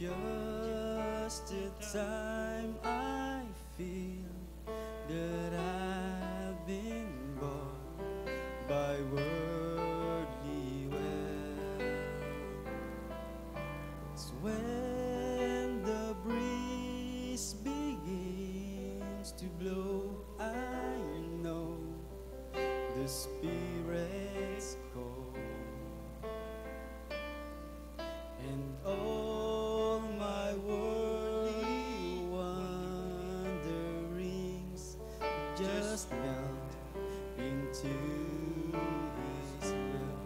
Just the time I feel that I've been bought by worldly wealth. It's when the breeze begins to blow, I know the Spirit's call. And all my worldly wanderings just melt into His will.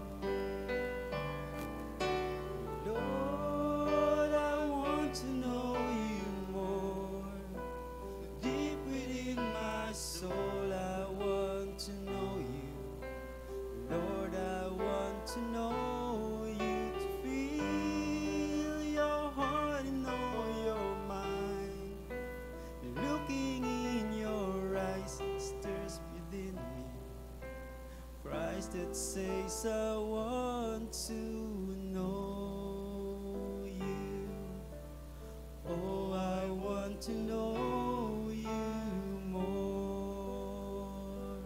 Lord, I want to know You more. Deep within my soul, I want to know You. Lord, I want to know. That says I want to know You. Oh, I want to know You more.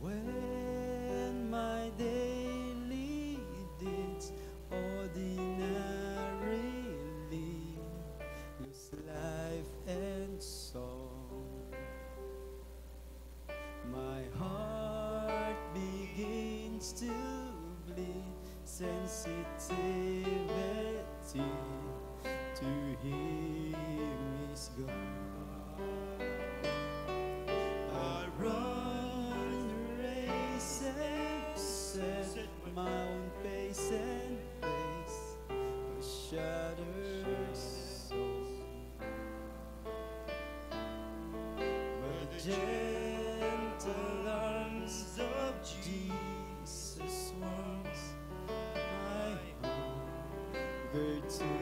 When my daily deeds ordinarily lose life and soul, my heart begins to bleed sensitivity to Him is God. I run the race and set my own pace and face a shattered soul. But the arms of Jesus warms my hunger to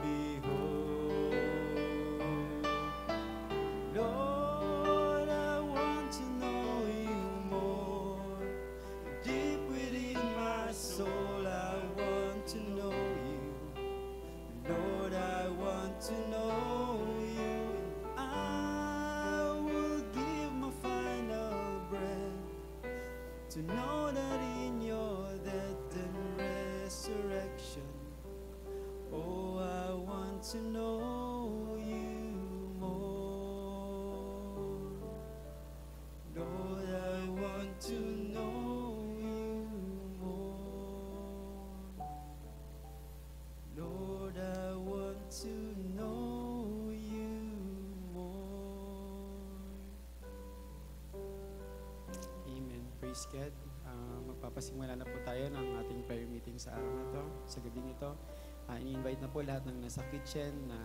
behold. Lord, I want to know You more. Deep within my soul, I want to know You. Lord, I want to know You. To know that in Your death and resurrection, oh, I want to know You more. Lord, I want to know You more. Lord, I want to know. Praise God. Magpapasimula na po tayo ng ating prayer meeting sa araw na ito, sa gabing ito. I-invite na po lahat ng nasa kitchen na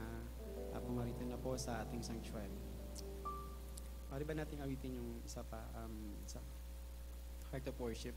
pumarito na po sa ating sanctuary. Pari ba nating awitin yung isa pa, sa Heart of Worship?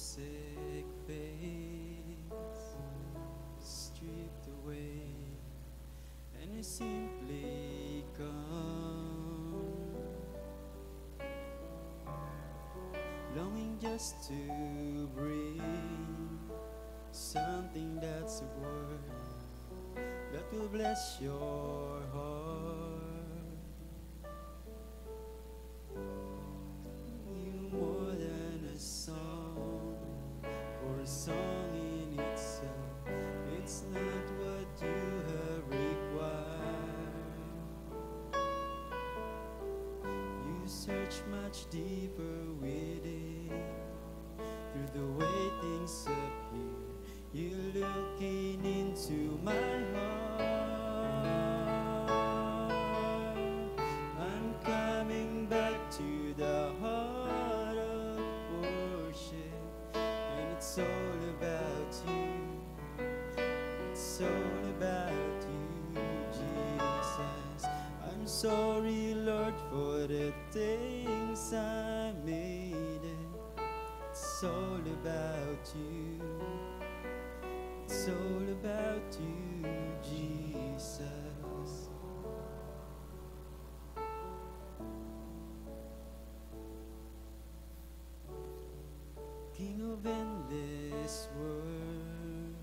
Sick face stripped away, and I simply come, longing just to bring something that's a word that will bless your heart. You more than a song, a song in itself, it's not what You have required. You search much deeper within, through the way things appear. You're looking into my heart. I'm coming back to the heart of worship, and it's so sorry, Lord, for the things I made. It's all about you. It's all about you, Jesus. King of endless world,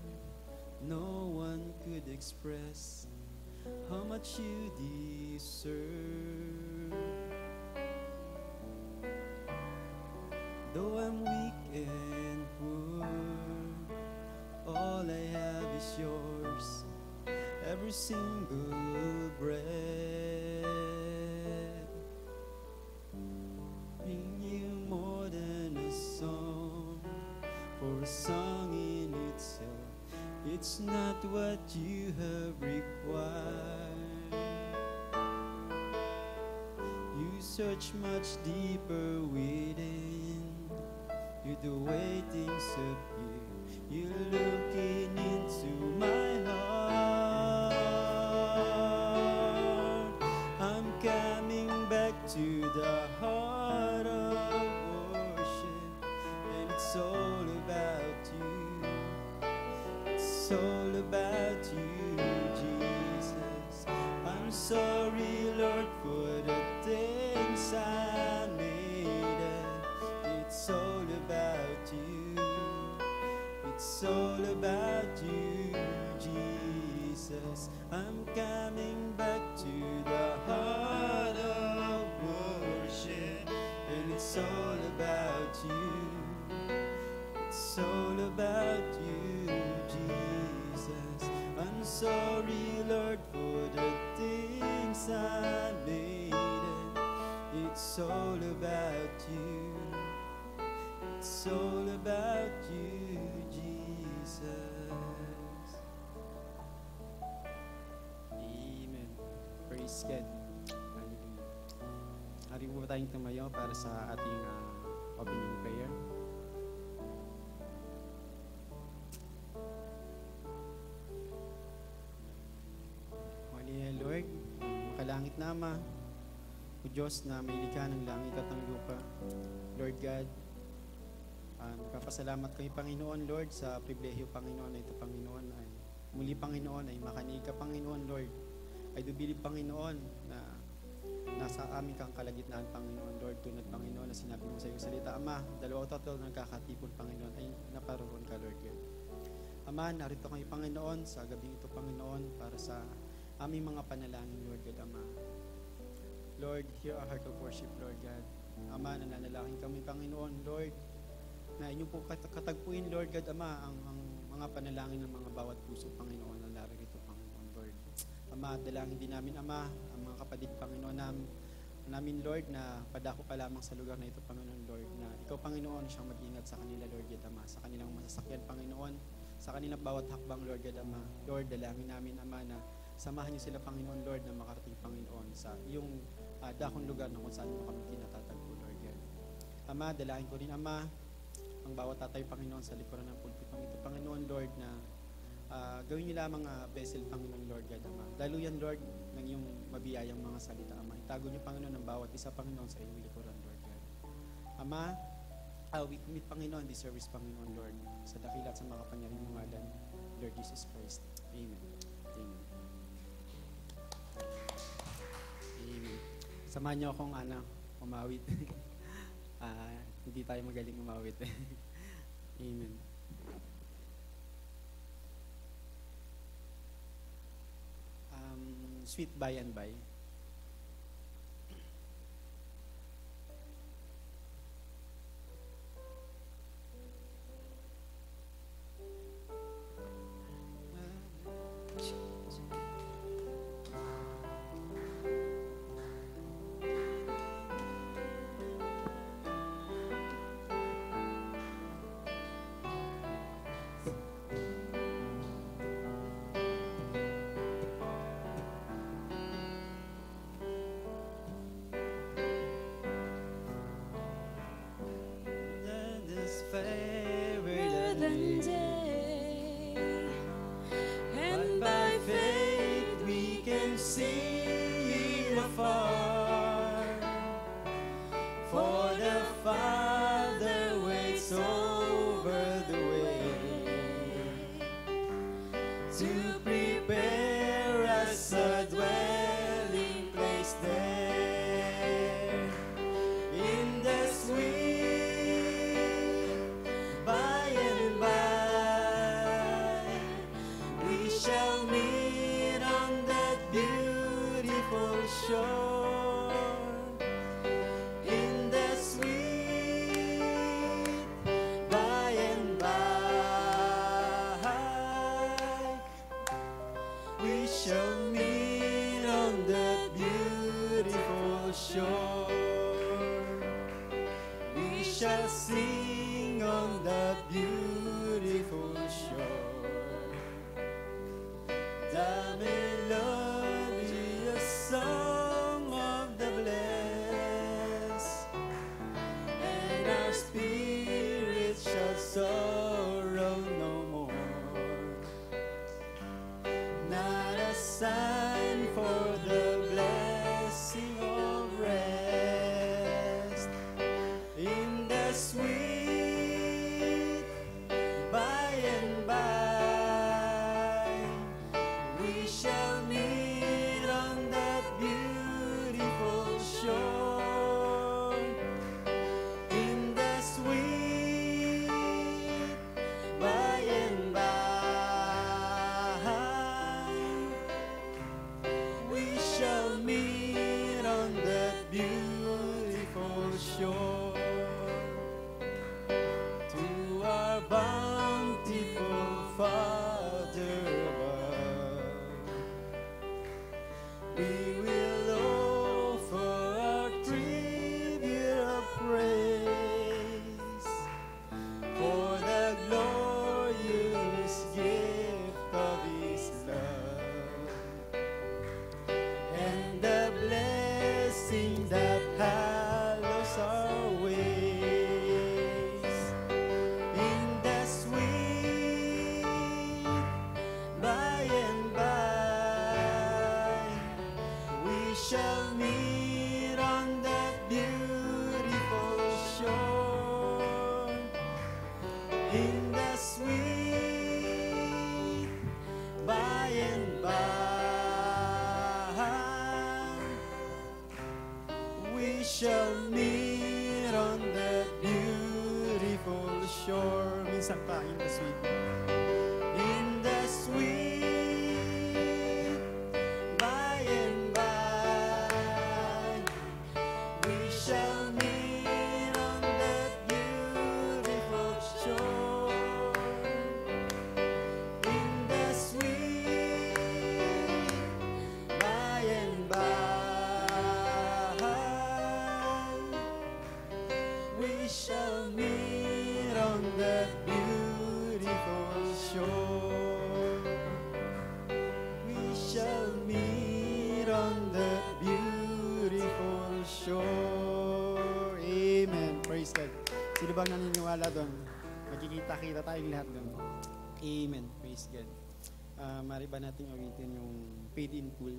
no one could express how much you deserve. Though I'm weak and poor, all I have is yours, every single breath. Bring you more than a song, for a song in itself, it's not what you have required. You search much deeper within. You do waiting of you. You're looking into my heart. I'm coming back to the heart of worship, and it's all about you. It's all about you, Jesus. I'm sorry, Lord, for the things I made. It's all about you. It's all about you, Jesus. I'm coming back to the heart of worship, and it's all about you. It's all about you, Jesus. I'm sorry, Lord, for the things I made. It's all about you. It's all about you, Jesus. Amen. Praise God. Hallelujah. Ari po tayong tumayo para sa ating opening prayer. Lord, makalangit na Ama, o Diyos na may likha ng langit at ng lupa. Lord God, magpapasalamat kayo, Panginoon, Lord, sa pribilehiyo, Panginoon, na ito, Panginoon, ay muli, Panginoon, ay makanig ka, Panginoon, Lord. I do believe, Panginoon, na nasa amin kang kalagitnaan, Panginoon, Lord. Tunad, Panginoon, na sinabi mo sa iyong salita, Ama, dalawa o tatlo nagkakatipon, Panginoon, ay naparoon ka, Lord God. Ama, narito kayo, Panginoon, sa gabing ito, Panginoon, para sa aming mga panalangin, Lord God, Ama. Lord, hear our heart of worship, Lord God. Ama, nananalangin kami, Panginoon, Lord, na inyo po katagpuin, Lord God, Ama, ang mga panalangin ng mga bawat puso, Panginoon, ang narito, Panginoon, Lord. Ama, dalangin din namin, Ama, ang mga kapatid, Panginoon, namin, Lord, na padako pa lamang sa lugar na ito, Panginoon, Lord, na ikaw, Panginoon, siyang mag-ingat sa kanila, Lord God, Ama, sa kanilang masasakyan, Panginoon, sa kanilang bawat hakbang, Lord God, Ama. Lord, dalangin namin, Ama, na samahan niyo sila, Panginoon, Lord, na makarating, Panginoon, sa iyong dakong lugar na kung saan mo kami kinatatagpo, Lord God. Ama, dalahin ko rin, Ama, ang bawat tatay, Panginoon, sa likuran ng pulpitong ito, Panginoon, Lord, na gawin niyo lamang vessel, Panginoon, Lord God, Ama. Daluyan, Lord, ng iyong mabiyayang mga salita, Ama. Itago niyo, Panginoon, ang bawat isa, Panginoon, sa iyong likuran, Lord God. Ama, we commit, Panginoon, this service, Panginoon, Lord, sa dakila at sa makapangyarihang ngalan, Lord Jesus Christ. Amen. Amen. Samahan niyo akong umawit. Hindi tayo magaling umawit. Amen. Sweet by and by. far, for the Father waits over the way to prepare us a dwelling place there in the sweet by and by. We shall meet on that beautiful shore. Sing on the beautiful shore the melodious song of the blessed, and our spirit shall sorrow no more. Not a sign for the blessing of rest. Sweet by and by, we shall meet on that beautiful shore. In the sweet by and by, we shall meet on that beautiful shore. Bountiful Father above, we will offer our tribute of praise for the glorious gift of His love and the blessing that hallows our way. In the sweet by and by, we shall meet on that beautiful shore. Minsan pa, in the sweet. In the sweet by and by, we shall meet. That beautiful shore, we shall meet on that beautiful shore. Amen. Praise God. Sino bang naniniwala doon? Magkikita-kita tayong lahat doon. Amen. Praise God. Mari ba natin awitin yung Paid in Full?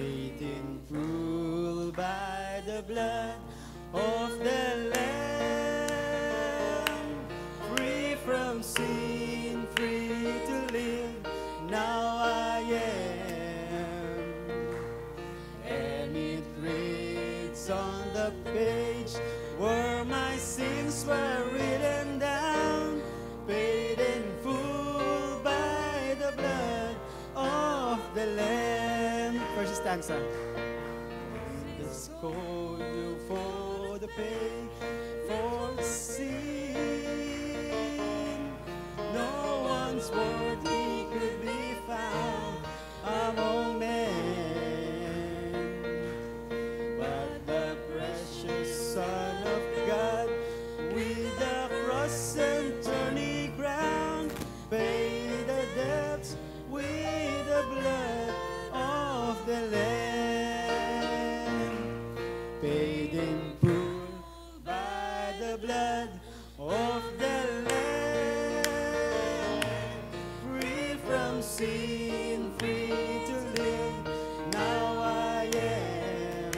Paid in full by the blood of the Lamb. stanza. Let's go for the pain, for sin. No one's worthy could be found among men, but the precious Son of God, with the cross and thorny ground, paid the debts with the blood of the Lamb, paid in full by the blood of the Lamb, free from sin, free to live, now I am,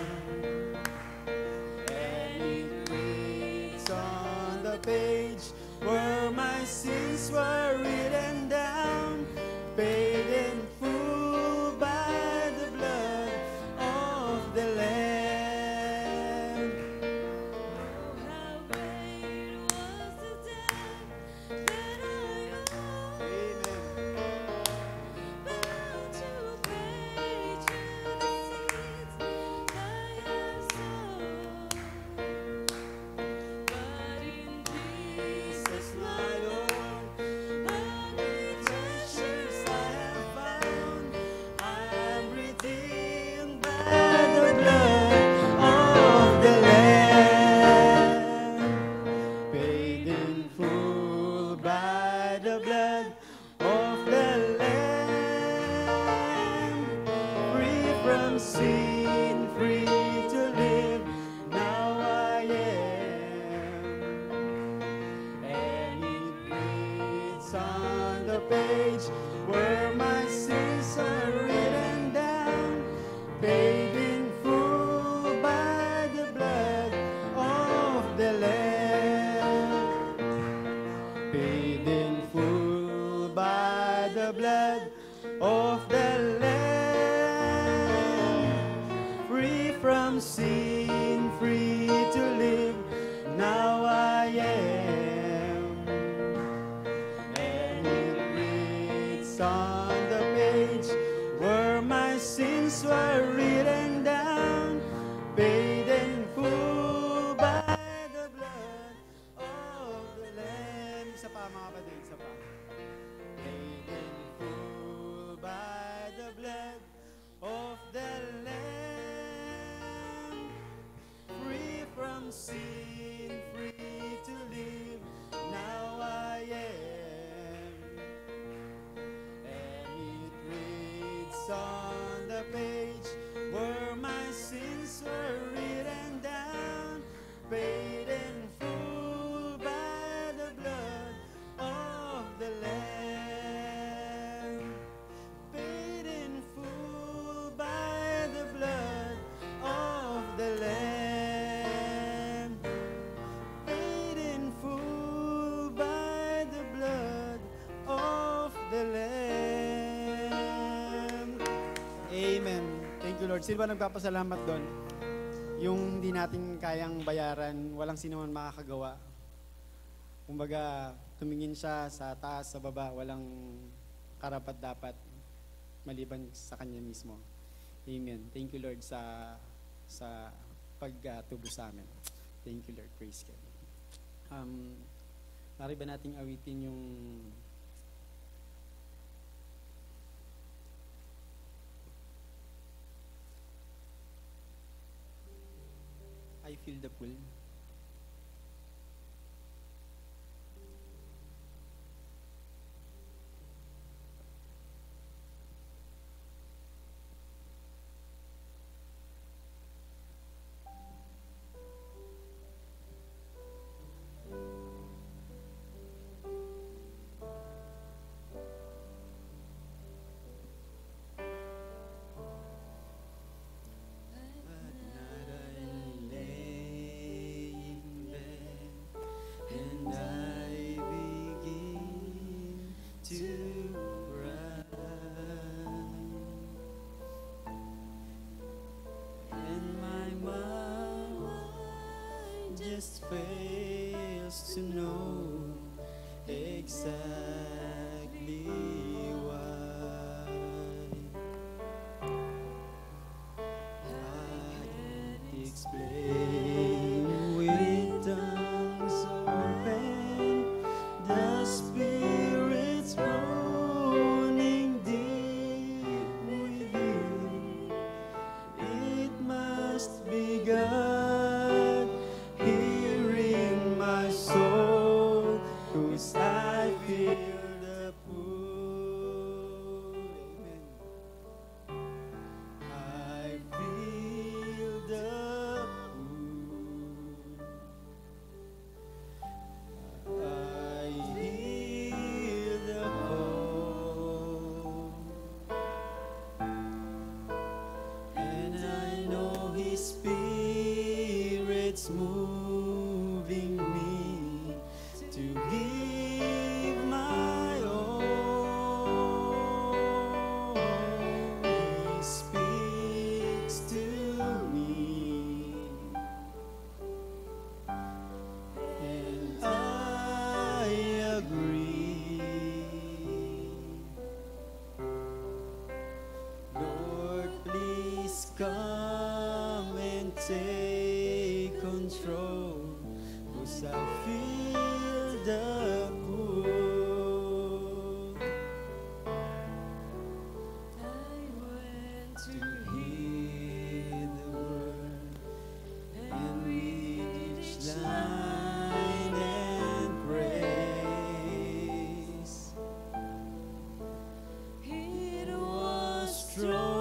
and it reads on the page where my sins were written down, paid in full by the blood of the Lamb. Oh, how great was the death that I owned, bound to pay to the sins I have sown. But in Jesus my Lord, all the treasures I have found, I'm redeemed by the blood of the Lamb, paid in full by the blood of the Lamb, free from sin, free to live, now I am, and it reads on the page where my sins are written down, paid in full by the blood of the Lamb, paid in full by the blood of the Lamb, free from sin, free to live, now I am, and it reads on the page where my sins were written down, paid in full by the blood of the Lamb. Isa pa, mga kapatid, isa pa. Paid in full by the blood of the Lamb, free from sin, free to live, now I am, and it reads on the page where my sins were written down, paid in full by the blood of the Lamb, paid in full by the blood of the Lamb, paid in full by the blood of the Lamb. Amen. Thank you, Lord. Sino ba nagpapasalamat doon? Yung di natin kayang bayaran, walang sino man makakagawa. Kumbaga, tumingin siya sa taas, sa baba, walang karapat-dapat maliban sa kanya mismo. Amen. Thank you, Lord, sa pagtubo sa amin. Thank you, Lord. Praise God. Mari ba nating awitin yung I Feel the Pull? Just fails to know exactly why. come and take control, 'cause I feel the pull. I want to hear the word and read each line and praise. It was true.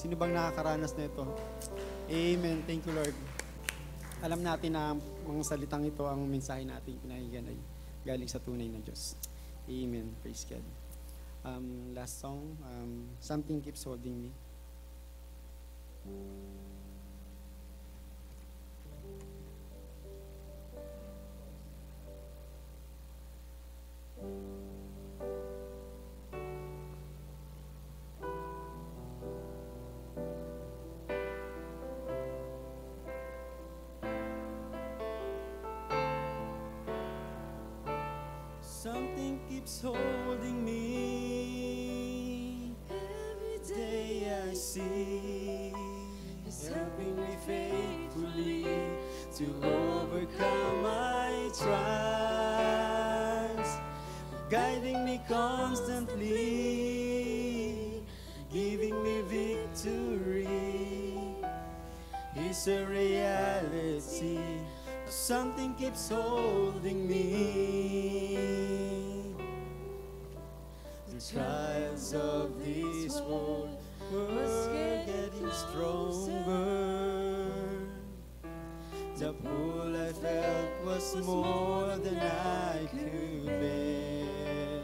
Sino bang nakakaranas na ito? Amen. Thank you, Lord. Alam natin na mga salitang ito ang mensahe natin pinahigan ay galing sa tunay na Diyos. Amen. Praise God. Last song, Something Keeps Holding Me. Something keeps holding me. Every day I see it's helping me faithfully to overcome my trials, guiding me constantly, giving me victory. It's a reality. Something keeps holding me. The trials of this world were getting stronger. The pull I felt was more than I could bear.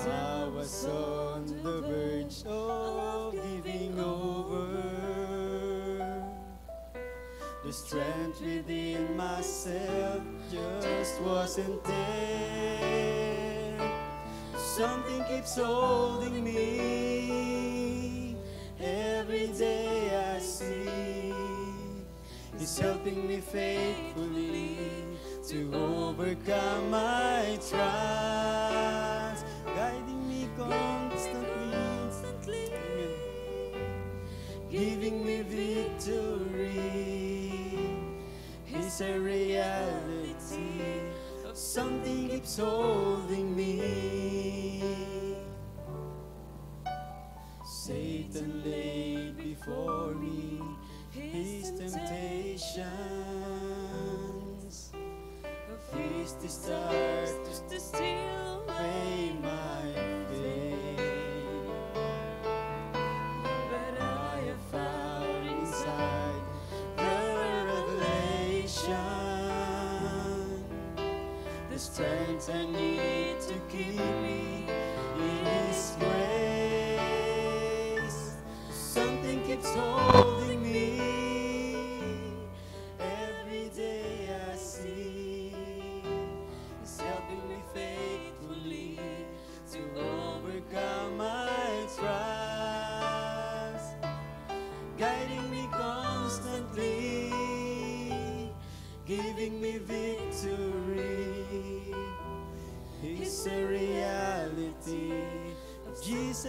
I was on the verge of giving over. The strength within myself just wasn't there. Something keeps holding me. Every day I see He's helping me faithfully to overcome my trials, guiding me constantly, giving me victory. It's a reality. Something keeps holding me. Satan lay before me his temptations, his desire to steal away my faith. But I have found inside the revelation the strength I need to keep me in His grace. Something keeps holding me.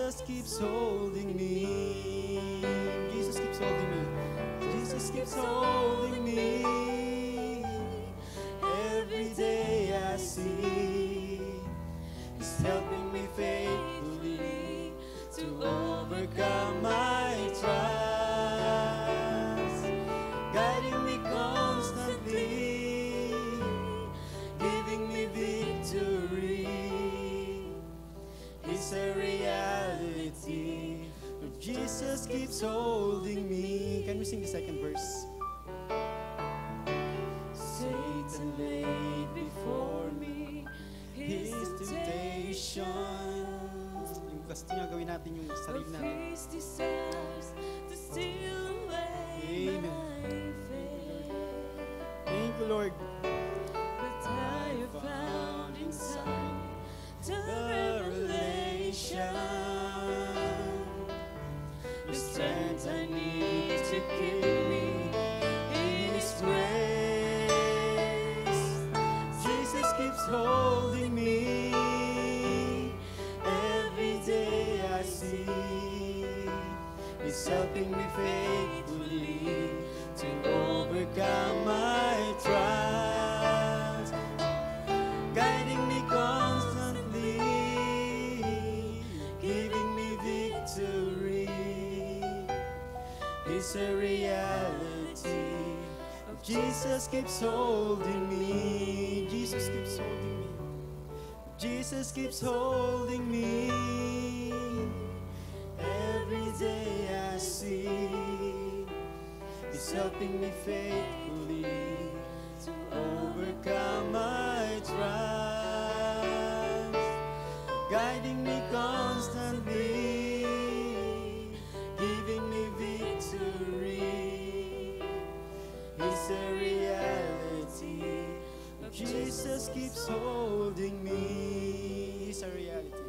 Jesus keeps holding me. Jesus keeps holding me. Jesus keeps holding me. Every day I see He's helping me faithfully to overcome my trials, guiding me constantly, giving me victory. He's a reality. Jesus keeps holding me. Can we sing the second verse? Satan laid before me his temptations. Gusto niya gawin natin yung sarili natin. Amen. Thank you, Lord. But I have found inside the revelation. I need to keep me in His grace. Jesus keeps holding me. Every day I see He's helping me faithfully to overcome my trials, guiding me constantly, giving me victory. It's a reality. Jesus keeps holding me. Jesus keeps holding me. Jesus keeps holding me. Every day I see He's helping me faithfully to overcome my trials, guiding me constantly. It's a reality. Jesus keeps holding me. It's a reality.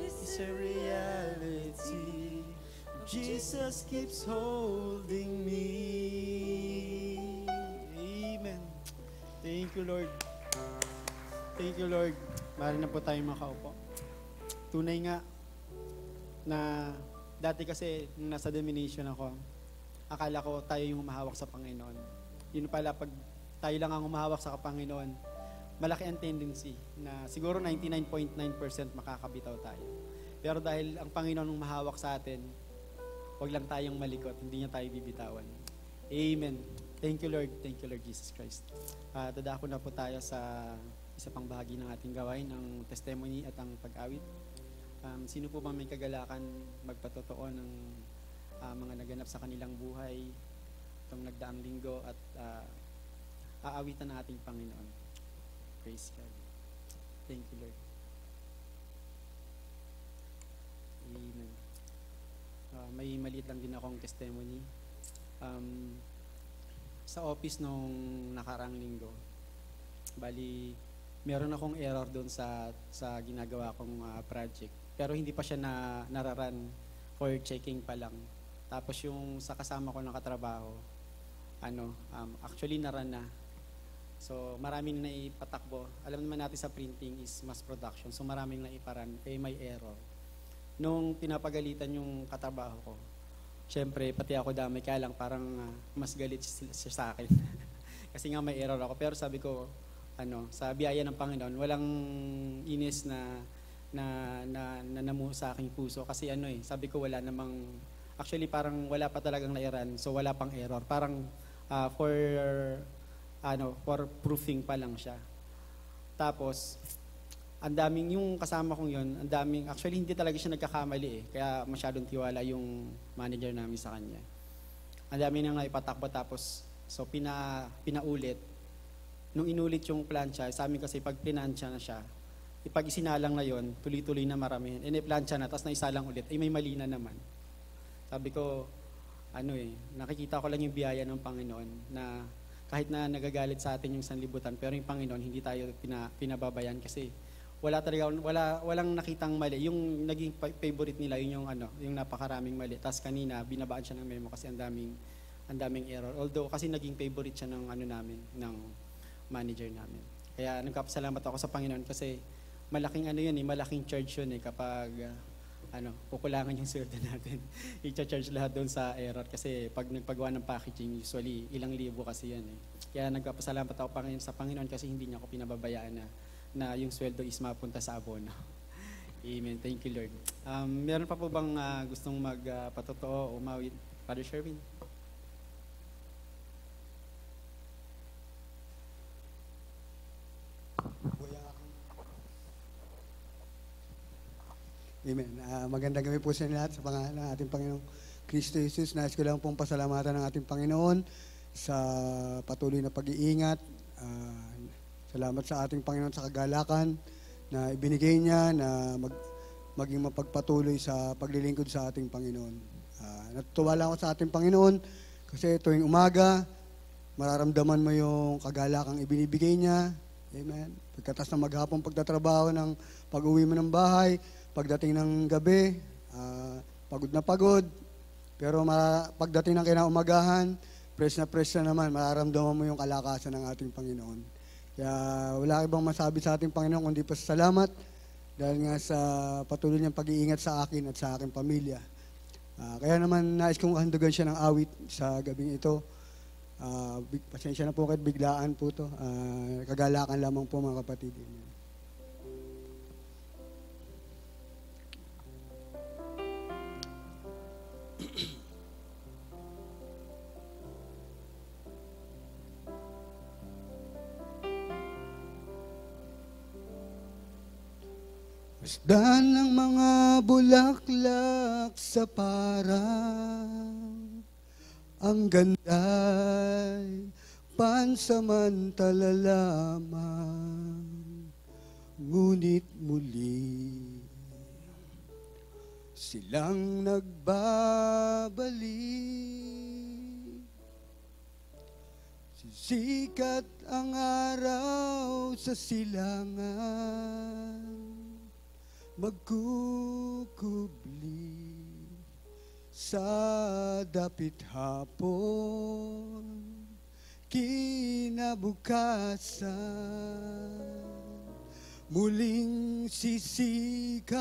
It's a reality. Jesus keeps holding me. Amen. Thank you, Lord. Thank you, Lord. Maaari na po tayo makaupo. Tunay nga na dati kasi nasa domination ako, akala ko tayo yung humahawak sa Panginoon. Yun pala, pag tayo lang ang humahawak sa Panginoon, malaki ang tendency na siguro 99.9% makakabitaw tayo. Pero dahil ang Panginoon humahawak sa atin, huwag lang tayong malikot, hindi niya tayo bibitawan. Amen. Thank you, Lord. Thank you, Lord Jesus Christ. Dadako na po tayo sa isa pang bahagi ng ating gawain, ang testimony at ang pag-awit. Sino po ba may kagalakan magpatotoo ng mga naganap sa kanilang buhay itong nagdaang linggo at aawitan na ating Panginoon. Praise God. Thank you, Lord. Amen. May maliit lang din akong testimony. Sa office nung nakaraang linggo, bali, meron akong error doon sa ginagawa kong project. Pero hindi pa siya nararan for checking pa lang. Tapos yung sa kasama ko ng katrabaho, actually naran na. So maraming naipatakbo. Alam naman natin sa printing is mass production. So maraming naiparan. Kaya may error. Nung pinapagalitan yung katrabaho ko, siyempre pati ako damay, kaya lang parang mas galit siya sa akin. Kasi nga may error ako. Pero sabi ko, sa biyaya ng Panginoon, walang inis na namuho sa aking puso. Kasi sabi ko wala namang, actually parang wala pa talagang nairan, so wala pang error. Parang for proofing pa lang siya. Tapos, ang daming, yung kasama kong yun, ang daming, actually hindi talaga siya nagkakamali eh. Kaya masyadong tiwala yung manager namin sa kanya. Ang dami nang naipatakbo tapos, so pinaulit. Nung inulit yung plancha, sa amin kasi pag pinansya na siya, ipag isinalang na yon, tuloy-tuloy na marami. E plancha na, tapos naisalang ulit. Ay may mali na naman. Sabi ko, nakikita ko lang yung biyaya ng Panginoon na kahit na nagagalit sa atin yung sanlibutan, pero yung Panginoon, hindi tayo pinababayan kasi wala talaga, walang nakitang mali. Yung naging favorite nila, yun yung napakaraming mali. Tapos kanina, binabaan siya ng memo kasi ang daming error. Although, kasi naging favorite siya ng namin, ng manager namin. Kaya nagpapasalamat ako sa Panginoon kasi malaking malaking church yun eh kapag kukulangan yung sweldo natin. I-charge lahat doon sa error kasi pag nagpagawa ng packaging usually ilang libo kasi yan eh. Kaya nagpapasalamat ako sa Panginoon kasi hindi niya ako pinababayaan na yung sweldo is mapunta sa abono. Amen. Thank you Lord. Meron pa po bang gustong magpatotoo o mawit? Father Sherwin? Amen. Magandang gabi po sa inyo lahat sa pangalan ng ating Panginoong Kristo Jesus. Nais ko lang pong pasalamatan ng ating Panginoon sa patuloy na pag-iingat. Salamat sa ating Panginoon sa kagalakan na ibinigay niya na maging mapagpatuloy sa paglilingkod sa ating Panginoon. Natutuwa lang ako sa ating Panginoon kasi tuwing umaga, mararamdaman mo yung kagalakang ibinibigay niya. Amen. Pagkatas ng maghapong pagtatrabaho ng pag-uwi mo ng bahay, pagdating ng gabi, pagod na pagod. Pero pagdating ng kinaumagahan, press na naman. Mararamdaman mo yung kalakasan ng ating Panginoon. Kaya wala ibang masabi sa ating Panginoon kundi pasasalamat dahil nga sa patuloy niyang pag-iingat sa akin at sa aking pamilya. Kaya naman nais kong handugan siya ng awit sa gabing ito. Pasensya na po kahit biglaan po ito. Kagalakan lamang po mga kapatid. Masdan ng mga bulaklak sa parang, ang ganda'y pansamantala lamang, ngunit muli silang nagbabalik. Sisikat ang araw sa silangan, magkukubli sa dapit hapon, kinabukasan muling sisikat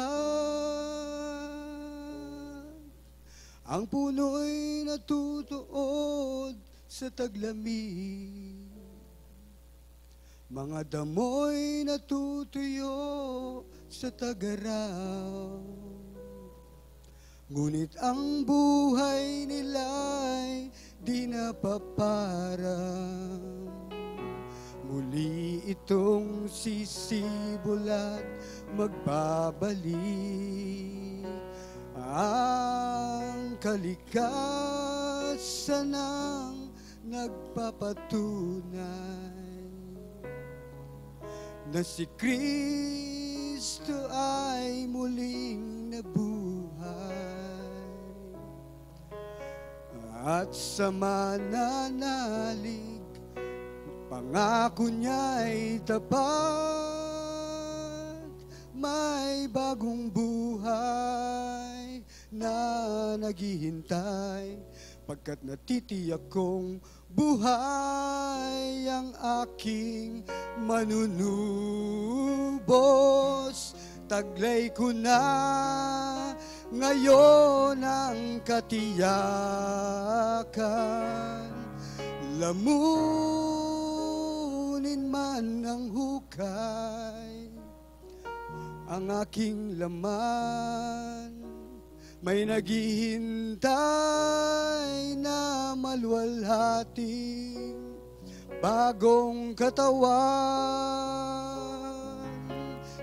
ang puno'y natutuod sa taglamig, mga damo'y natutuyo sa tagaraw, ngunit ang buhay nila'y di napaparang. Muli itong sisibulat magbabalik ang kalikasan ng nagpapatunay na si Kristo ay muling nabuhay, at sa mananalig pangako niya'y tapat, may bagong buhay na naghihintay, pagkat natitiyak kong buhay ang aking manunubos. Taglay ko na ngayon ang katiyakan, lamunin man ang hukay, ang aking laman may naghihintay na maluwalhating bagong katawan.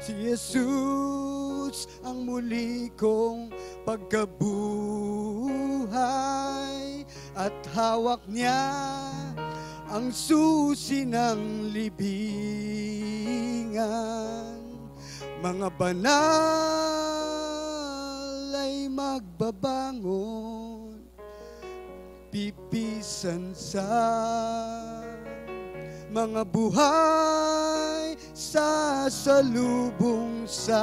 Si Jesus ang muli kong pagkabuhay, at hawak niya ang susi ng libingan. Mga banal ay magbabangon, pipisan sa mga buhay, sasalubong sa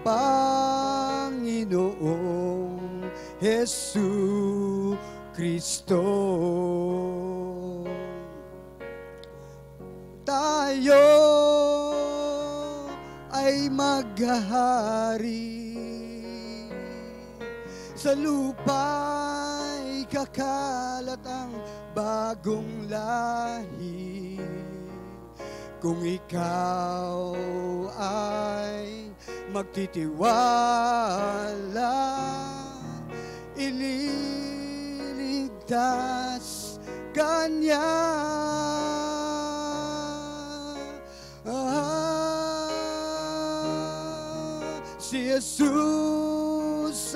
Panginoong Hesus Kristo. Tayo ay maghahari sa lupa'y kakalat ang bagong lahi. Kung ikaw ay magtitiwala, ililigtas kanya. Si Jesus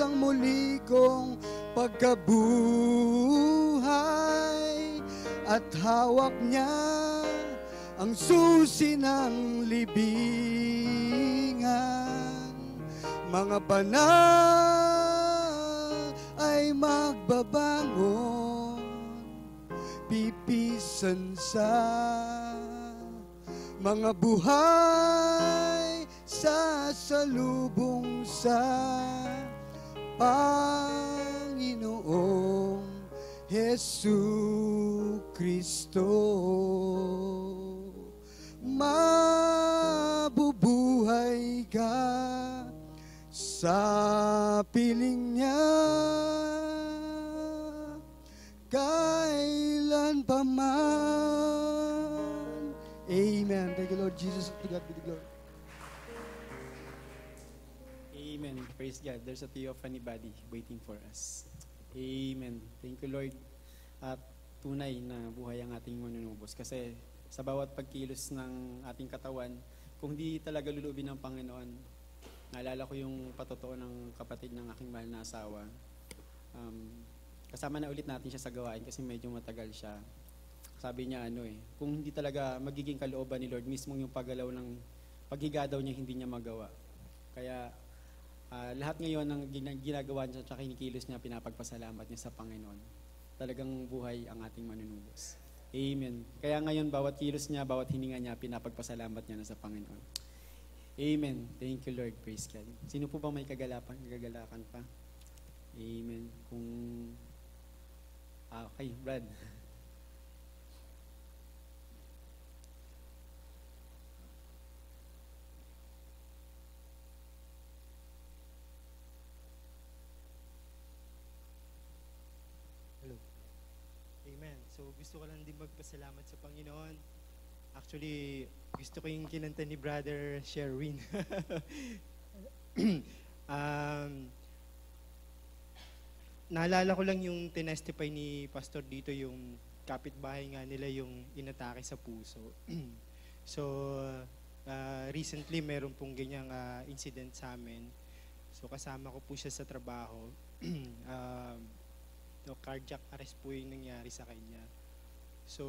ang muli kong pagkabuhay, at hawak niya ang susi ng libingan. Mga banal ay magbabangon, pipisan sa mga buhay, sasalubong sa Panginoong Hesus Kristo. Mabubuhay ka sa piling niya, kailan pa man. Amen. Thank you, Lord Jesus. To God be the glory. Amen. Praise God. There's a theophany body waiting for us. Amen. Thank you, Lord. At tunay na buhay ang ating manunubos. Kasi sa bawat pagkilos ng ating katawan, kung di talaga lulubin ng Panginoon, naalala ko yung patotoo ng kapatid ng aking mahal na asawa. Kasama na ulit natin siya sa gawain kasi medyo matagal siya. Sabi niya kung hindi talaga magiging kalooban ni Lord, mismo yung paggalaw ng paghiga daw niya, hindi niya magawa. Kaya lahat ngayon ng ginagawa niya at kinikilos niya, pinapagpasalamat niya sa Panginoon. Talagang buhay ang ating manunubos. Amen. Kaya ngayon, bawat kilos niya, bawat hininga niya, pinapagpasalamat niya na sa Panginoon. Amen. Thank you, Lord. Praise God. Sino po ba may kagalakan pa? Amen. Kung... okay, Brad. So, gusto ko lang din magpasalamat sa Panginoon. Actually, gusto ko yung kinanta ni Brother Sherwin. Naalala ko lang yung tinestify ni Pastor dito, yung kapitbahay nga nila yung inatake sa puso. So, recently, meron pong ganyang incident sa amin. So, kasama ko po siya sa trabaho. Cardiac arrest po yung nangyari sa kanya. So,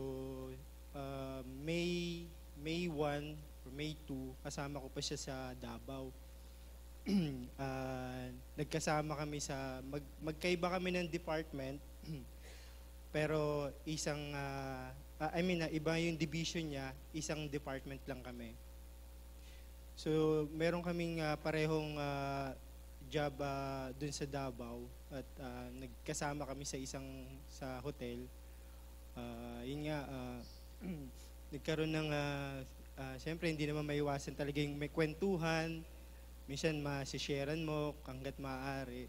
May 1 or May 2, kasama ko pa siya sa Davao. Nagkasama kami sa, magkaiba kami ng department, pero isang, iba yung division niya, isang department lang kami. So, meron kaming parehong job dun sa Davao at nagkasama kami sa hotel. Yun nga, nagkaroon ng, siyempre hindi naman maiwasan talaga yung may kwentuhan, minsan masisharean mo hanggat maaari.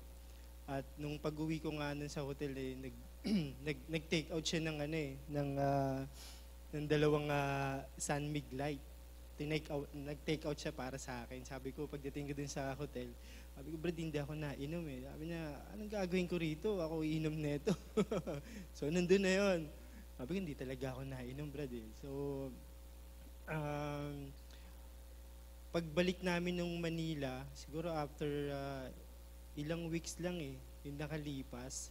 At nung pag-uwi ko nga nun sa hotel, eh, nag-take out siya ng, ng dalawang Sunmig light. Nag-take out siya para sa akin. Sabi ko, pagdating ko din sa hotel, sabi ko, brad, hindi ako nainom eh. Sabi niya, anong gagawin ko rito? Ako iinom na ito. So, nandun na yun. Sabi ko, hindi talaga ako nainom, brad eh. So, pagbalik namin ng Manila, siguro after ilang weeks lang eh, yung nakalipas.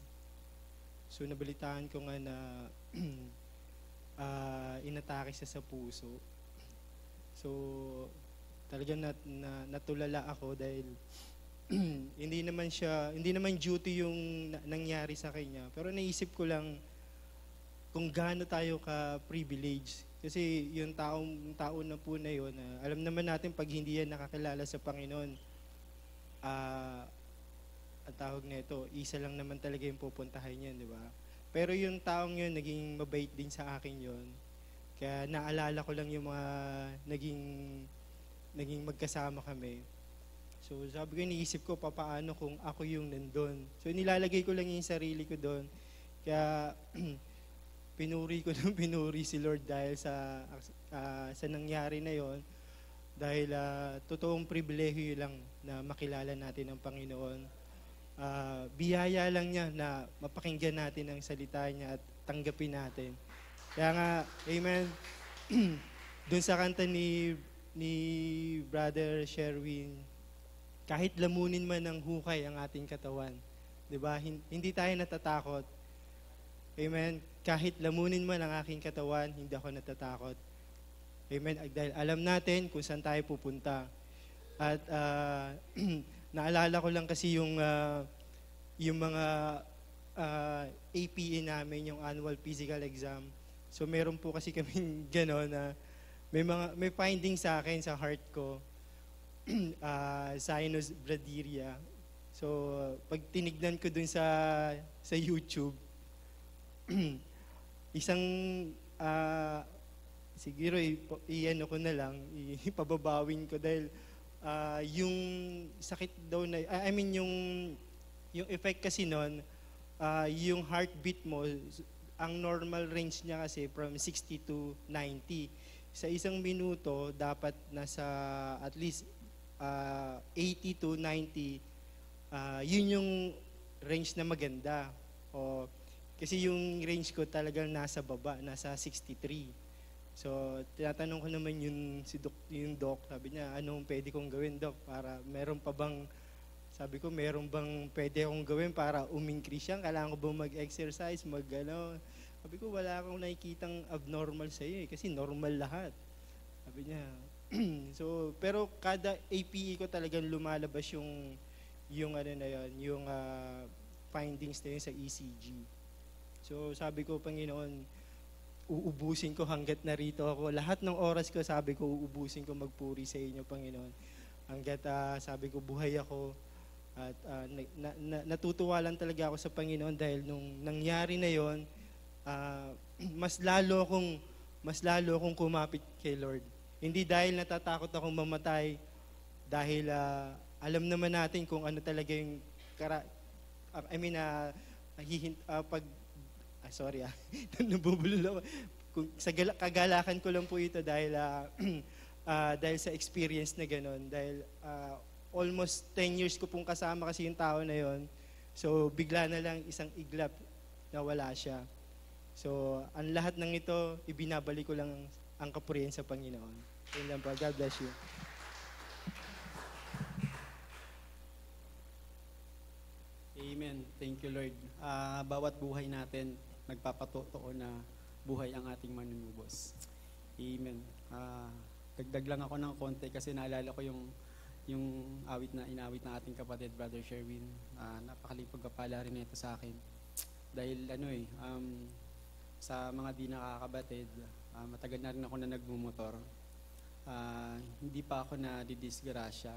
So, nabalitaan ko nga na inatake siya sa puso. So, talagang natulala ako dahil hindi naman duty yung nangyari sa kanya. Pero naisip ko lang kung gaano tayo ka-privileged. Kasi yung tao na po na yun, alam naman natin pag hindi yan nakakilala sa Panginoon, ang tawag na ito, isa lang naman talaga yung pupuntahan niya, di ba? Pero yung taong yun, naging mabait din sa akin yun. Kaya naalala ko lang yung mga naging magkasama kami. So sabi ko, iniisip ko papaano kung ako yung nandun. So nilalagay ko lang yung sarili ko doon. Kaya pinuri ko ng pinuri si Lord dahil sa nangyari na yon. Dahil totoong pribilehiyo lang na makilala natin ang Panginoon. Biyaya lang niya na mapakinggan natin ang salita niya at tanggapin natin. Kaya nga, amen, doon sa kanta ni Brother Sherwin, kahit lamunin man ng hukay ang ating katawan, di ba? Hindi tayo natatakot. Amen. Kahit lamunin man ang aking katawan, hindi ako natatakot. Amen. Dahil alam natin kung saan tayo pupunta. At naalala ko lang kasi yung mga APE namin, yung annual physical exam. So meron po kasi kaming gano'n na may findings sa akin sa heart ko, sinus bradiria. So pag tinignan ko dun sa YouTube, isang, siguro i-ano ko na lang, ipababawin ko dahil yung sakit daw na, I mean yung effect kasi nun, yung heartbeat mo, ang normal range niya kasi from 60 to 90. Sa isang minuto, dapat nasa at least 80 to 90. Yun yung range na maganda. O, kasi yung range ko talagang nasa baba, nasa 63. So, tinatanong ko naman yung doc. Sabi niya, anong pwede kong gawin, doc? Para meron pa bang... Sabi ko, meron bang pwede akong gawin para umingkris yan? Kailangan ko bang mag-exercise, mag-ano? Sabi ko, wala akong nakikitang abnormal sa'yo eh, kasi normal lahat. Sabi niya. So, pero kada APE ko talagang lumalabas yung ano na yun, yung findings na yun sa ECG. So, sabi ko, Panginoon, uubusin ko hanggat narito ako. Lahat ng oras ko, sabi ko, uubusin ko magpuri sa inyo, Panginoon. Hanggat sabi ko, buhay ako. At natutuwa lang talaga ako sa Panginoon dahil nung nangyari na yon, mas lalo akong kumapit kay Lord. Hindi dahil natatakot akong mamatay, dahil alam naman natin kung ano talaga yung kagalakan ko lang po ito dahil dahil sa experience na ganun, dahil almost 10 years ko pong kasama kasi yung tao na yon. So, bigla na lang isang iglap na wala siya. So, ang lahat ng ito, ibinabalik ko lang ang kapurihan sa Panginoon. Yun lang po. God bless you. Amen. Thank you, Lord. Bawat buhay natin, nagpapatotoo na buhay ang ating manunubos. Amen. Dagdag lang ako ng konti kasi naalala ko yung awit na inawit na ating kapatid, Brother Sherwin. Napakalipag kapala rin ito sa akin. Dahil sa mga di nakakabatid, matagal na rin ako na nagmumotor. Hindi pa ako nadidisgrasya.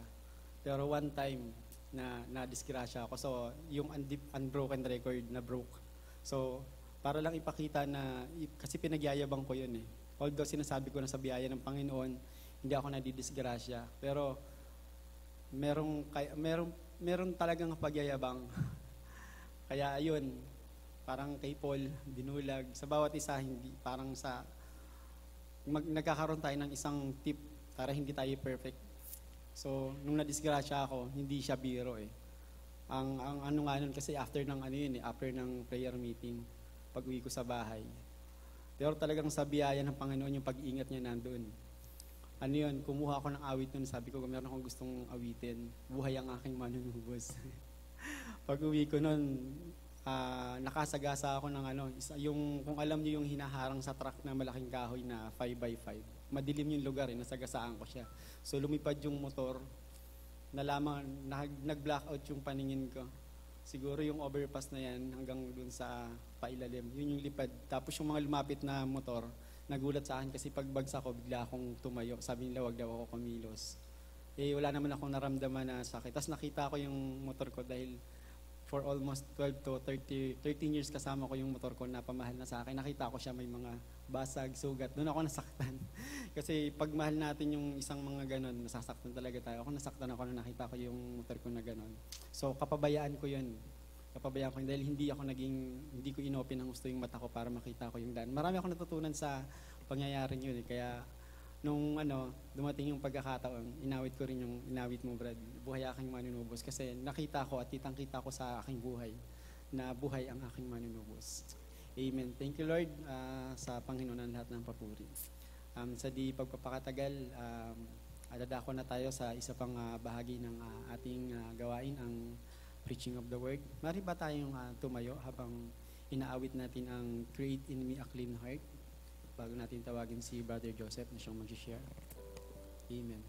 Pero one time, na na-disgrasya ako. So, yung unbroken record na broke. So, para lang ipakita na, kasi pinagyayabang ko yun eh. Although sinasabi ko na sa biyaya ng Panginoon, hindi ako nadidisgrasya. Pero, meron talagang pagyayabang. Kaya, ayun, parang kay Paul, binulag. Sa bawat isa, hindi, parang sa, nagkakaroon tayo ng isang tip para hindi tayo perfect. So, nung nadisgrasya ako, hindi siya biro eh. Ang ano nga nun, kasi after ng ano yun eh, after ng prayer meeting, pag-uwi ko sa bahay. Pero talagang sa biyaya ng Panginoon, yung pag-iingat niya nandoon. Ano yun, kumuha ako ng awit nun, sabi ko, meron akong gustong awitin, buhay ang aking manunubos. Pag-uwi ko nun, nakasagasa ako ng ano, yung, kung alam niyo yung hinaharang sa truck na malaking kahoy na 5x5, madilim yung lugar eh, nasagasaan ko siya. So lumipad yung motor, nalaman, nag-blackout yung paningin ko. Siguro yung overpass na yan hanggang dun sa pailalim, yun yung lipad. Tapos yung mga lumapit na motor, nagulat sa akin kasi pagbagsak ko, bigla akong tumayo. Sabi nila, wag daw ako kumilos. Eh wala naman akong naramdaman na sakit. Tapos nakita ko yung motor ko dahil for almost 12 to 13 years kasama ko yung motor ko, napamahal na sa akin. Nakita ko siya may mga basag, sugat. Doon ako nasaktan. Kasi pag mahal natin yung isang mga ganon, nasasaktan talaga tayo. Ako nasaktan ako na nakita ko yung motor ko na ganon. So kapabayaan ko yun. Kapabayaan ko yun dahil hindi ko inopen ang gusto yung mata ko para makita ko yung daan. Marami ako natutunan sa pangyayaring yun. Kaya nung dumating yung pagkakataon, inawit ko rin yung inawit mo, Brad, buhay aking manunubos. Kasi nakita ko at kitang-kita ko sa aking buhay na buhay ang aking manunubos. Amen. Thank you, Lord, sa Panginoon ng lahat ng papuri. Sa di pagpapakatagal, adadako na tayo sa isa pang bahagi ng ating gawain, ang preaching of the word. Mari ba tayong tumayo habang inaawit natin ang Create in Me a Clean Heart? Bago natin tawagin si Brother Joseph na siyang mag-share. Amen.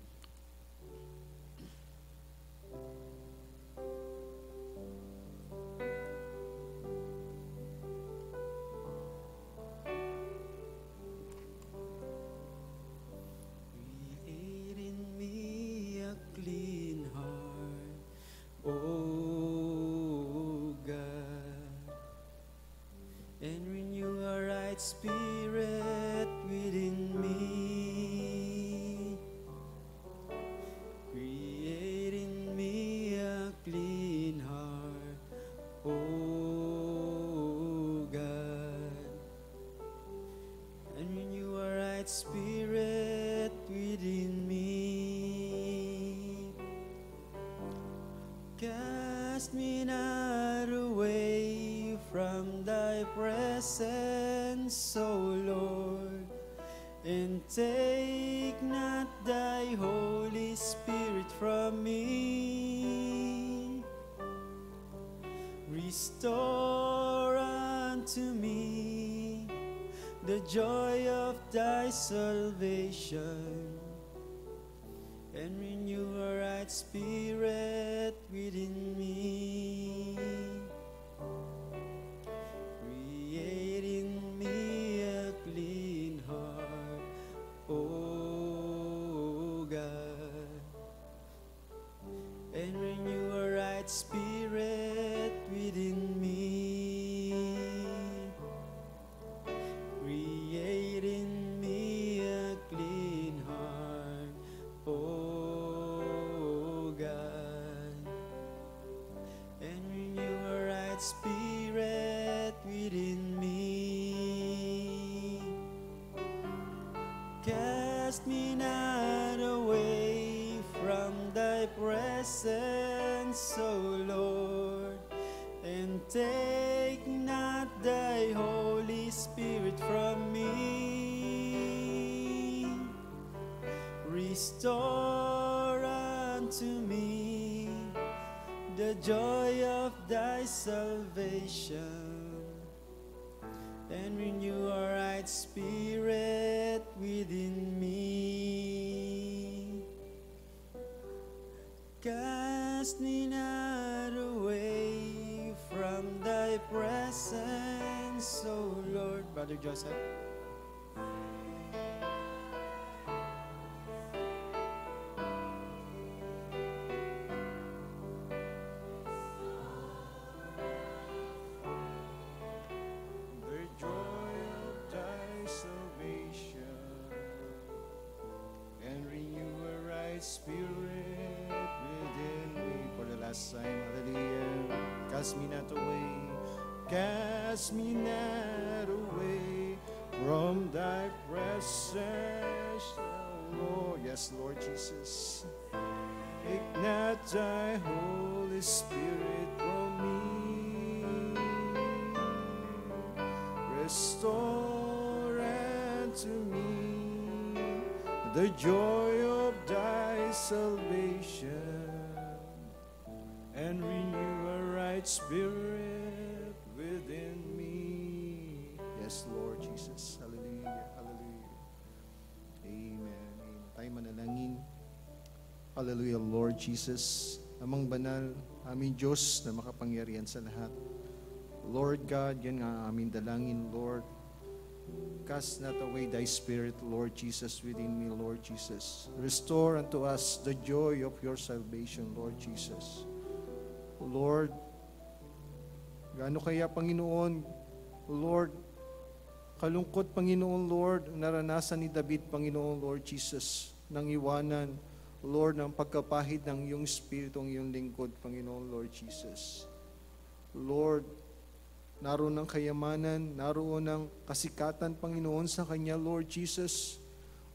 Spirit within me. For the last time, hallelujah. Cast me not away, cast me not away from thy presence, Lord. Yes, Lord Jesus. Ignite thy Holy Spirit from me. Restore unto me the joy of thy salvation, and renew a right spirit within me. Yes, Lord Jesus. Hallelujah. Hallelujah. Amen. Tayo manalangin. Hallelujah, Lord Jesus, amang banal, aming Diyos na makapangyarihan sa lahat. Lord God, yan nga aming dalangin, Lord. Cast not away thy spirit, Lord Jesus, within me, Lord Jesus. Restore unto us the joy of your salvation, Lord Jesus. Lord, gaano kaya, Panginoon, Lord, kalungkot, Panginoon, Lord, naranasan ni David, Panginoon, Lord Jesus, nang iwanan, Lord, ng pagkapahid ng iyong Espiritu, ng iyong lingkod, Panginoon, Lord Jesus. Lord, naroon ang kayamanan, naroon ang kasikatan, Panginoon, sa Kanya, Lord Jesus.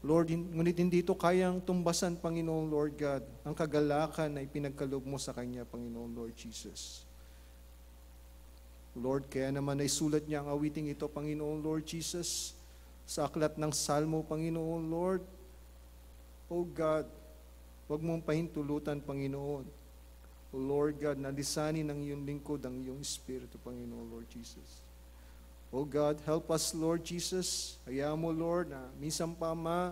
Lord, ngunit hindi ito kayang tumbasan, Panginoon, Lord God, ang kagalakan na ipinagkaloob mo sa Kanya, Panginoon, Lord Jesus. Lord, kaya naman ay sulat niya ang awiting ito, Panginoon, Lord Jesus, sa aklat ng Salmo, Panginoon, Lord. O God, huwag mong pahintulutan, Panginoon. O Lord God, nalisanin ng iyong lingkod, ang iyong Espiritu, Panginoon, Lord Jesus. O God, help us, Lord Jesus. Hayaan mo, Lord, na minsan pa ma,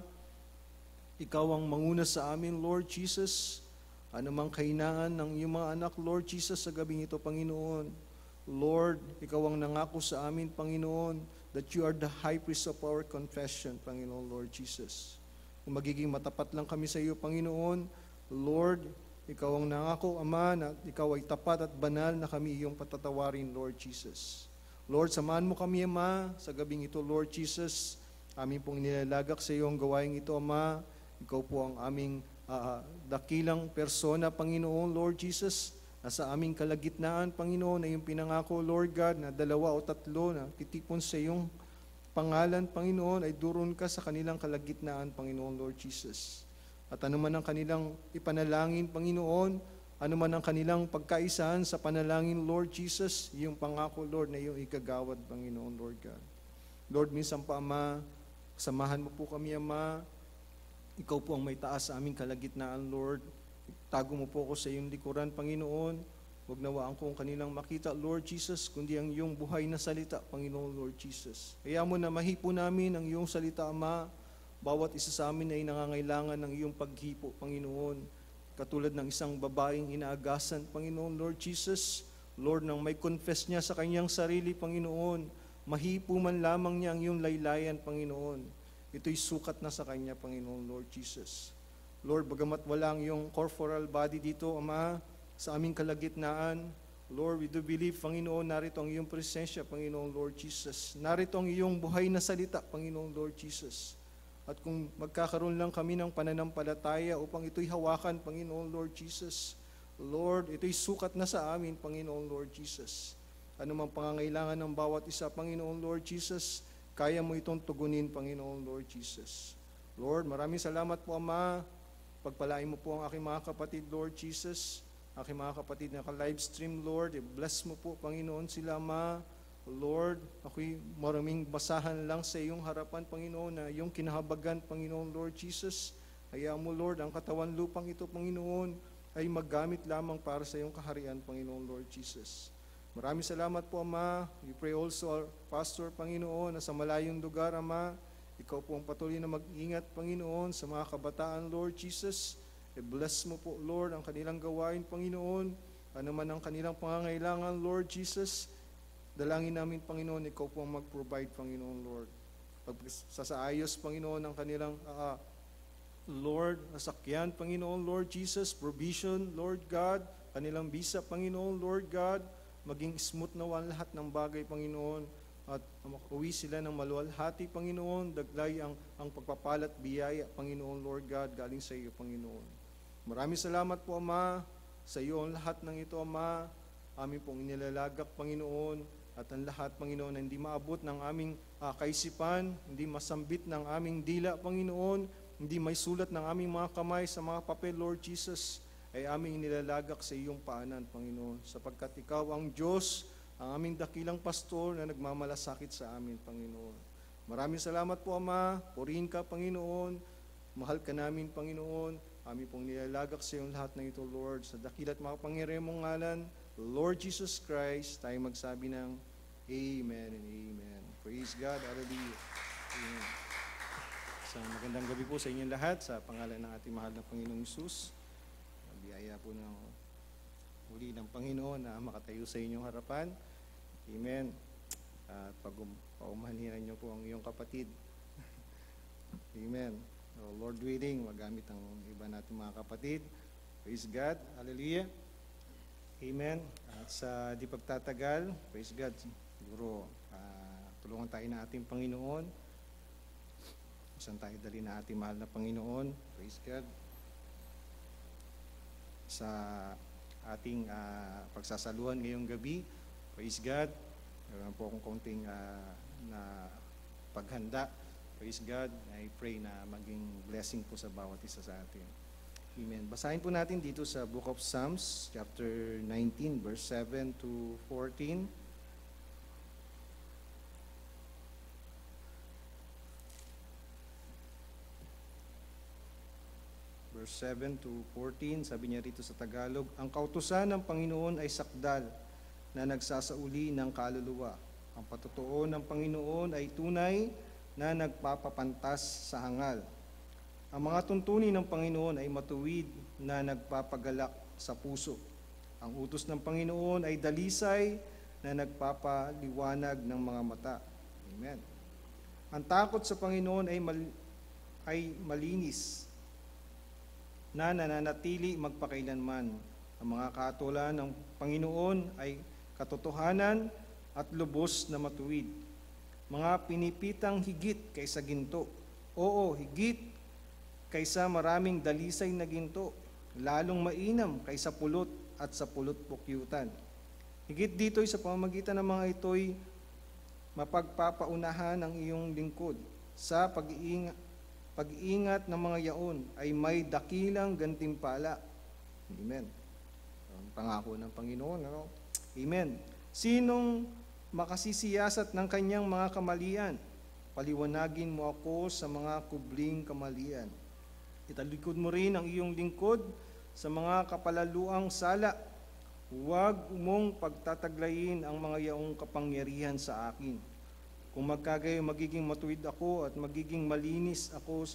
ikaw ang manguna sa amin, Lord Jesus. Anumang kahinaan ng iyong mga anak, Lord Jesus, sa gabing ito, Panginoon. Lord, ikaw ang nangako sa amin, Panginoon, that you are the high priest of our confession, Panginoon, Lord Jesus. Kung magiging matapat lang kami sa iyo, Panginoon, Lord, ikaw ang nangako, Ama, na ikaw ay tapat at banal na kami iyong patatawarin, Lord Jesus. Lord, samahan mo kami, Ama, sa gabing ito, Lord Jesus. Amin pong nilalagak sa iyo ang gawain ito, Ama. Ikaw po ang aming dakilang persona, Panginoon, Lord Jesus, na sa aming kalagitnaan, Panginoon, na iyong pinangako, Lord God, na 2 o 3 na titipon sa iyong pangalan, Panginoon, ay duron ka sa kanilang kalagitnaan, Panginoon, Lord Jesus. At anuman ang kanilang ipanalangin, Panginoon, anuman ang kanilang pagkaisahan sa panalangin, Lord Jesus, iyong pangako, Lord, na iyong ikagawad, Panginoon, Lord God. Lord, minsan pa, Ama, samahan mo po kami, Ama. Ikaw po ang may taas sa aming kalagitnaan, Lord. Tago mo po ako sa iyong likuran, Panginoon. Huwag nawaan ko ang kanilang makita, Lord Jesus, kundi ang iyong buhay na salita, Panginoon, Lord Jesus. Kaya mo na mahipo namin ang iyong salita, Ama. Bawat isa sa amin ay nangangailangan ng iyong paghipo, Panginoon. Katulad ng isang babaeng inaagasan, Panginoon, Lord Jesus. Lord, nang may confess niya sa kanyang sarili, Panginoon, mahipo man lamang niya ang iyong laylayan, Panginoon. Ito'y sukat na sa kanya, Panginoon, Lord Jesus. Lord, bagamat walang iyong corporal body dito, Ama, sa aming kalagitnaan, Lord, we do believe, Panginoon, narito ang iyong presensya, Panginoon, Lord Jesus. Narito ang iyong buhay na salita, Panginoon, Lord Jesus. At kung magkakaroon lang kami ng pananampalataya upang ito'y hawakan, Panginoon, Lord Jesus, Lord, ito'y sukat na sa amin, Panginoon, Lord Jesus. Ano mang pangangailangan ng bawat isa, Panginoon, Lord Jesus, kaya mo itong tugunin, Panginoon, Lord Jesus. Lord, maraming salamat po, Ama. Pagpalain mo po ang aking mga kapatid, Lord Jesus. Aking mga kapatid na ka-livestream, Lord, bless mo po, Panginoon, sila, Ma. Lord, ako'y maraming basahan lang sa iyong harapan, Panginoon, na iyong kinahabagan, Panginoon, Lord Jesus. Hayaan mo, Lord, ang katawan lupang ito, Panginoon, ay magamit lamang para sa iyong kaharian, Panginoon, Lord Jesus. Maraming salamat po, Ama. We pray also our pastor, Panginoon, na sa malayong lugar, Ama, ikaw po ang patuloy na mag-ingat, Panginoon, sa mga kabataan, Lord Jesus. Bless mo po, Lord, ang kanilang gawain, Panginoon. Ano man ang kanilang pangangailangan, Lord Jesus, dalangin namin, Panginoon, ikaw po ang mag-provide, Panginoon, Lord. Pagsasaayos, Panginoon, ang kanilang, Lord, nasakyan, Panginoon, Lord Jesus, provision, Lord God, kanilang visa, Panginoon, Lord God, maging smooth na lahat ng bagay, Panginoon, at makuwi sila ng maluwalhati, Paginoon, daglay ang pagpapalat biyaya, Panginoon, Lord God, galing sa iyo, Panginoon. Maraming salamat po, Ama, sa iyo ang lahat ng ito, Ama. Amin pong inilalagak, Panginoon, at ang lahat, Panginoon, na hindi maabot ng aming kaisipan, hindi masambit ng aming dila, Panginoon, hindi may sulat ng aming mga kamay sa mga papel, Lord Jesus, ay aming inilalagak sa iyong paanan, Panginoon, sapagkat ikaw ang Diyos, ang aming dakilang pastor na nagmamalasakit sa amin, Panginoon. Maraming salamat po, Ama. Purihin ka, Panginoon. Mahal ka namin, Panginoon. Amin pong nilalagak sa iyong lahat ng ito, Lord. Sa dakilat makapangyarihang ngalan, Lord Jesus Christ, tayo magsabi ng Amen and Amen. Praise God, Hallelujah. Amen. So, magandang gabi po sa inyong lahat sa pangalan ng ating mahal na Panginoong Hesus. Biyaya po ng huli ng Panginoon na makatayo sa inyong harapan. Amen. At paumanhinan niyo po ang iyong kapatid. Amen. So, Lord willing, magamit ang iba natin mga kapatid. Praise God. Hallelujah. Amen. At sa di pagtatagal, praise God, siguro tulungan tayo na ating Panginoon. Saan tayo dali na ating mahal na Panginoon. Praise God. Sa ating pagsasaluhan ngayong gabi, praise God. Meron po akong konting na paghanda. Praise God, I pray na maging blessing po sa bawat isa sa atin. Amen. Basahin po natin dito sa Book of Psalms, chapter 19, verse 7 to 14. Verse 7 to 14, sabi niya rito sa Tagalog, ang kautusan ng Panginoon ay sakdal na nagsasauli ng kaluluwa. Ang patotoo ng Panginoon ay tunay na nagpapapantas sa hangal. Ang mga tuntunin ng Panginoon ay matuwid na nagpapagalak sa puso. Ang utos ng Panginoon ay dalisay na nagpapaliwanag ng mga mata. Amen. Ang takot sa Panginoon ay malinis na nananatili magpakailanman. Ang mga kaatulan ng Panginoon ay katotohanan at lubos na matuwid. Mga pinipitang higit kaysa ginto. Oo, higit kaysa maraming dalisay na ginto, lalong mainam kaysa pulot at sa pulot-pukyutan. Higit dito'y sa pamamagitan ng mga ito'y mapagpapaunahan ng iyong lingkod. Sa pag-iingat ng mga yaon ay may dakilang gantimpala. Amen. Ang pangako ng Panginoon. Ano? Amen. Sinong makasisiyasat ng kanyang mga kamalian? Paliwanagin mo ako sa mga kubling kamalian. Italikod mo rin ang iyong lingkod sa mga kapalaluang sala. Huwag mong pagtataglayin ang mga yaong kapangyarihan sa akin. Kung magkagayo, magiging matuwid ako at magiging malinis ako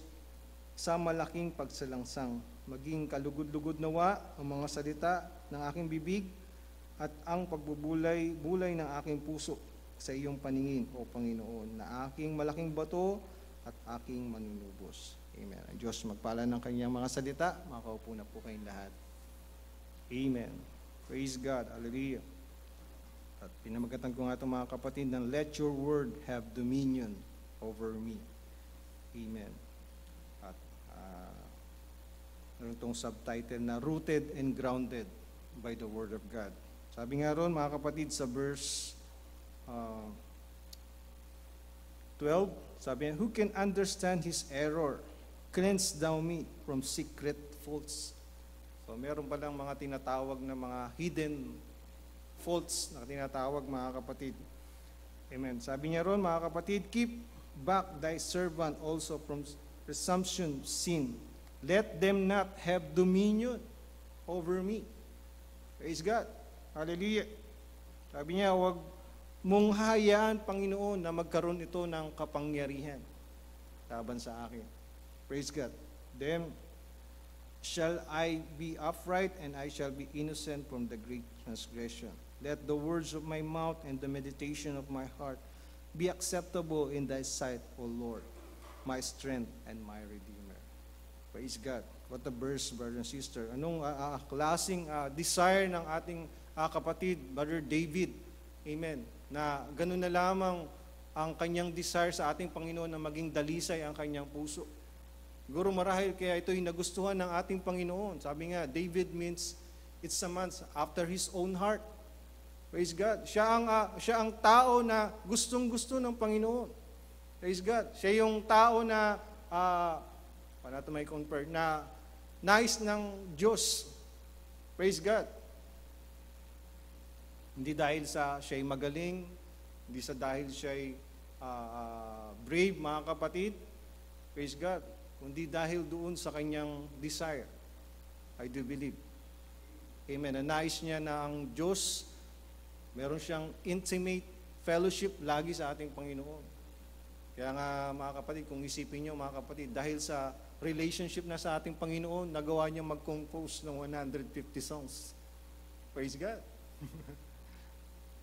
sa malaking pagsalangsang. Maging kalugod-lugod nawa ang mga salita ng aking bibig at ang pagbubulay-bulay ng aking puso sa iyong paningin, O Panginoon, na aking malaking bato at aking manunubos. Amen. Ang Diyos magpala ng kanyang mga salita, makaupo na po kayong lahat. Amen. Praise God. Hallelujah. At pinamagatan ko nga itong mga kapatid ng let your word have dominion over me. Amen. At meron itong subtitle na rooted and grounded by the word of God. Sabi nga ron mga kapatid sa verse 12, sabi niya, who can understand his error? Cleanse thou me from secret faults. So meron palang mga tinatawag na mga hidden faults na tinatawag mga kapatid. Amen. Sabi niya ron mga kapatid, keep back thy servant also from presumption sin. Let them not have dominion over me. Praise God. Hallelujah. Sabi niya, huwag mong hayaan, Panginoon, na magkaroon ito ng kapangyarihan laban sa akin. Praise God. Then shall I be upright and I shall be innocent from the great transgression. Let the words of my mouth and the meditation of my heart be acceptable in thy sight, O Lord, my strength and my Redeemer. Praise God. What a verse, brother and sister. Anong klaseng desire ng ating kapatid, Brother David, amen, na ganun na lamang ang kanyang desire sa ating Panginoon na maging dalisay ang kanyang puso. Siguro marahil kaya ito'y nagustuhan ng ating Panginoon. Sabi nga, David means it's a man after his own heart. Praise God. Siya ang tao na gustong-gusto ng Panginoon. Praise God. Siya yung tao na paano ito may compare? Na nice ng Diyos. Praise God. Hindi dahil sa siya'y magaling, hindi sa dahil siya'y brave, mga kapatid. Praise God. Kundi dahil doon sa kanyang desire. I do believe. Amen. Nais niya na ang Diyos, meron siyang intimate fellowship lagi sa ating Panginoon. Kaya nga mga kapatid, kung isipin niyo mga kapatid, dahil sa relationship na sa ating Panginoon, nagawa niya mag-compose ng 150 songs. Praise God.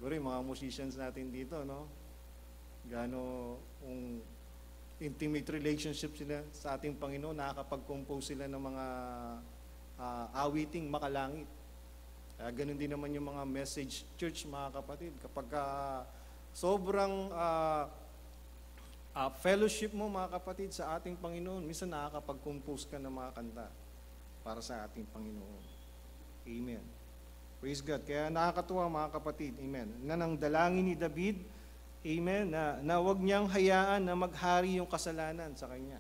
Siguro mga musicians natin dito, no? Gano'n kung intimate relationship sila sa ating Panginoon, nakakapag-compose sila ng mga awiting makalangit. Ganun din naman yung mga message church, mga kapatid. Kapag sobrang fellowship mo, mga kapatid, sa ating Panginoon, minsan nakakapag-compose ka ng mga kanta para sa ating Panginoon. Amen. Praise God. Kaya nakakatuwa, mga kapatid. Amen. Nanangdalangin ni David, amen, na huwag niyang hayaan na maghari yung kasalanan sa kanya.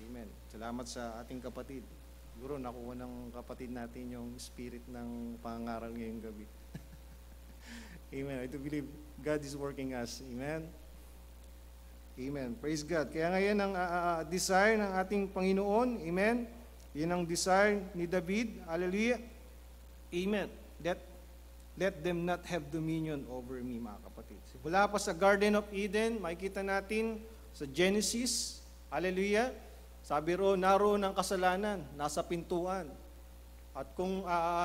Amen. Salamat sa ating kapatid. Siguro nakuha ng kapatid natin yung spirit ng pangaral ngayong gabi. Amen. I do believe God is working us. Amen. Amen. Praise God. Kaya ngayon ang desire ng ating Panginoon. Amen. Yun ang desire ni David. Hallelujah. Amen. Let them not have dominion over me, mga kapatid. Mula pa sa Garden of Eden, makikita natin sa Genesis, hallelujah, sabi ro, naroon ang kasalanan, nasa pintuan. At kung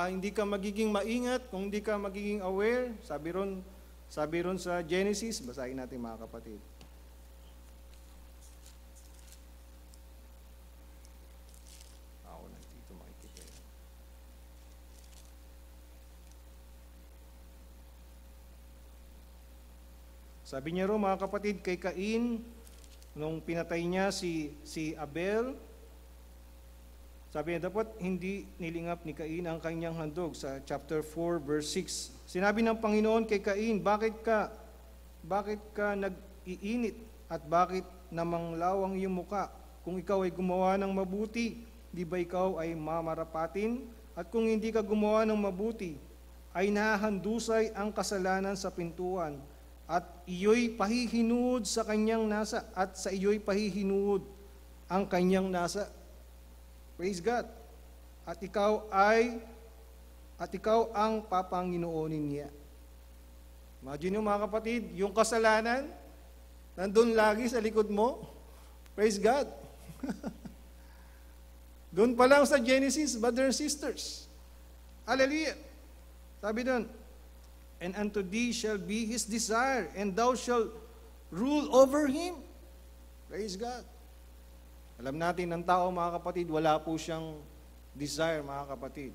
hindi ka magiging maingat, kung hindi ka magiging aware, sabi ron sa Genesis, basahin natin mga kapatid. Sabi niya ro mga kapatid, kay Cain, nung pinatay niya si Abel, sabi niya, dapat hindi nilingap ni Cain ang kanyang handog sa chapter 4, verse 6. Sinabi ng Panginoon kay Cain, bakit ka nag-iinit at bakit namanglaw ang iyong muka? Kung ikaw ay gumawa ng mabuti, di ba ikaw ay mamarapatin? At kung hindi ka gumawa ng mabuti, ay nahahandusay ang kasalanan sa pintuan. At iyo'y pahihinuod sa kanyang nasa. At sa iyo'y pahihinuod ang kanyang nasa. Praise God. At ikaw ang papanginoonin niya. Imagine nyo mga kapatid, yung kasalanan, nandun lagi sa likod mo. Praise God. Doon pa lang sa Genesis, brothers and sisters. Hallelujah. Sabi doon, and unto thee shall be his desire, and thou shalt rule over him. Praise God. Alam natin ng tao, mga kapatid, wala po siyang desire, mga kapatid.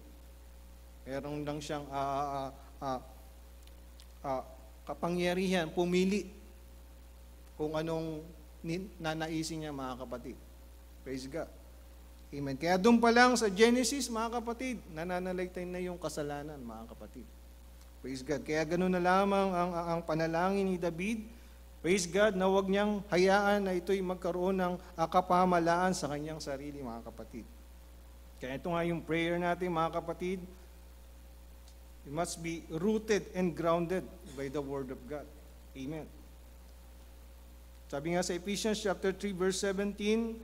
Meron lang siyang kapangyarihan, pumili kung anong nanaisin niya, mga kapatid. Praise God. Amen. Kaya doon pa lang sa Genesis, mga kapatid, nananaligtay na yung kasalanan, mga kapatid. Praise God. Kaya ganoon na lamang ang panalangin ni David. Praise God na huwag niyang hayaan na ito'y magkaroon ng kapamalaan sa kanyang sarili, mga kapatid. Kaya ito nga yung prayer natin, mga kapatid. It must be rooted and grounded by the Word of God. Amen. Sabi nga sa Ephesians chapter 3, verse 17,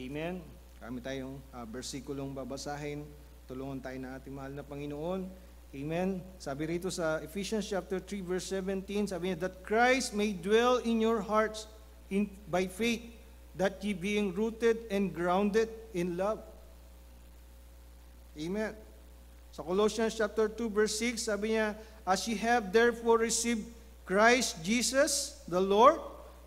amen. Kami tayong versikulong babasahin. Tulungan tayo ng ating mahal na Panginoon. Amen. Sabi rito sa Ephesians chapter 3 verse 17, sabi niya, that Christ may dwell in your hearts by faith, that ye being rooted and grounded in love. Amen. Sa Colossians chapter 2 verse 6, sabi niya, as ye have therefore received Christ Jesus the Lord,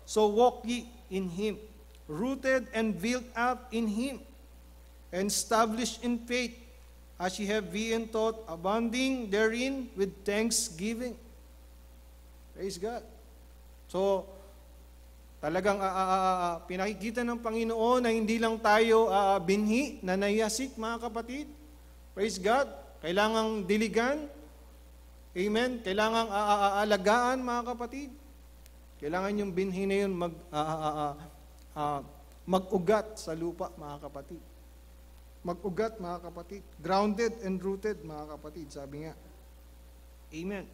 so walk ye in Him, rooted and built up in Him, and established in faith, as ye have been taught, abounding therein with thanksgiving. Praise God. So, Talagang pinakikita ng Panginoon na hindi lang tayo binhi, nanayasik mga kapatid. Praise God. Kailangang diligan. Amen. Kailangang aalagaan mga kapatid. Kailangan yung binhi na yun mag-ugat sa lupa mga kapatid. Mag-ugat mga kapatid. Grounded and rooted mga kapatid, sabi nga. Amen.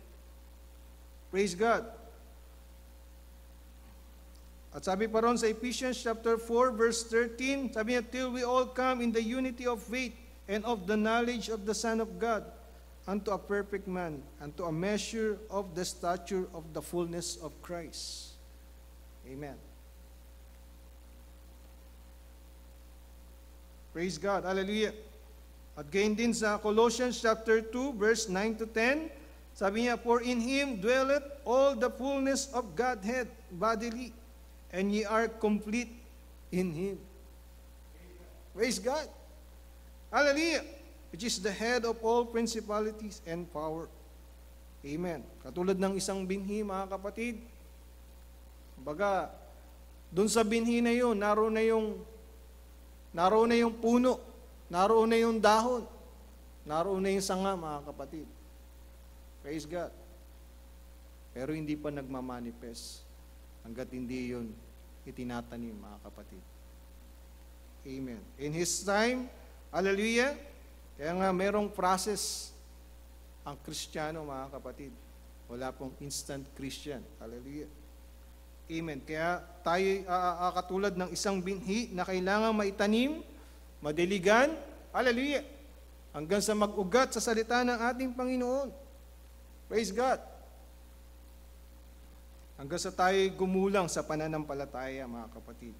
Praise God. At sabi pa ron sa Ephesians chapter 4 verse 13, sabi niya, till we all come in the unity of faith and of the knowledge of the Son of God, unto a perfect man, unto a measure of the stature of the fullness of Christ. Amen. Praise God. Hallelujah. At gain din sa Colossians chapter 2 verse 9 to 10, sabi niya, for in Him dwelleth all the fullness of Godhead bodily, and ye are complete in Him. Praise God. Hallelujah. Which is the head of all principalities and power. Amen. Katulad ng isang binhi, mga kapatid. Baga, dun sa binhi na yun, naroon na yung puno, naroon na yung dahon, naroon na yung sanga, mga kapatid. Praise God. Pero hindi pa nagmamanifest hanggat hindi yun itinatanim, mga kapatid. Amen. In His time, hallelujah, kaya nga merong process ang Kristiyano, mga kapatid. Wala pong instant Christian. Hallelujah. Amen. Kaya tayo katulad ng isang binhi na kailangan maitanim, madiligan, hallelujah, hanggang sa mag-ugat sa salita ng ating Panginoon. Praise God. Hanggang sa tayo'y gumulang sa pananampalataya, mga kapatid.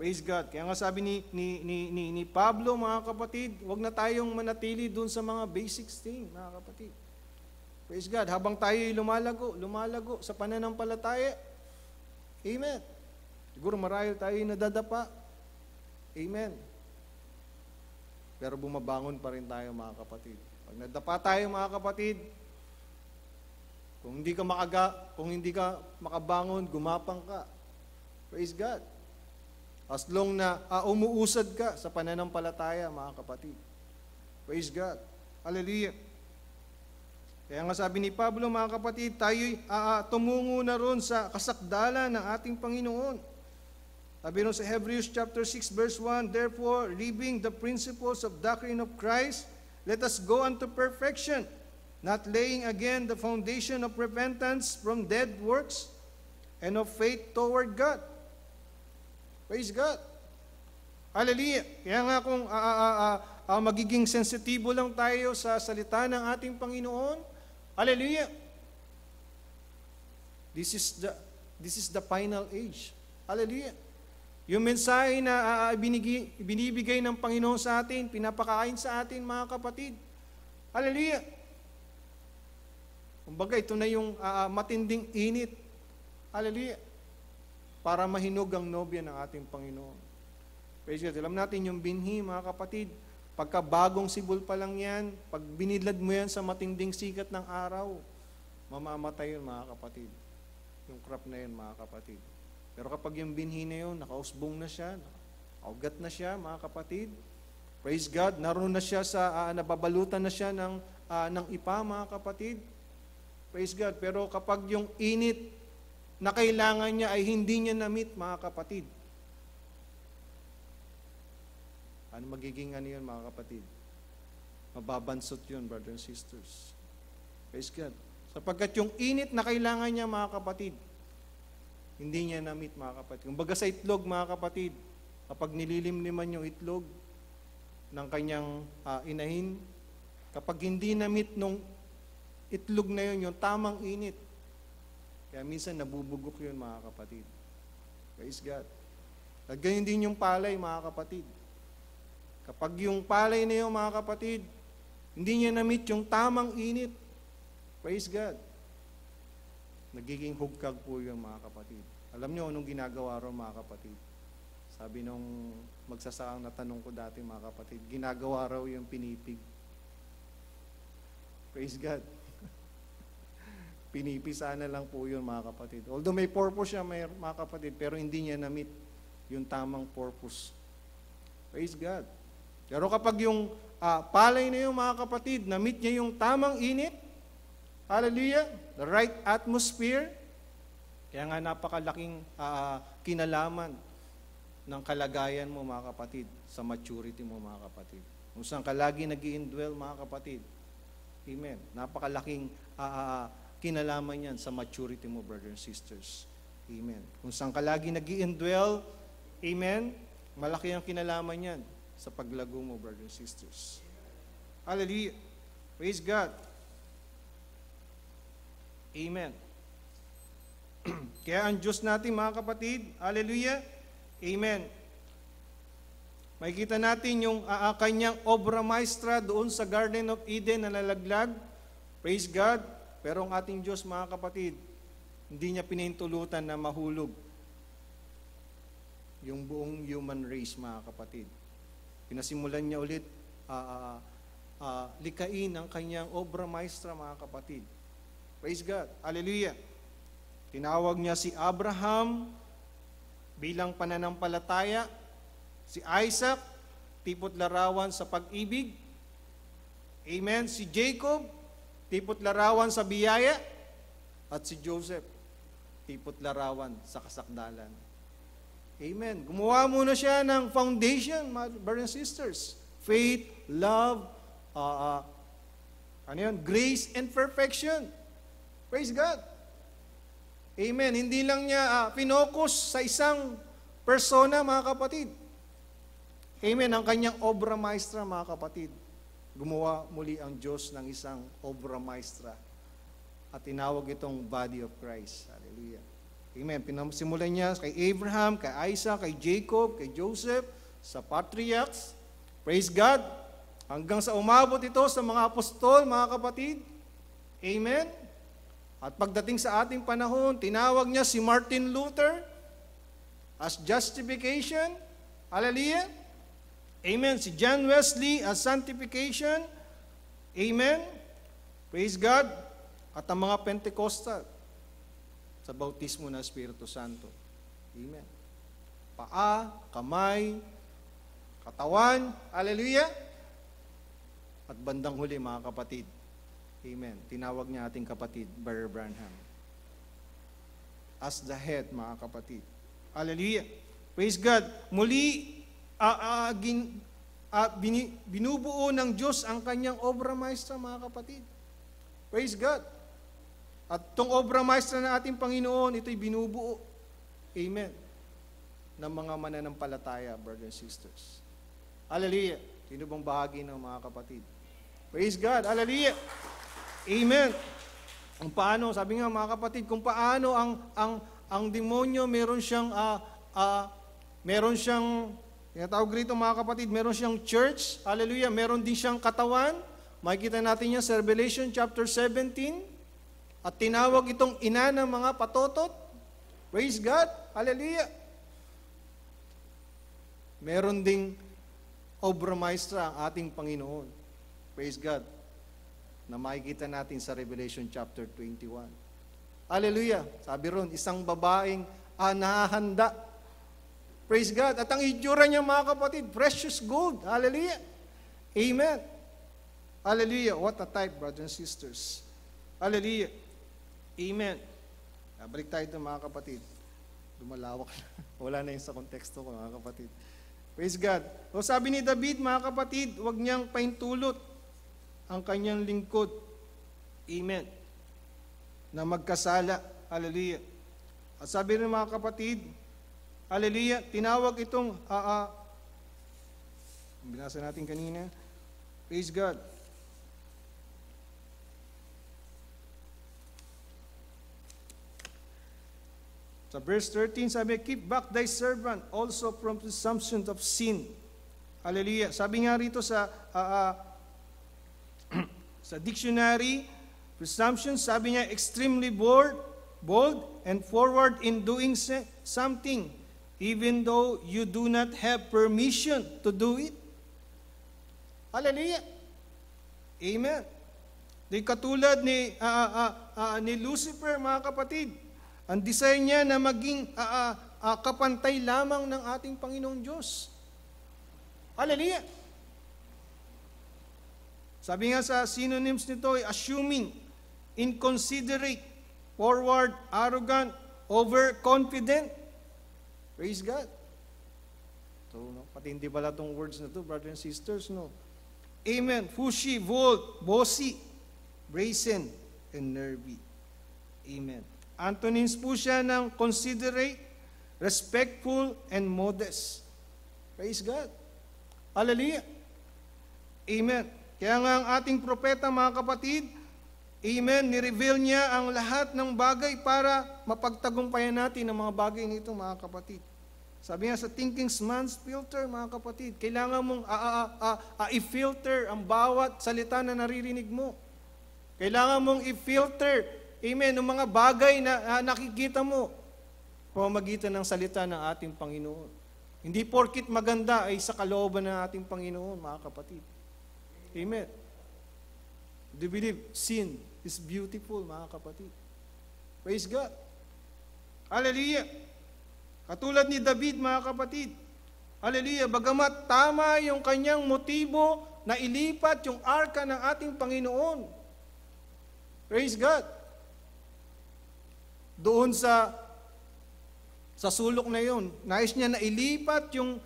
Praise God. Kaya nga sabi ni Pablo, mga kapatid, huwag na tayong manatili dun sa mga basic thing, mga kapatid. Praise God. Habang tayo'y lumalago sa pananampalataya. Amen. Siguro marahil tayo'y nadadapa. Amen. Pero bumabangon pa rin tayo, mga kapatid. Pag nadapa tayo, mga kapatid, kung hindi ka makabangon, gumapang ka. Praise God. As long na umuusad ka sa pananampalataya, mga kapatid. Praise God. Hallelujah. Kaya nga sabi ni Pablo, mga kapatid, tayo'y tumungo na ron sa kasakdala ng ating Panginoon. Sabi ron sa Hebrews chapter 6 verse 1, therefore, leaving the principles of doctrine of Christ, let us go unto perfection, not laying again the foundation of repentance from dead works and of faith toward God. Praise God. Hallelujah. Kaya nga kung magiging sensitibo lang tayo sa salita ng ating Panginoon, hallelujah. This is the final age. Hallelujah. Yung mensahe na binibigay ng Panginoon sa atin, pinapakain sa atin, mga kapatid. Hallelujah. Kumbaga, ito na yung matinding init. Hallelujah. Para mahinog ang nobya ng ating Panginoon. Praise God. Alam natin yung binhi, mga kapatid. Pagka bagong sibol pa lang yan, pag binidlad mo yan sa matinding sikat ng araw, mamamatay yun, mga kapatid. Yung crop na yun, mga kapatid. Pero kapag yung binhi na yun, nakausbong na siya, nakaugat na siya, mga kapatid. Praise God. Naroon na siya sa, nababalutan na siya ng ipa, mga kapatid. Praise God. Pero kapag yung init na kailangan niya ay hindi niya na-meet, mga kapatid. Ano magiging ano yun, mga kapatid? Mababansot yun, brothers and sisters. Praise God. Sapagkat yung init na kailangan niya, mga kapatid, hindi niya na-meet, mga kapatid. Kung baga sa itlog, mga kapatid, kapag nililimliman yung itlog ng kanyang inahin, kapag hindi na-meet nung itlog na yun, yung tamang init. Kaya minsan nabubugok yun, mga kapatid. Praise God. At ganyan din yung palay, mga kapatid. Kapag yung palay na yun, mga kapatid, hindi niya na-meet yung tamang init. Praise God. Nagiging hugkag po yun, mga kapatid. Alam niyo anong ginagawa ron, mga kapatid? Sabi nung magsasaang natanong ko dati, mga kapatid, ginagawa raw yung pinipig. Praise God. Pinipisa na lang po yun, mga kapatid. Although may purpose siya, mga kapatid, pero hindi niya na-meet yung tamang purpose. Praise God. Pero kapag yung palay na yung mga kapatid, na-meet niya yung tamang init, hallelujah, the right atmosphere, kaya nga napakalaking kinalaman ng kalagayan mo, mga kapatid, sa maturity mo, mga kapatid. Kung saan ka lagi nag-i-indwell, mga kapatid. Amen. Napakalaking kinalaman yan sa maturity mo, brothers and sisters. Amen. Kung saan ka lagi nag-i-indwell, amen, malaki ang kinalaman yan sa paglago mo, brothers and sisters. Hallelujah. Praise God. Amen. Kaya ang Diyos natin, mga kapatid, hallelujah, amen, makikita natin yung kanyang obra maestra doon sa Garden of Eden na nalaglag. Praise God. Pero ang ating Diyos, mga kapatid, hindi niya pinintulutan na mahulog yung buong human race, mga kapatid. Pinasimulan niya ulit likain ang kanyang obra maestra, mga kapatid. Praise God. Hallelujah. Tinawag niya si Abraham bilang pananampalataya, si Isaac, tipot larawan sa pag-ibig. Amen. Si Jacob, tipot larawan sa biyaya, at si Joseph, tipot larawan sa kasakdalan. Amen. Gumawa muna siya ng foundation, mga brothers and sisters. Faith, love, grace and perfection. Praise God. Amen. Hindi lang niya pinokus sa isang persona, mga kapatid. Amen. Ang kanyang obra maestra, mga kapatid. Gumawa muli ang Diyos ng isang obra maestra at tinawag itong body of Christ. Hallelujah. Amen. Pinasimulan niya kay Abraham, kay Isaac, kay Jacob, kay Joseph, sa patriarchs. Praise God. Hanggang sa umabot ito sa mga apostol, mga kapatid. Amen. At pagdating sa ating panahon, tinawag niya si Martin Luther as justification. Hallelujah. Amen. Si John Wesley as sanctification. Amen. Praise God. At ang mga Pentecostal sa bautismo ng Espiritu Santo. Amen. Paa, kamay, katawan. Hallelujah. At bandang huli, mga kapatid. Amen. Tinawag niya ating kapatid, Brother Branham, as the head, mga kapatid. Hallelujah. Praise God. Muli, binubuo ng Diyos ang kanyang obra maestra, mga kapatid. Praise God. At itong obra maestra na ating Panginoon, ito'y binubuo, amen, ng mga mananampalataya, brothers and sisters. Hallelujah. Sino bang bahagi ng mga kapatid? Praise God. Hallelujah. Amen. Kung paano, sabi nga, mga kapatid, kung paano ang demonyo, meron siyang tinatawag rito, mga kapatid, meron siyang church, hallelujah, meron din siyang katawan. Makikita natin yan sa Revelation chapter 17. At tinawag itong ina ng mga patotot. Praise God, hallelujah. Meron ding obra maestra ang ating Panginoon. Praise God, na makikita natin sa Revelation chapter 21. Hallelujah, sabi ron, isang babaeng nahahanda. Praise God. At ang itsura niya, mga kapatid, precious gold. Hallelujah. Amen. Hallelujah. What a type, brothers and sisters. Hallelujah. Amen. Balik tayo ito, mga kapatid. Dumalawak na. Wala na yun sa konteksto ko, mga kapatid. Praise God. So sabi ni David, mga kapatid, huwag niyang paintulot ang kanyang lingkod. Amen. Na magkasala. Hallelujah. At sabi rin, mga kapatid, hallelujah, tinawag itong binasa natin kanina. Praise God. Sa verse 13, sabi, keep back thy servant also from presumption of sin. Hallelujah. Sabi nga rito sa dictionary, presumption, sabi niya, extremely bold and forward in doing something, even though you do not have permission to do it. Hallelujah. Amen. Di katulad ni Lucifer, mga kapatid. Ang design niya na maging kapantay lamang ng ating Panginoong Diyos. Hallelujah! Sabi nga sa synonyms nito ay assuming, inconsiderate, forward, arrogant, overconfident. Praise God. So, no? Pati hindi pala itong words na to, brothers and sisters, no? Amen. Pushy, bold, bossy, brazen, and nervy. Amen. Antonyms po siya ng considerate, respectful, and modest. Praise God. Hallelujah. Amen. Kaya nga ang ating propeta, mga kapatid, amen, nireveal niya ang lahat ng bagay para mapagtagumpayan natin ang mga bagay nito, mga kapatid. Sabi nga sa thinking man's filter, mga kapatid, kailangan mong i-filter ang bawat salita na naririnig mo. Kailangan mong i-filter, amen, ng mga bagay na nakikita mo pamamagitan ng salita ng ating Panginoon. Hindi porkit maganda ay sa kalooban ng ating Panginoon, mga kapatid. Amen. Do you believe sin is beautiful, mga kapatid? Praise God. Hallelujah. Katulad ni David, mga kapatid, hallelujah, bagamat tama yung kanyang motibo na ilipat yung arka ng ating Panginoon. Praise God. Doon sa sulok na yun, nais niya na ilipat yung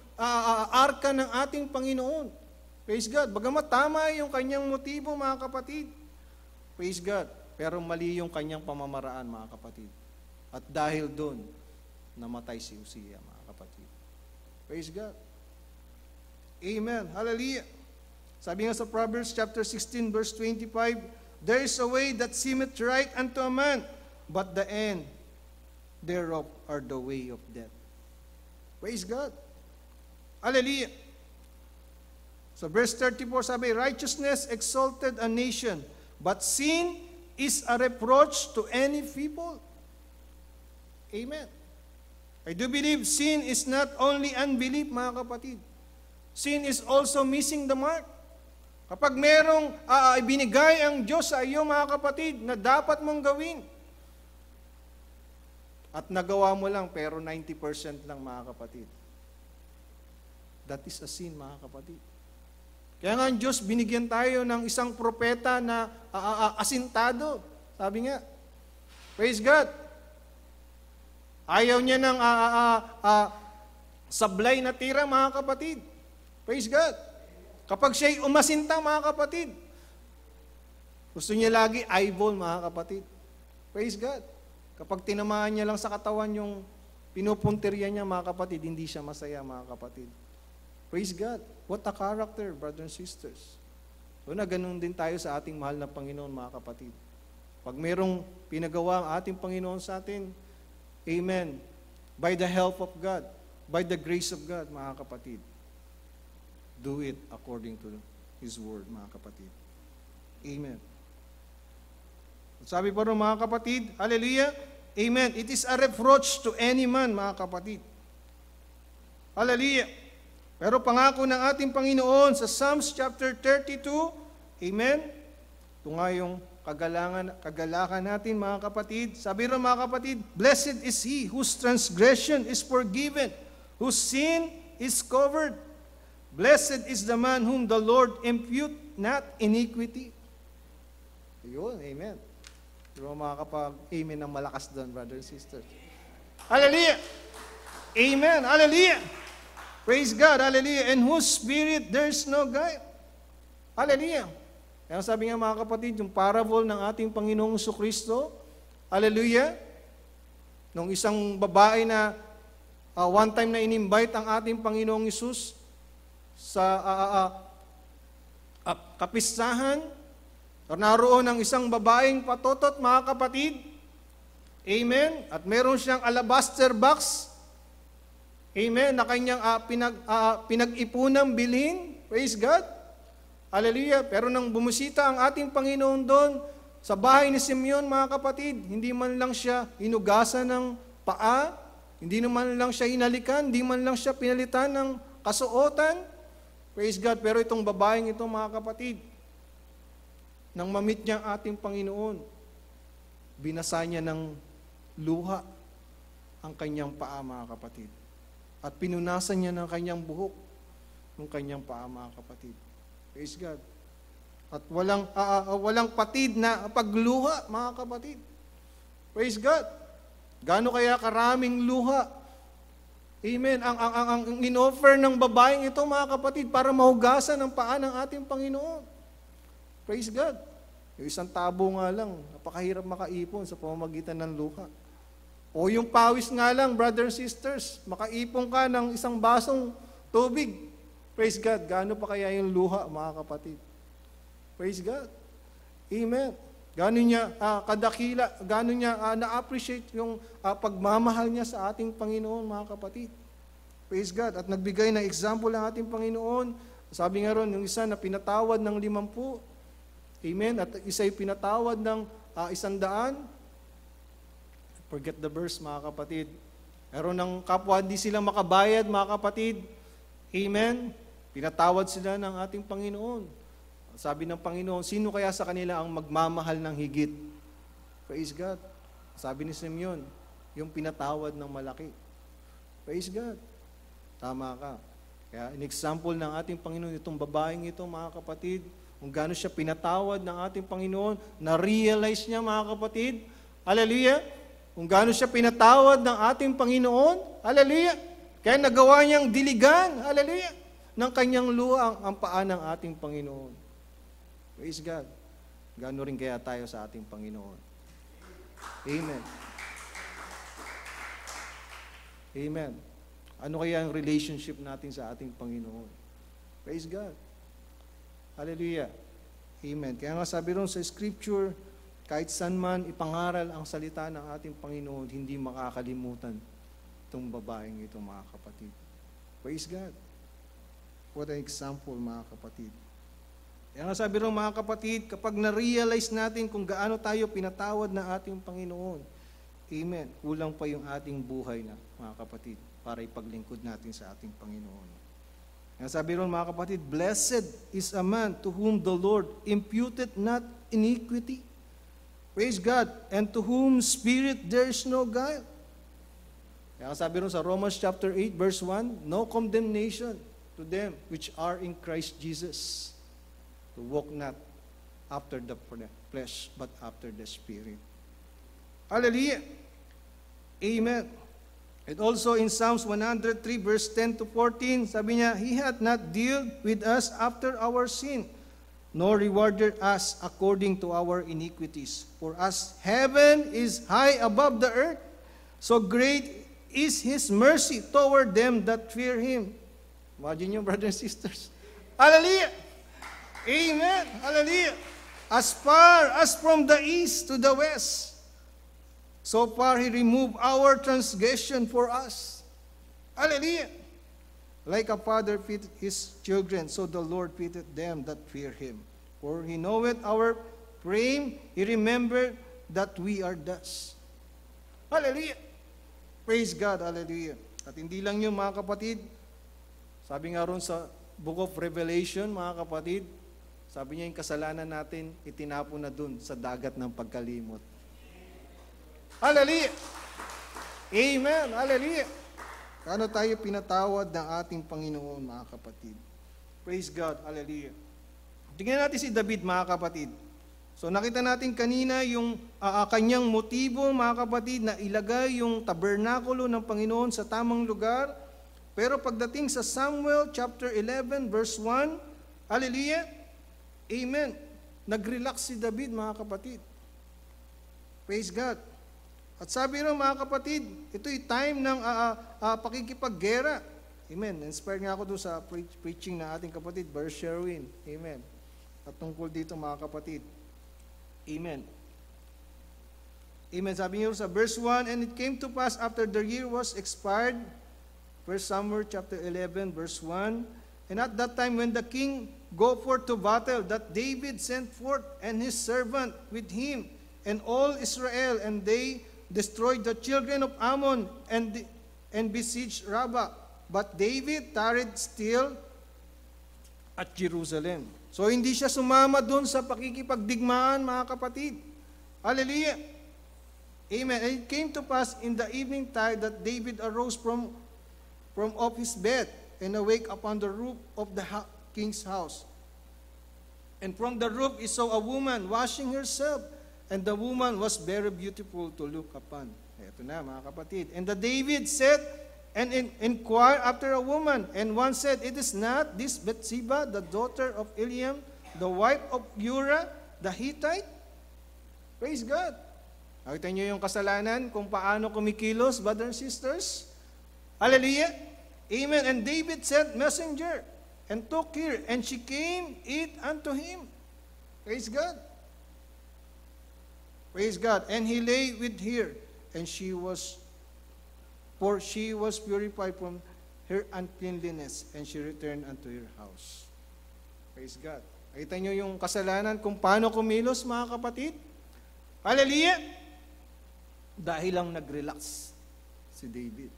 arka ng ating Panginoon. Praise God. Bagamat tama yung kanyang motibo, mga kapatid. Praise God. Pero mali yung kanyang pamamaraan, mga kapatid. At dahil doon, namatay si Uziya, mga kapatid. Praise God. Amen. Hallelujah. Sabi nga sa Proverbs chapter 16 verse 25, there is a way that seemeth right unto a man, but the end thereof are the way of death. Praise God. Hallelujah. So verse 34 sabi, righteousness exalted a nation, but sin is a reproach to any people. Amen. I do believe sin is not only unbelief, mga kapatid. Sin is also missing the mark. Kapag merong ibinigay ang Diyos sa iyo, mga kapatid, na dapat mong gawin, at nagawa mo lang, pero 90% lang, mga kapatid. That is a sin, mga kapatid. Kaya nga ang Diyos, binigyan tayo ng isang propeta na asintado. Sabi nga, praise God. Ayaw niya ng sablay na tira, mga kapatid. Praise God. Kapag siya'y umasinta, mga kapatid, gusto niya lagi eyeball, mga kapatid. Praise God. Kapag tinamaan niya lang sa katawan yung pinupunteriya niya, mga kapatid, hindi siya masaya, mga kapatid. Praise God. What a character, brothers and sisters. So na ganun din tayo sa ating mahal na Panginoon, mga kapatid. Pag merong pinagawa ang ating Panginoon sa atin, amen. By the help of God, by the grace of God, mga kapatid, do it according to His word, mga kapatid. Amen. Sabi pa rin, mga kapatid, hallelujah, amen. It is a reproach to any man, mga kapatid. Hallelujah. Pero pangako ng ating Panginoon sa Psalms chapter 32, amen. Ito nga yung kagalakan natin, mga kapatid. Sabi rin, mga kapatid, blessed is he whose transgression is forgiven, whose sin is covered. Blessed is the man whom the Lord impute not iniquity. Ayun, amen. Pero makakapag-amen ng malakas doon, brothers and sisters. Hallelujah! Amen! Hallelujah! Praise God! Hallelujah! And whose spirit there is no guile. Hallelujah! Kaya sabi nga, mga kapatid, yung parable ng ating Panginoong Jesucristo, hallelujah, nung isang babae na one time na in-invite ang ating Panginoong Isus sa kapistahan, naroon ang isang babaeng patotot, mga kapatid, amen, at meron siyang alabaster box, amen, na kanyang pinag-ipunang bilhin, praise God. Hallelujah. Pero nang bumusita ang ating Panginoon doon sa bahay ni Simeon, mga kapatid, hindi man lang siya hinugasan ng paa, hindi naman lang siya hinalikan, hindi man lang siya pinalitan ng kasuotan. Praise God. Pero itong babaeng ito, mga kapatid, Nang ma-meet niya ang ating Panginoon, binasa niya ng luha ang kanyang paa, mga kapatid. At pinunasan niya ng kanyang buhok ng kanyang paa, mga kapatid. Praise God. At walang patid na pagluha, mga kapatid. Praise God. Gaano kaya karaming luha? Amen. Ang inoffer ng babaeng ito, mga kapatid, para mahugasan ang paa ng ating Panginoon. Praise God. Yung isang tabo nga lang, napakahirap makaipon sa pamamagitan ng luha. O yung pawis nga lang, brothers and sisters, makaipon ka ng isang basong tubig. Praise God. Gaano pa kaya yung luha, mga kapatid? Praise God. Amen. Gano'n niya kadakila, gano'n niya na-appreciate yung pagmamahal niya sa ating Panginoon, mga kapatid. Praise God. At nagbigay ng example ang ating Panginoon. Sabi nga ron, yung isa na pinatawad ng 50. Amen. At isa ay pinatawad ng 100. Forget the verse, mga kapatid. Pero ng kapwa, hindi sila makabayad, mga kapatid. Amen. Pinatawad sila ng ating Panginoon. Sabi ng Panginoon, sino kaya sa kanila ang magmamahal ng higit? Praise God. Sabi ni Simeon, yung pinatawad ng malaki. Praise God. Tama ka. Kaya in example ng ating Panginoon, itong babaeng ito, mga kapatid, kung gaano siya pinatawad ng ating Panginoon, na-realize niya, mga kapatid, hallelujah, kung gaano siya pinatawad ng ating Panginoon, hallelujah, kaya nagawa niyang diligan, hallelujah, ng kanyang luha ang paa ng ating Panginoon. Praise God. Gano'n rin kaya tayo sa ating Panginoon. Amen. Amen. Ano kaya ang relationship natin sa ating Panginoon? Praise God. Hallelujah. Amen. Kaya nga sabi rin sa Scripture, kahit saan man ipangaral ang salita ng ating Panginoon, hindi makakalimutan itong babaeng ito, mga kapatid. Praise God. What an example, mga kapatid. Kaya nga sabi rin, mga kapatid, kapag na-realize natin kung gaano tayo pinatawad na ating Panginoon, amen, kulang pa yung ating buhay na, mga kapatid, para ipaglingkod natin sa ating Panginoon. Kaya nga sabi rin, mga kapatid, blessed is a man to whom the Lord imputed not iniquity. Praise God. And to whom spirit there is no guile. Kaya nga sabi rin sa Romans chapter 8, verse 1, no condemnation to them which are in Christ Jesus. To walk not after the flesh, but after the Spirit. Hallelujah. Amen. And also in Psalms 103, verse 10 to 14, sabi niya, He hath not dealt with us after our sin, nor rewarded us according to our iniquities. For as heaven is high above the earth, so great is His mercy toward them that fear Him. Imagine nyo, brothers and sisters. Hallelujah. Amen. Hallelujah. As far as from the east to the west, so far He removed our transgression for us. Hallelujah. Like a father feedeth his children, so the Lord feedeth them that fear Him. For He knoweth our frame, He remembered that we are dust. Hallelujah. Praise God. Hallelujah. At hindi lang yun, mga kapatid. Sabi nga ron sa Book of Revelation, mga kapatid, sabi niya, yung kasalanan natin, itinapo na dun sa dagat ng pagkalimot. Hallelujah! Amen! Hallelujah! Kano tayo pinatawad ng ating Panginoon, mga kapatid? Praise God! Hallelujah! Tingnan natin si David, mga kapatid. So nakita natin kanina yung kanyang motibo, mga kapatid, na ilagay yung tabernakulo ng Panginoon sa tamang lugar. Pero pagdating sa Samuel chapter 11, verse 1, hallelujah! Amen. Nag-relax si David, mga kapatid. Praise God. At sabi rin, mga kapatid, ito'y time ng pakikipaggera. Amen. Inspired nga ako doon sa preaching na ating kapatid, Brother Sherwin. Amen. At tungkol dito, mga kapatid. Amen. Amen. Sabi niyo sa verse 1, And it came to pass after the year was expired, 1 Samuel chapter 11, verse 1, And at that time when the king go forth to battle, that David sent forth and his servant with him and all Israel, and they destroyed the children of Ammon and besieged Rabbah. But David tarried still at Jerusalem. So hindi siya sumama doon sa pakikipagdigmaan, mga kapatid. Hallelujah. Amen. And it came to pass in the evening tide that David arose from off his bed and awake upon the roof of the king's house. And from the roof he saw a woman washing herself, and the woman was very beautiful to look upon. Ito na, mga kapatid. And the David said, and inquired after a woman, and one said, it is not this Bathsheba, the daughter of Eliam, the wife of Uriah the Hittite? Praise God. Nakita niyo yung kasalanan, kung paano kumikilos, brothers and sisters. Hallelujah. Amen. And David sent messenger, and took her, and she came it unto him. Praise God. Praise God. And he lay with her, and she was, for she was purified from her uncleanliness, and she returned unto her house. Praise God. Nakita niyo yung kasalanan, kung paano kumilos, mga kapatid. Hallelujah. Dahil lang nag-relax si David.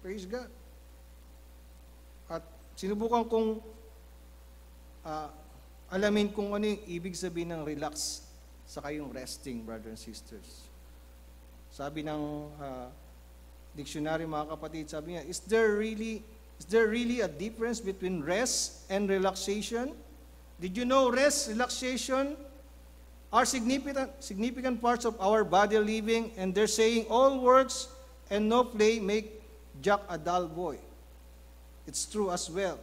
Praise God. At sinubukan kong alamin kung ano yung ibig sabihin ng relax saka yung resting, brothers and sisters. Sabi ng dictionary, mga kapatid, sabi niya, is there really a difference between rest and relaxation? Did you know rest, relaxation are significant parts of our body living, and they're saying all works and no play make Jack a dull boy. It's true as well.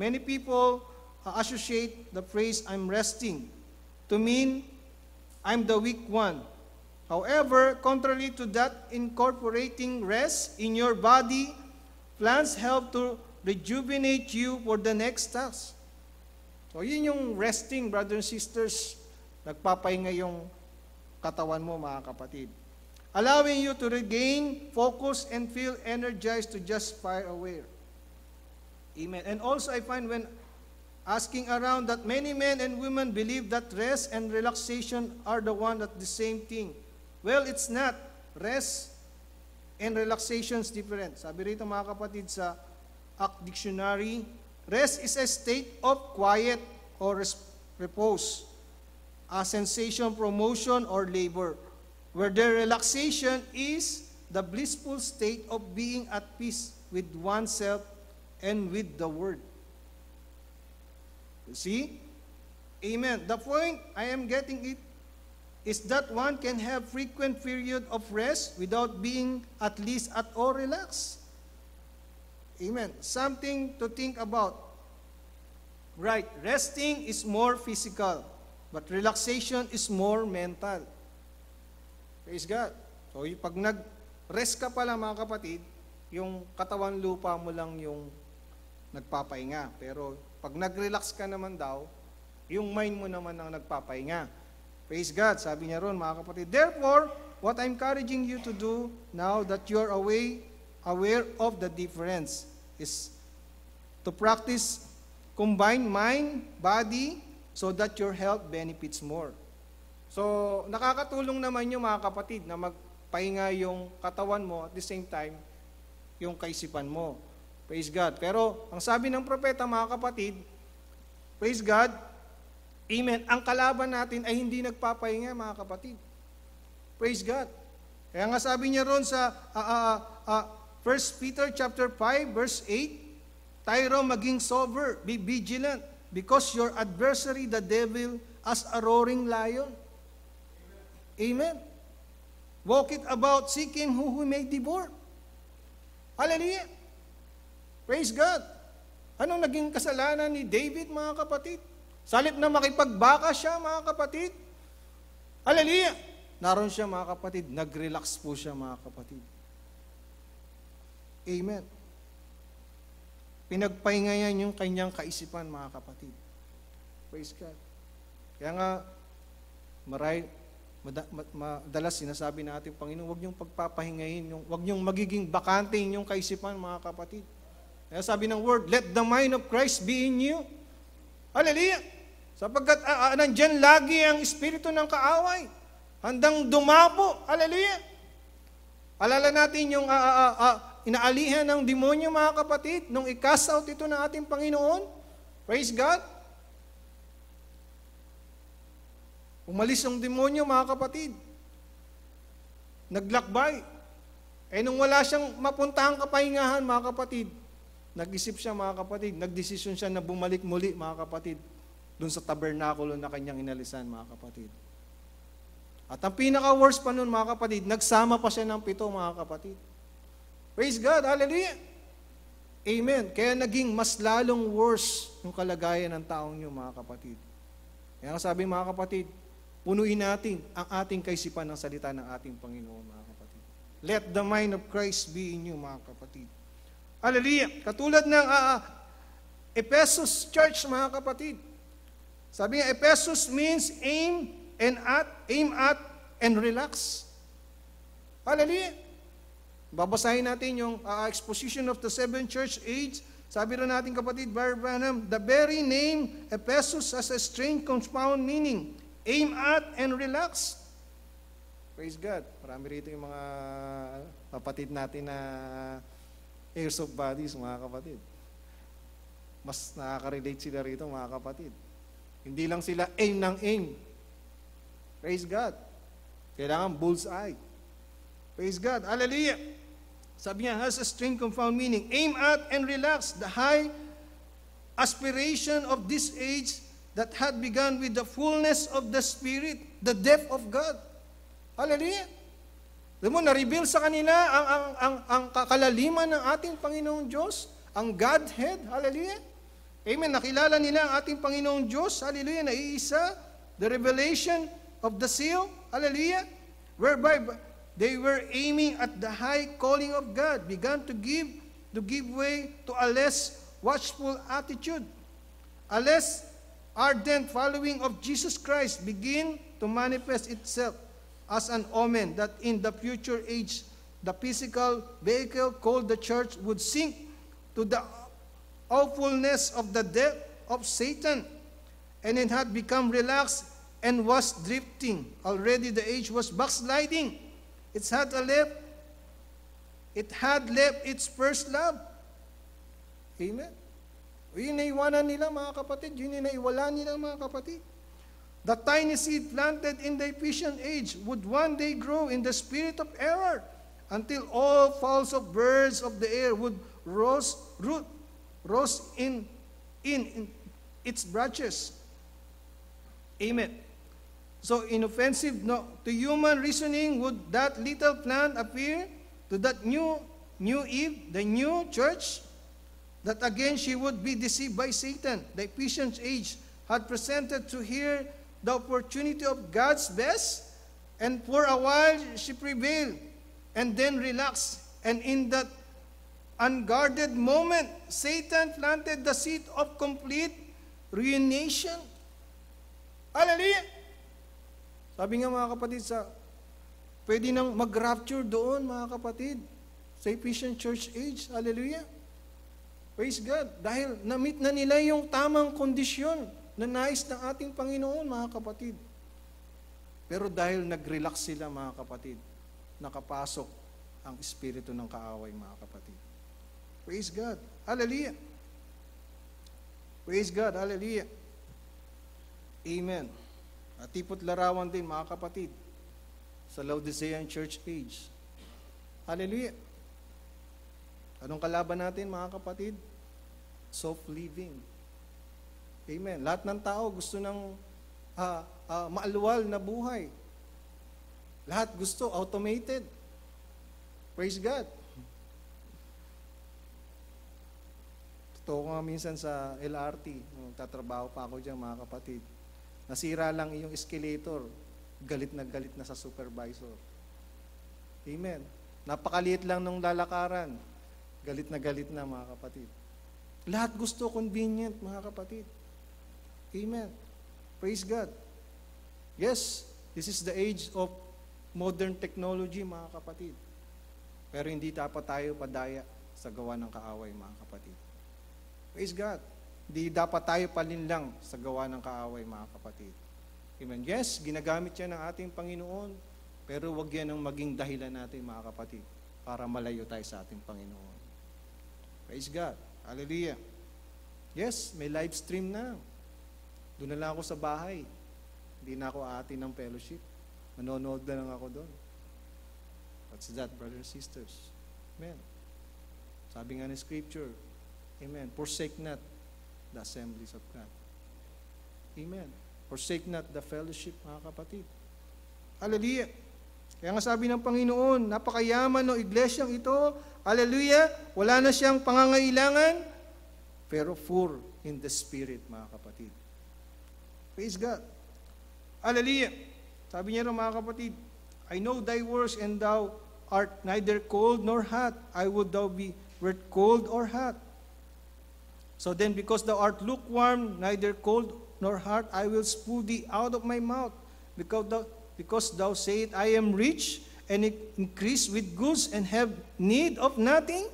Many people associate the phrase, I'm resting, to mean I'm the weak one. However, contrary to that, incorporating rest in your body plans help to rejuvenate you for the next task. So yun yung resting, brothers and sisters. Nagpapahinga yung katawan mo, mga kapatid. Allowing you to regain focus and feel energized to just fire away. Amen. And also I find when asking around that many men and women believe that rest and relaxation are the one that the same thing. Well, it's not. Rest and relaxation is different. Sabi rito, mga kapatid, sa ACT Dictionary, rest is a state of quiet or repose, a sensation, promotion, or labor, where the relaxation is the blissful state of being at peace with oneself and with the Word. You see? Amen. The point I am getting it is that one can have frequent period of rest without being at least at all relaxed. Amen. Something to think about. Right. Resting is more physical, but relaxation is more mental. Praise God. So, pag nag-rest ka pala, mga kapatid, yung katawan lupa mo lang yung nagpapahinga. Pero pag nag-relax ka naman daw, yung mind mo naman ang nagpapahinga. Praise God. Sabi niya ron, mga kapatid, therefore, what I'm encouraging you to do now that you're aware of the difference is to practice combined mind, body, so that your health benefits more. So, nakakatulong naman yung mga kapatid na magpahinga yung katawan mo at the same time yung kaisipan mo. Praise God. Pero, ang sabi ng propeta, mga kapatid, praise God, amen, ang kalaban natin ay hindi nagpapahinga, mga kapatid. Praise God. Kaya nga sabi niya ron sa 1 Peter chapter 5, verse 8, tayo maging sober, be vigilant, because your adversary, the devil, as a roaring lion, amen, walk it about seeking who may devour. Hallelujah. Praise God. Anong naging kasalanan ni David, mga kapatid? Salip na makipagbaka siya, mga kapatid. Hallelujah. Naroon siya, mga kapatid. Nag-relax po siya, mga kapatid. Amen. Pinagpahinga niya yung kanyang kaisipan, mga kapatid. Praise God. Kaya nga, madalas sinasabi na ating Panginoon, huwag niyong pagpapahingayin, huwag niyong magiging bakante yung kaisipan, mga kapatid. Kaya sabi ng word, let the mind of Christ be in you. Hallelujah! Sapagkat nandyan lagi ang espiritu ng kaaway. Handang dumapo. Hallelujah! Alala natin yung inaalihan ng demonyo, mga kapatid, nung i-cast out ito ng ating Panginoon. Praise God! Umalis ang demonyo, mga kapatid. Naglakbay. Eh nung wala siyang mapuntahang kapahingahan, mga kapatid, nag-isip siya, mga kapatid. Nagdesisyon siya na bumalik muli, mga kapatid, doon sa tabernakulo na kanyang inalisan, mga kapatid. At ang pinaka-worst pa nun, mga kapatid, nagsama pa siya ng 7, mga kapatid. Praise God! Hallelujah! Amen! Kaya naging mas lalong worse yung kalagayan ng taong nyo, mga kapatid. Kaya sabi, mga kapatid, punuin natin ang ating kaisipan ng salita ng ating Panginoon, mga kapatid. Let the mind of Christ be in you, mga kapatid. Hallelujah! Katulad ng Ephesus Church, mga kapatid. Sabi nga, Ephesus means aim at and relax. Hallelujah! Babasahin natin yung exposition of the 7 church age. Sabi rin natin, kapatid, Branham, the very name Ephesus has a strange compound meaning. Aim at and relax. Praise God. Marami rito yung mga kapatid natin na heirs of bodies, mga kapatid. Mas nakaka-relate sila rito, mga kapatid. Hindi lang sila aim ng aim. Praise God. Kailangan bullseye. Praise God. Hallelujah. Sabi niya, has a strange confound meaning. Aim at and relax the high aspiration of this age that had begun with the fullness of the Spirit, the depth of God. Hallelujah. Diba, na-reveal sa kanila ang kakalaliman ng ating Panginoong Diyos, ang Godhead. Hallelujah. Amen. Nakilala nila ang ating Panginoong Diyos. Hallelujah. Naiisa. The revelation of the seal. Hallelujah. Whereby they were aiming at the high calling of God. Began to give way to a less watchful attitude. A less ardent following of Jesus Christ begin to manifest itself as an omen that in the future age, the physical vehicle called the church would sink to the awfulness of the death of Satan, and it had become relaxed and was drifting. Already the age was backsliding. It had left its first love. Amen. Yun naiwanan nila, mga kapatid. Yun naiwalan nila, mga kapatid. The tiny seed planted in the Ephesian age would one day grow in the spirit of error until all fowls of birds of the air would rose in its branches. Amen. So inoffensive to human reasoning would that little plant appear to that new Eve, the new church, that again she would be deceived by Satan. The Ephesian age had presented to her the opportunity of God's best, and for a while she prevailed and then relaxed, and in that unguarded moment, Satan planted the seed of complete ruination. Hallelujah! Sabi nga, mga kapatid, pwede nang mag-rapture doon, mga kapatid, sa Ephesian Church Age. Hallelujah! Praise God! Dahil na-meet na nila yung tamang kondisyon na nais ng ating Panginoon, mga kapatid. Pero dahil nag-relax sila, mga kapatid, nakapasok ang espiritu ng kaaway, mga kapatid. Praise God. Hallelujah. Praise God. Hallelujah. Amen. At tipot larawan din, mga kapatid, sa Laodicean Church Age. Hallelujah. Anong kalaban natin, mga kapatid? Soft living. Amen. Lahat ng tao gusto ng maaluwal na buhay. Lahat gusto automated. Praise God. Totoo ko nga minsan sa LRT, nung tatrabaho pa ako dyan, mga kapatid. Nasira lang yung escalator, galit na sa supervisor. Amen. Napakaliit lang nung lalakaran, galit na, mga kapatid. Lahat gusto convenient, mga kapatid. Amen. Praise God. Yes, this is the age of modern technology, mga kapatid. Pero hindi dapat tayo padaya sa gawa ng kaaway, mga kapatid. Praise God. Di dapat tayo palinlang sa gawa ng kaaway, mga kapatid. Amen. Yes, ginagamit yan ng ating Panginoon, pero huwag yan ang maging dahilan natin, mga kapatid, para malayo tayo sa ating Panginoon. Praise God. Hallelujah. Yes, may live stream na. Doon na lang ako sa bahay. Hindi na ako aatin ng fellowship. Manonood na lang ako doon. What's that, brothers and sisters? Amen. Sabi nga ng Scripture, amen, forsake not the assemblies of God. Amen. Forsake not the fellowship, mga kapatid. Hallelujah. Kaya nga sabi ng Panginoon, napakayaman ng iglesyang ito. Hallelujah. Wala na siyang pangangailangan, pero full in the Spirit, mga kapatid. Praise God. Hallelujah. Sabi niya rin, mga kapatid, I know thy works and thou art neither cold nor hot. I would thou be wert cold or hot. So then, because thou art lukewarm, neither cold nor hot, I will spew thee out of my mouth. Because thou sayest, I am rich, and increase with goods, and have need of nothing.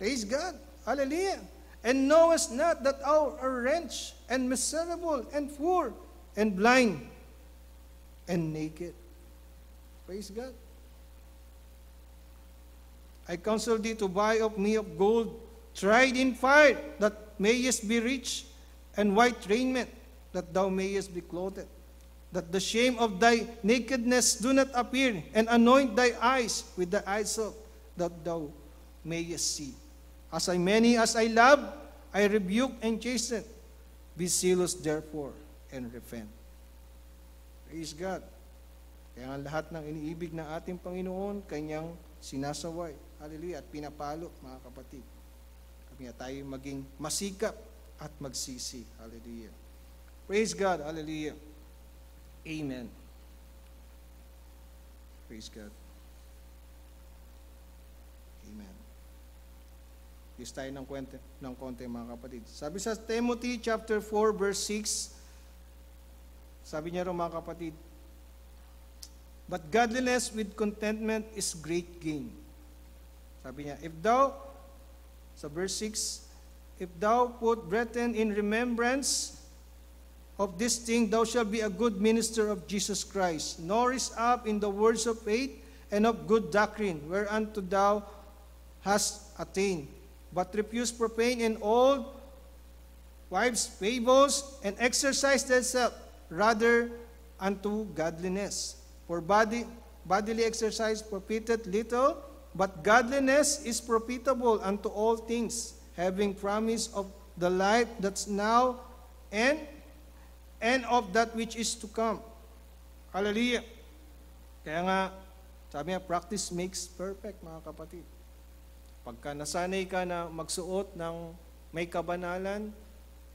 Praise God. Hallelujah. And knowest not that thou art wretched, and miserable, and poor, and blind, and naked. Praise God. I counsel thee to buy of me of gold, tried in fire, that mayest be rich, and white raiment, that thou mayest be clothed, that the shame of thy nakedness do not appear, and anoint thy eyes with the eyes of that thou mayest see. As I many as I love, I rebuke and chasten. Be zealous therefore, and repent. Praise God. Kaya ang lahat ng iniibig ng ating Panginoon, kanyang sinasaway. Hallelujah. At pinapalo, mga kapatid. Kami na tayo maging masikap at magsisi. Hallelujah. Praise God. Hallelujah. Amen. Praise God. Amen. Use tayo ng konti, mga kapatid. Sabi sa Timothy chapter 4, verse 6, sabi niya rin, mga kapatid, but godliness with contentment is great gain. Sabi niya, if thou, sa verse 6, if thou put brethren in remembrance of this thing, thou shalt be a good minister of Jesus Christ, nourished up in the words of faith and of good doctrine, whereunto thou hast attained. But refuse profane and old wives' fables, and exercise thyself rather unto godliness. For bodily exercise profiteth little, but godliness is profitable unto all things, having promise of the life that's now and of that which is to come. Hallelujah. Kaya nga, sabi nga, practice makes perfect, mga kapatid. Pagka nasanay ka na magsuot ng may kabanalan,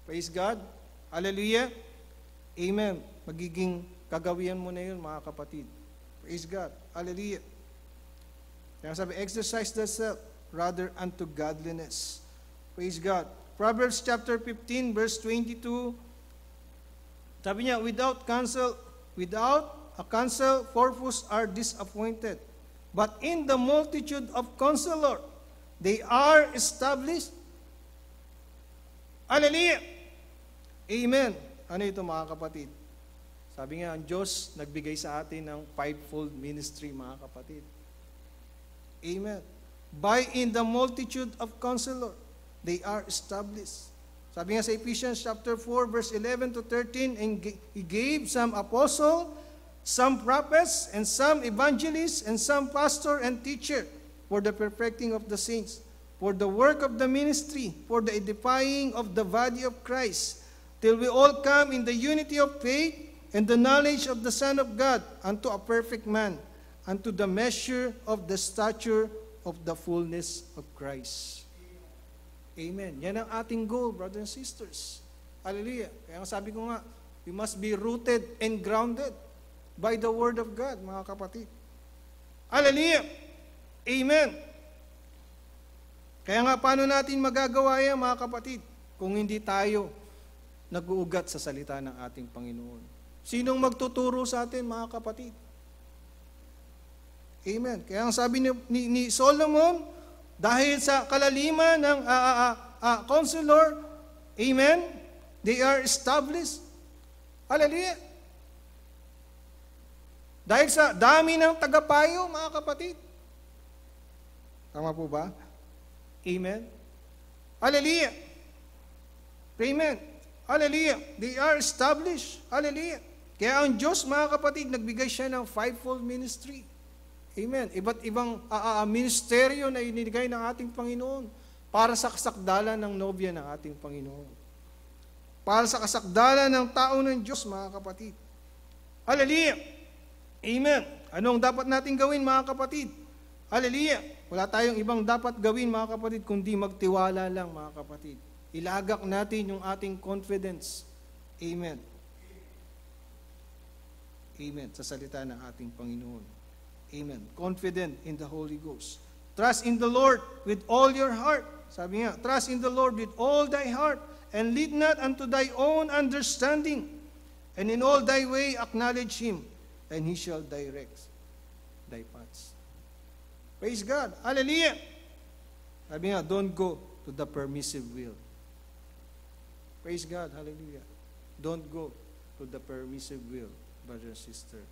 praise God, hallelujah, amen, magiging kagawian mo na yun, mga kapatid. Praise God. Hallelujah. Kaya sabi, exercise thyself rather unto godliness. Praise God. Proverbs chapter 15, verse 22. Sabi niya, without a counsel, purpose are disappointed. But in the multitude of counselor, they are established. Hallelujah. Amen. Ano ito, mga kapatid? Sabi nga, ang Diyos nagbigay sa atin ng fivefold ministry, mga kapatid. Amen. By in the multitude of counselor, they are established. Sabi nga sa Ephesians chapter 4, verse 11 to 13, and He gave some apostle, some prophets, and some evangelists, and some pastor and teacher for the perfecting of the saints, for the work of the ministry, for the edifying of the body of Christ, till we all come in the unity of faith, and the knowledge of the Son of God, unto a perfect man, unto the measure of the stature of the fullness of Christ. Amen. Yan ang ating goal, brothers and sisters. Hallelujah. Kaya ang sabi ko nga, we must be rooted and grounded by the Word of God, mga kapatid. Hallelujah. Amen. Kaya nga, paano natin magagawa yan, mga kapatid, kung hindi tayo nag-uugat sa salita ng ating Panginoon? Sinong magtuturo sa atin, mga kapatid? Amen. Kaya ang sabi ni Solomon, dahil sa kalaliman ng counselor, amen, they are established. Hallelujah. Dahil sa dami ng tagapayo, mga kapatid. Tama po ba? Amen. Hallelujah. Amen. Hallelujah. They are established. Hallelujah. Kaya ang Diyos, mga kapatid, nagbigay siya ng fivefold ministry. Amen. Iba't ibang ministeryo na inigay ng ating Panginoon para sa kasakdalan ng nobya ng ating Panginoon. Para sa kasakdalan ng tao ng Diyos, mga kapatid. Hallelujah! Amen. Anong dapat natin gawin, mga kapatid? Hallelujah! Wala tayong ibang dapat gawin, mga kapatid, kundi magtiwala lang, mga kapatid. Ilagak natin yung ating confidence. Amen. Amen. Sa salita ng ating Panginoon. Amen. Confident in the Holy Ghost. Trust in the Lord with all your heart. Sabi nga, trust in the Lord with all thy heart, and lead not unto thy own understanding. And in all thy way acknowledge Him, and He shall direct thy paths. Praise God. Hallelujah. Sabi nga, don't go to the permissive will. Praise God, hallelujah. Don't go to the permissive will, brother and sister.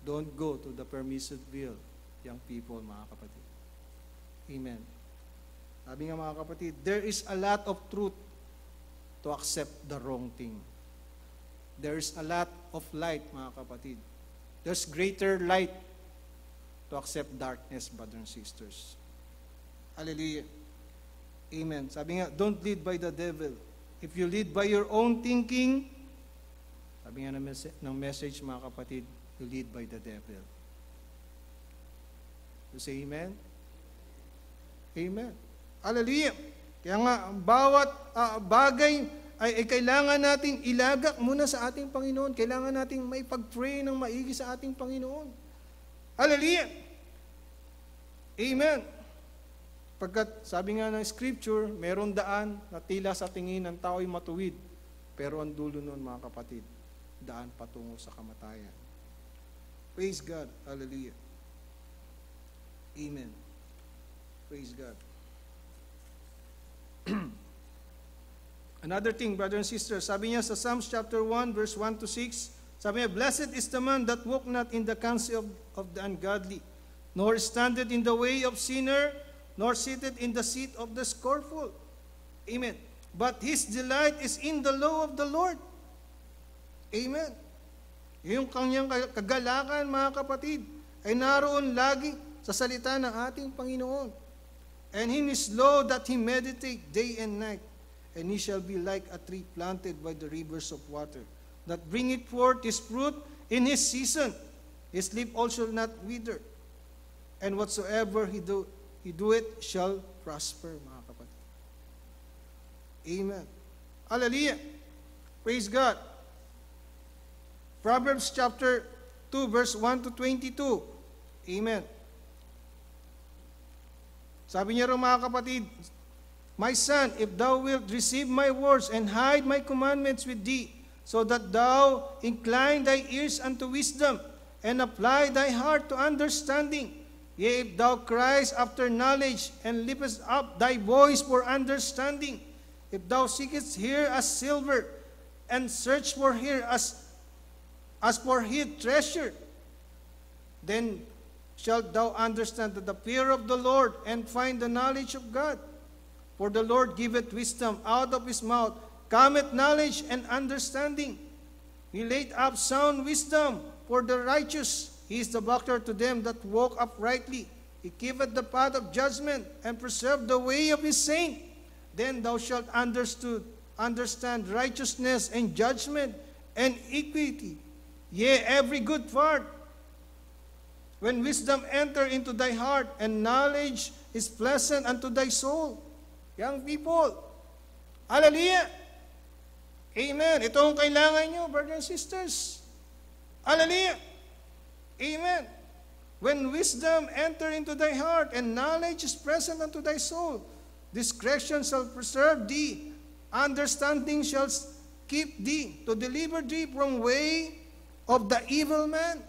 Don't go to the permissive will, young people, mga kapatid. Amen. Sabi nga, mga kapatid, there is a lot of truth to accept the wrong thing. There is a lot of light, mga kapatid. There's greater light to accept darkness, brother and sisters. Hallelujah. Amen. Sabi nga, don't lead by the devil. If you lead by your own thinking, sabi nga ng message, mga kapatid, you lead by the devil. You say amen? Amen. Hallelujah. Kaya nga, bawat bagay ay kailangan natin ilagak muna sa ating Panginoon. Kailangan natin may pag-pray ng maigi sa ating Panginoon. Hallelujah. Amen. Pagkat sabi nga ng scripture, meron daan na tila sa tingin ng tao ay matuwid. Pero ang dulo nun, mga kapatid, daan patungo sa kamatayan. Praise God. Hallelujah. Amen. Praise God. Another thing, brothers and sisters, sabi niya sa Psalms chapter 1, verse 1 to 6, sabi niya, blessed is the man that walk not in the counsel of the ungodly, nor standeth in the way of sinner, nor seated in the seat of the scornful. Amen. But his delight is in the law of the Lord. Amen. Yung kanyang kagalakan, mga kapatid, ay naroon lagi sa salita ng ating Panginoon. And in his law that he meditate day and night, and he shall be like a tree planted by the rivers of water, that bringeth forth his fruit in his season. His leaf also shall not wither, and whatsoever he doeth, shall prosper, mga kapatid. Amen. Hallelujah. Praise God. Proverbs chapter 2, verse 1 to 22. Amen. Sabi niya rin, mga kapatid, my son, if thou wilt receive my words and hide my commandments with thee, so that thou incline thy ears unto wisdom and apply thy heart to understanding, yea, if thou criest after knowledge and liftest up thy voice for understanding, if thou seekest here as silver and search for here as for hid treasure, then shalt thou understand that the fear of the Lord and find the knowledge of God. For the Lord giveth wisdom, out of his mouth cometh knowledge and understanding. He laid up sound wisdom for the righteous. He is the buckler to them that walk uprightly. He keepeth the path of judgment and preserve the way of his saint. Then thou shalt understand righteousness and judgment and equity, yea, every good part. When wisdom enter into thy heart, and knowledge is pleasant unto thy soul. Young people, hallelujah! Amen. Ito ang kailangan nyo, brothers and sisters. Hallelujah! Amen. When wisdom enter into thy heart, and knowledge is present unto thy soul, discretion shall preserve thee, understanding shall keep thee, to deliver thee from way of the evil man.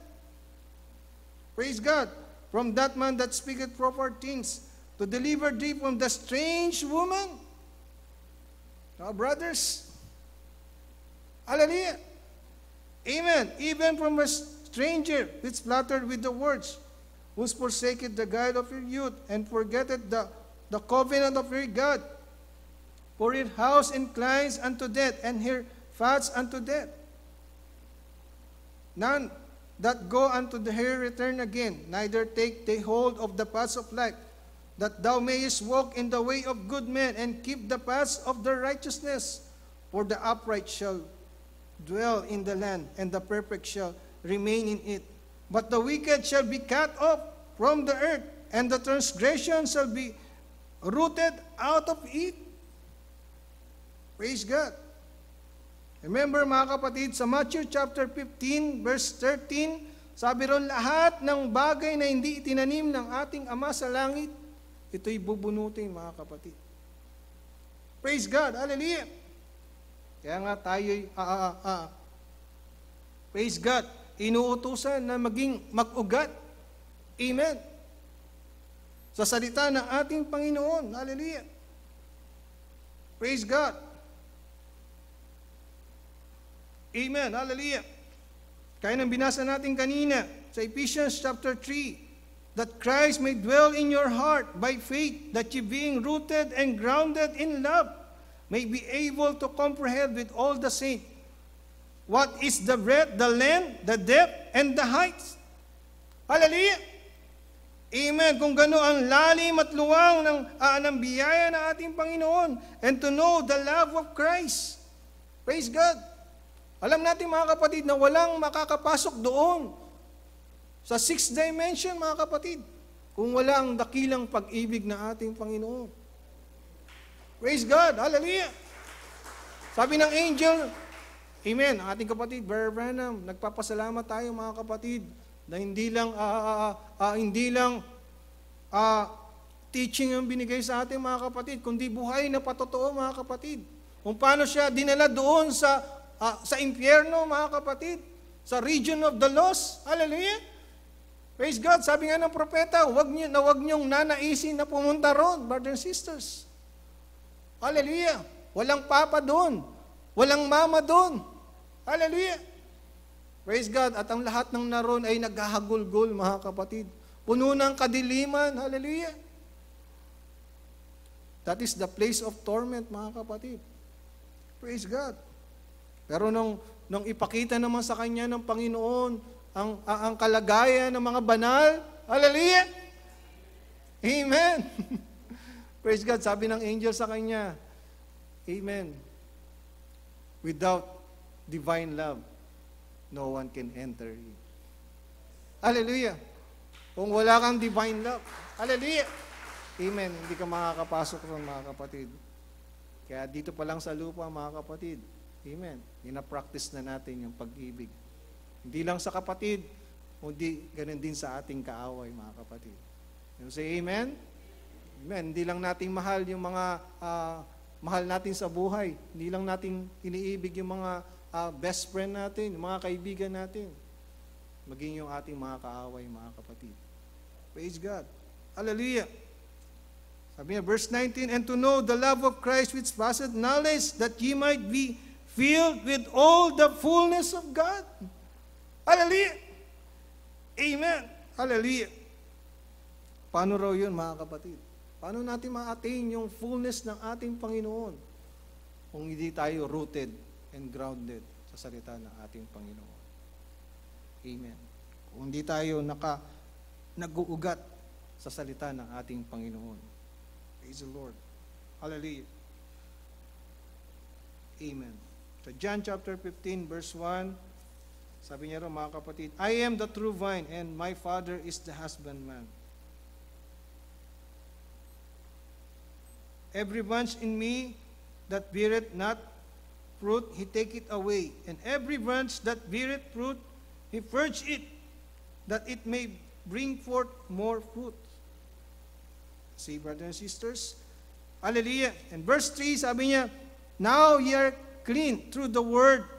Praise God. From that man that speaketh proper things, to deliver thee from the strange woman. Now, brothers, hallelujah. Amen. Even from a stranger, which flattered with the words, who forsaketh the guide of your youth, and forgetteth the covenant of your God. For her house inclines unto death, and her paths unto death. none that go unto the her return again, neither take they hold of the paths of life, that thou mayest walk in the way of good men, and keep the paths of their righteousness. For the upright shall dwell in the land, and the perfect shall remain in it. But the wicked shall be cut off from the earth, and the transgression shall be rooted out of it. Praise God. Remember mga kapatid, sa Matthew chapter 15 verse 13, sabi ron, lahat ng bagay na hindi itinanim ng ating Ama sa langit, ito'y bubunutin mga kapatid. Praise God. Hallelujah. Kaya nga tayo'y praise God, inuutusan na maging mag-ugat. Amen. Sa salita ng ating Panginoon. Hallelujah. Praise God. Amen. Hallelujah. Kaya nang binasa natin kanina sa Ephesians chapter 3, that Christ may dwell in your heart by faith, that you being rooted and grounded in love may be able to comprehend with all the saints what is the breadth, the length, the depth, and the height. Hallelujah. Amen. Kung gano'n ang lalim at luwang ng biyaya ng ating Panginoon, and to know the love of Christ. Praise God. Alam natin mga kapatid na walang makakapasok doon sa sixth dimension mga kapatid kung wala ang dakilang pag-ibig na ating Panginoon. Praise God! Hallelujah! Sabi ng angel, amen, ang ating kapatid, Brother Branham, nagpapasalamat tayo mga kapatid na hindi lang teaching ang binigay sa ating mga kapatid, kundi buhay na patotoo mga kapatid. Kung paano siya dinala doon sa impyerno, mga kapatid, sa region of the lost. Hallelujah. Praise God. Sabi nga ng propeta, huwag niyong nanaisin na pumunta roon, brothers and sisters. Hallelujah. Walang papa doon. Walang mama doon. Hallelujah. Praise God. At ang lahat ng naroon ay naghahagulgol, mga kapatid. Puno ng kadiliman. Hallelujah. That is the place of torment, mga kapatid. Praise God. Pero nung ipakita naman sa kanya ng Panginoon ang kalagayan ng mga banal, hallelujah! Amen! Praise God, sabi ng angel sa kanya, amen. Without divine love, no one can enter it. Hallelujah! Kung wala kang divine love, hallelujah! Amen, hindi ka makakapasok ron mga kapatid. Kaya dito pa lang sa lupa mga kapatid, amen. Ina-practice na natin yung pag-ibig. Hindi lang sa kapatid, kundi ganun din sa ating kaaway, mga kapatid. You say amen? Amen. Hindi lang natin mahal yung mga mahal natin sa buhay. Hindi lang natin iniibig yung mga best friend natin, yung mga kaibigan natin. Maging yung ating mga kaaway, mga kapatid. Praise God. Hallelujah. Sabi niya, verse 19, and to know the love of Christ which passeth knowledge, that ye might be filled with all the fullness of God. Hallelujah! Amen! Hallelujah! Paano raw yun mga kapatid? Paano natin ma-attain yung fullness ng ating Panginoon kung hindi tayo rooted and grounded sa salita ng ating Panginoon? Amen! Kung hindi tayo nag-uugat sa salita ng ating Panginoon. Praise the Lord! Hallelujah! Amen! So John chapter 15 verse 1, sabi niya rin mga kapatid, I am the true vine and my Father is the husbandman. Every branch in me that beareth not fruit, he taketh away. And every branch that beareth fruit, he purgeth it, that it may bring forth more fruit. See, brothers and sisters? Hallelujah! And verse 3, sabi niya, now ye are clean through the word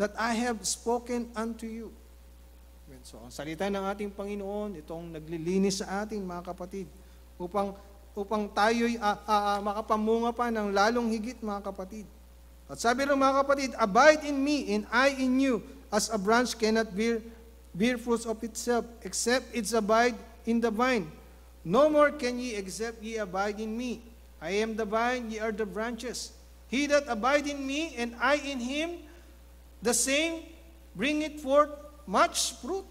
that I have spoken unto you. So, ang salita ng ating Panginoon, itong naglilinis sa atin, mga kapatid, upang tayo'y makapamunga pa ng lalong higit, mga kapatid. At sabi rin, mga kapatid, abide in me, and I in you, as a branch cannot bear fruits of itself, except it abide in the vine. No more can ye, except ye abide in me. I am the vine, ye are the branches. He that abideth in me, and I in him, the same bringeth forth much fruit.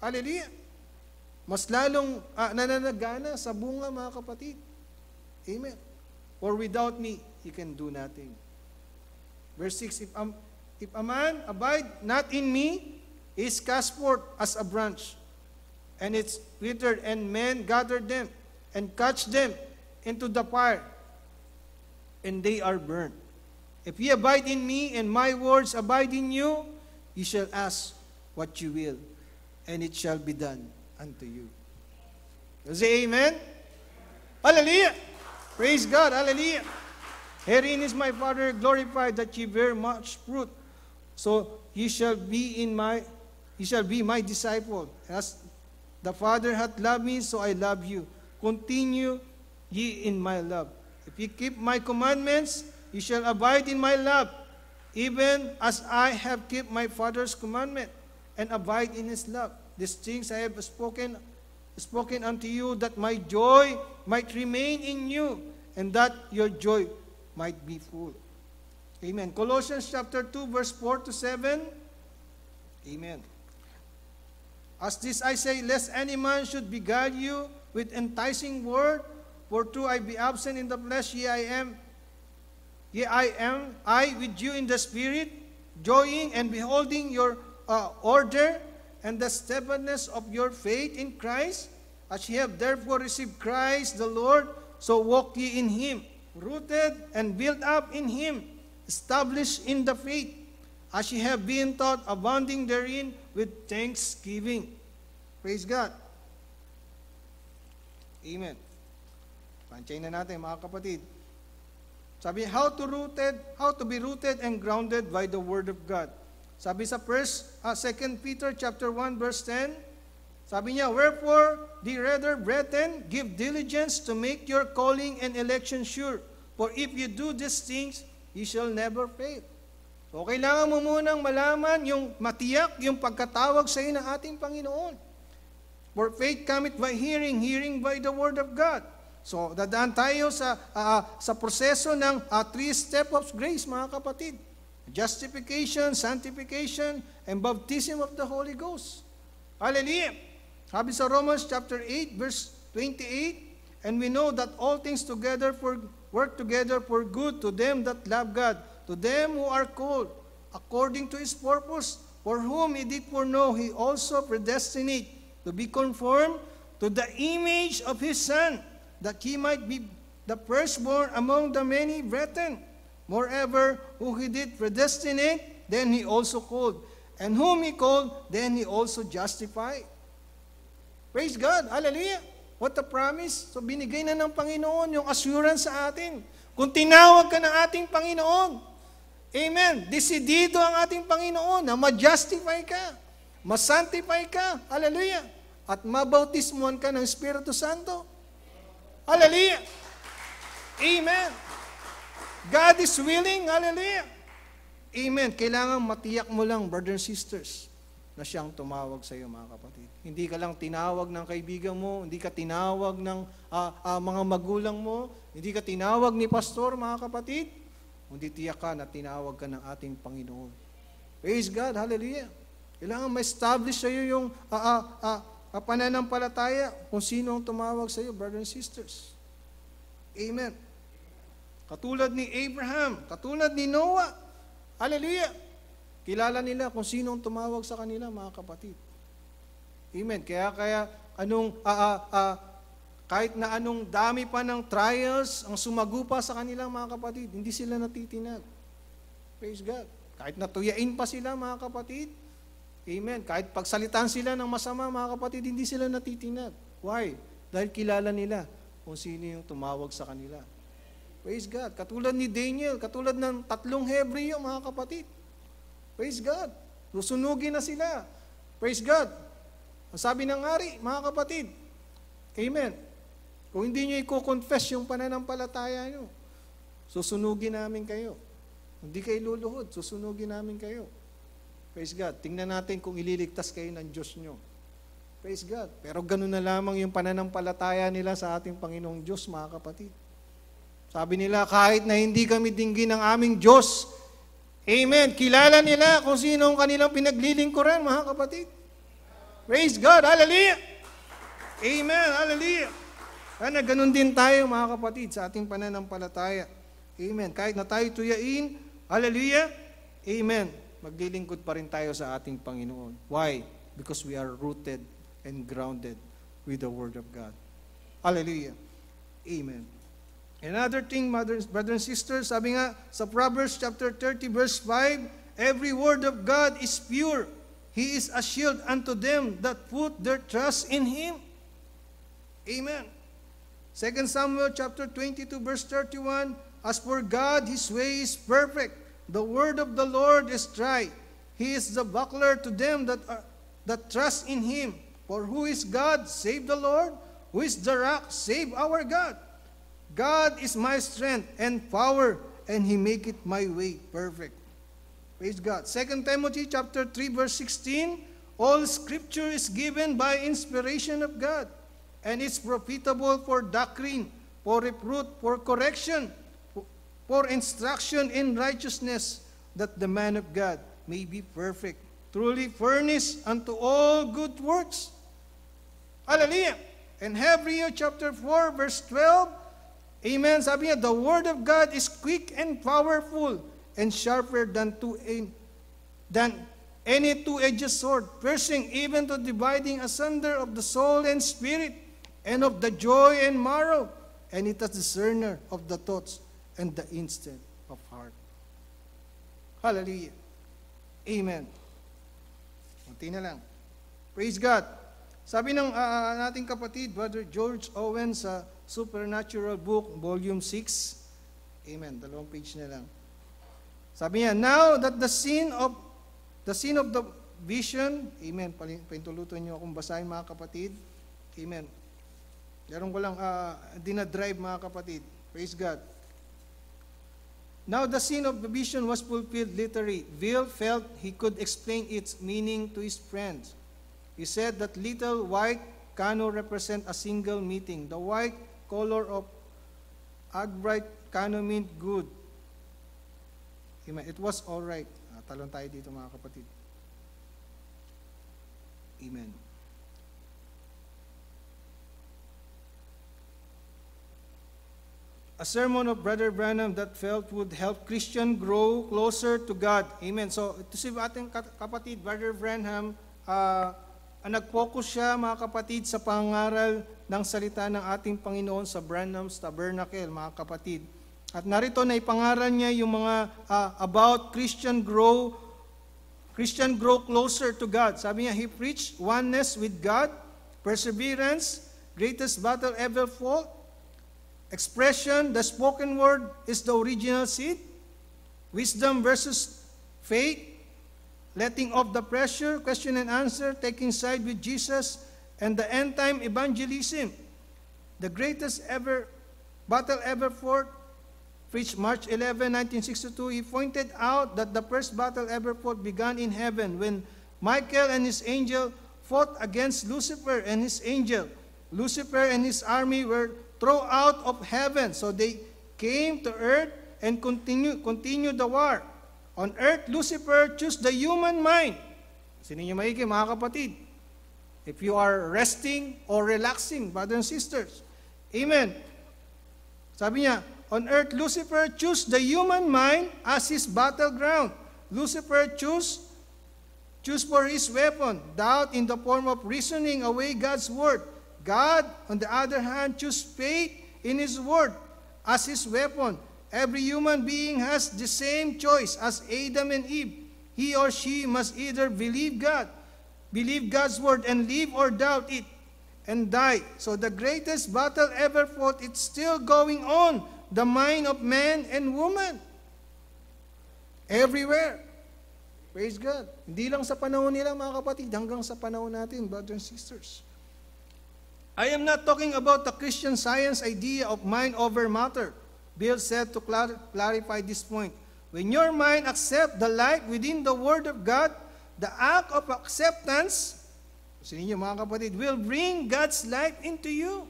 Hallelujah. Mas lalong nananagana sa bunga, mga kapatid. Amen. Or without me, you can do nothing. Verse 6, if a man abide not in me, he is cast forth as a branch, and it's withered, and men gather them, and catch them into the fire, and they are burned. If ye abide in me, and my words abide in you, ye shall ask what you will, and it shall be done unto you. Say amen? Hallelujah! Praise God! Hallelujah! Herein is my Father glorified, that ye bear much fruit, so ye shall be my disciple. As the Father hath loved me, so I love you. Continue ye in my love. If ye keep my commandments, ye shall abide in my love, even as I have kept my Father's commandment, and abide in his love. These things I have spoken unto you, that my joy might remain in you, and that your joy might be full. Amen. Colossians chapter 2, verse 4 to 7. Amen. As this I say, lest any man should beguile you with enticing word, for true I be absent in the flesh, yea I am, I with you in the spirit, joying and beholding your order and the steadfastness of your faith in Christ. As ye have therefore received Christ the Lord, so walk ye in him, rooted and built up in him, established in the faith, as ye have been taught, abounding therein with thanksgiving. Praise God. Amen. Pantayin na natin, mga kapatid. Sabi, how to be rooted and grounded by the Word of God. Sabi sa 2 Peter chapter 1, verse 10, sabi niya, wherefore, the rather, brethren, give diligence to make your calling and election sure. For if you do these things, you shall never fail. So, kailangan mo munang malaman, matiyak yung pagkatawag sa'yo ng ating Panginoon. For faith cometh by hearing, hearing by the Word of God. So, dadaan tayo sa proseso ng three steps of grace, mga kapatid. Justification, sanctification, and baptism of the Holy Ghost. Hallelujah! Sabi sa Romans chapter 8, verse 28, and we know that all things work together for good to them that love God, to them who are called according to his purpose, for whom he did foreknow, he also predestinate to be conformed to the image of his Son, that he might be the firstborn among the many brethren. Moreover, who he did predestinate, then he also called, and whom he called, then he also justified. Praise God! Hallelujah! What a promise! So binigay na ng Panginoon yung assurance sa atin. Kung tinawag ka ng ating Panginoon, amen, desidido ang ating Panginoon na ma-justify ka, ma-sanctify ka, hallelujah, at mabautismuan ka ng Espiritu Santo. Hallelujah! Amen! God is willing, hallelujah! Amen! Kailangan matiyak mo lang, brothers and sisters, na siyang tumawag sa iyo, mga kapatid. Hindi ka lang tinawag ng kaibigan mo, hindi ka tinawag ng mga magulang mo, hindi ka tinawag ni pastor, mga kapatid, hindi tiyak ka na tinawag ka ng ating Panginoon. Praise God, hallelujah. Kailangan ma-establish sa iyo yung pananampalataya kung sino ang tumawag sa iyo, brothers and sisters. Amen. Katulad ni Abraham, katulad ni Noah, hallelujah. Kilala nila kung sinong tumawag sa kanila, mga kapatid. Amen. Kaya kahit na anong dami pa ng trials ang sumagupa sa kanila, mga kapatid, hindi sila natitinag. Praise God. Kahit natuyain pa sila, mga kapatid. Amen. Kahit pagsalitan sila ng masama, mga kapatid, hindi sila natitinag. Why? Dahil kilala nila kung sino yung tumawag sa kanila. Praise God. Katulad ni Daniel, katulad ng 3 Hebreo, mga kapatid. Praise God. Susunugin na sila. Praise God. Ang sabi ng Ari, mga kapatid, amen, kung hindi nyo i-confess yung pananampalataya nyo, susunugin namin kayo. Hindi kayo luluhod, susunugin namin kayo. Praise God. Tingnan natin kung ililigtas kayo ng Diyos nyo. Praise God. Pero ganun na lamang yung pananampalataya nila sa ating Panginoong Diyos, mga kapatid. Sabi nila, kahit na hindi kami dinggin ng aming Diyos, Amen. Kilala nila kung sino ang kanilang pinaglilingkuran, mga kapatid. Praise God. Hallelujah. Amen. Hallelujah. Sana ganun din tayo, mga kapatid, sa ating pananampalataya. Amen. Kahit na tayo tuyain, hallelujah. Amen. Maglilingkod pa rin tayo sa ating Panginoon. Why? Because we are rooted and grounded with the Word of God. Hallelujah. Amen. Another thing, brothers and sisters, sabi nga sa Proverbs chapter 30 verse 5, every word of God is pure. He is a shield unto them that put their trust in Him. Amen. 2 Samuel chapter 22 verse 31, as for God, His way is perfect. The word of the Lord is tried. He is the buckler to them that trust in Him. For who is God? Save the Lord. Who is the rock? Save our God. God is my strength and power, and He maketh my way perfect. Praise God. 2 Timothy chapter 3 verse 16, all Scripture is given by inspiration of God, and is profitable for doctrine, for reproof, for correction, for instruction in righteousness, that the man of God may be perfect, truly furnished unto all good works. Hallelujah! In Hebrews chapter 4, verse 12, amen, sabi niya, the word of God is quick and powerful, and sharper than any two-edged sword, piercing even to dividing asunder of the soul and spirit, and of the joy and marrow, and it is discerner of the thoughts and the instant of heart. Hallelujah. Amen. Kunti na lang. Praise God. Sabi ng nating kapatid, Brother George Owen sa Supernatural Book, Volume 6. Amen. Dalawang page na lang. Sabi niya, now that the sin of the vision, amen, pahintulutan niyo akong basahin, mga kapatid. Amen. Meron ko lang dinadrive, mga kapatid. Praise God. Now the sin of the vision was fulfilled literally. Will felt he could explain its meaning to his friends. He said that little white canoe represent a single meeting. The white color of agbright canoe meant good. Amen. It was all right. Talon tayo dito, mga kapatid. Amen. A sermon of Brother Branham that felt would help Christian grow closer to God. Amen. So, ito si ating kapatid, Brother Branham, nag-focus siya, mga kapatid, sa pangaral ng salita ng ating Panginoon sa Branham's Tabernacle, mga kapatid. At narito na ipangaral niya yung mga about Christian grow closer to God. Sabi niya, he preached oneness with God, perseverance, greatest battle ever fought, expression, the spoken word is the original seed. Wisdom versus faith. Letting off the pressure, question and answer, taking side with Jesus, and the end time evangelism. The greatest ever battle ever fought. Preached March 11, 1962. He pointed out that the first battle ever fought began in heaven when Michael and his angel fought against Lucifer and his angel. Lucifer and his army were thrown out of heaven, so they came to earth and continue the war. On earth, Lucifer chose the human mind. Sino niyo maigi, mga kapatid? If you are resting or relaxing, brothers and sisters. Amen. Sabi niya, on earth, Lucifer chose the human mind as his battleground. Lucifer chose for his weapon, doubt in the form of reasoning away God's word. God, on the other hand, chose faith in His Word as His weapon. Every human being has the same choice as Adam and Eve. He or she must either believe God's Word and live or doubt it and die. So the greatest battle ever fought, it's still going on, the mind of man and woman. Everywhere. Praise God. Hindi lang sa panahon nila, mga kapatid, hanggang sa panahon natin, brothers and sisters. I am not talking about the Christian Science idea of mind over matter. Bill said to clarify this point. When your mind accepts the light within the Word of God, the act of acceptance, sino niyo, mga kapatid, will bring God's light into you.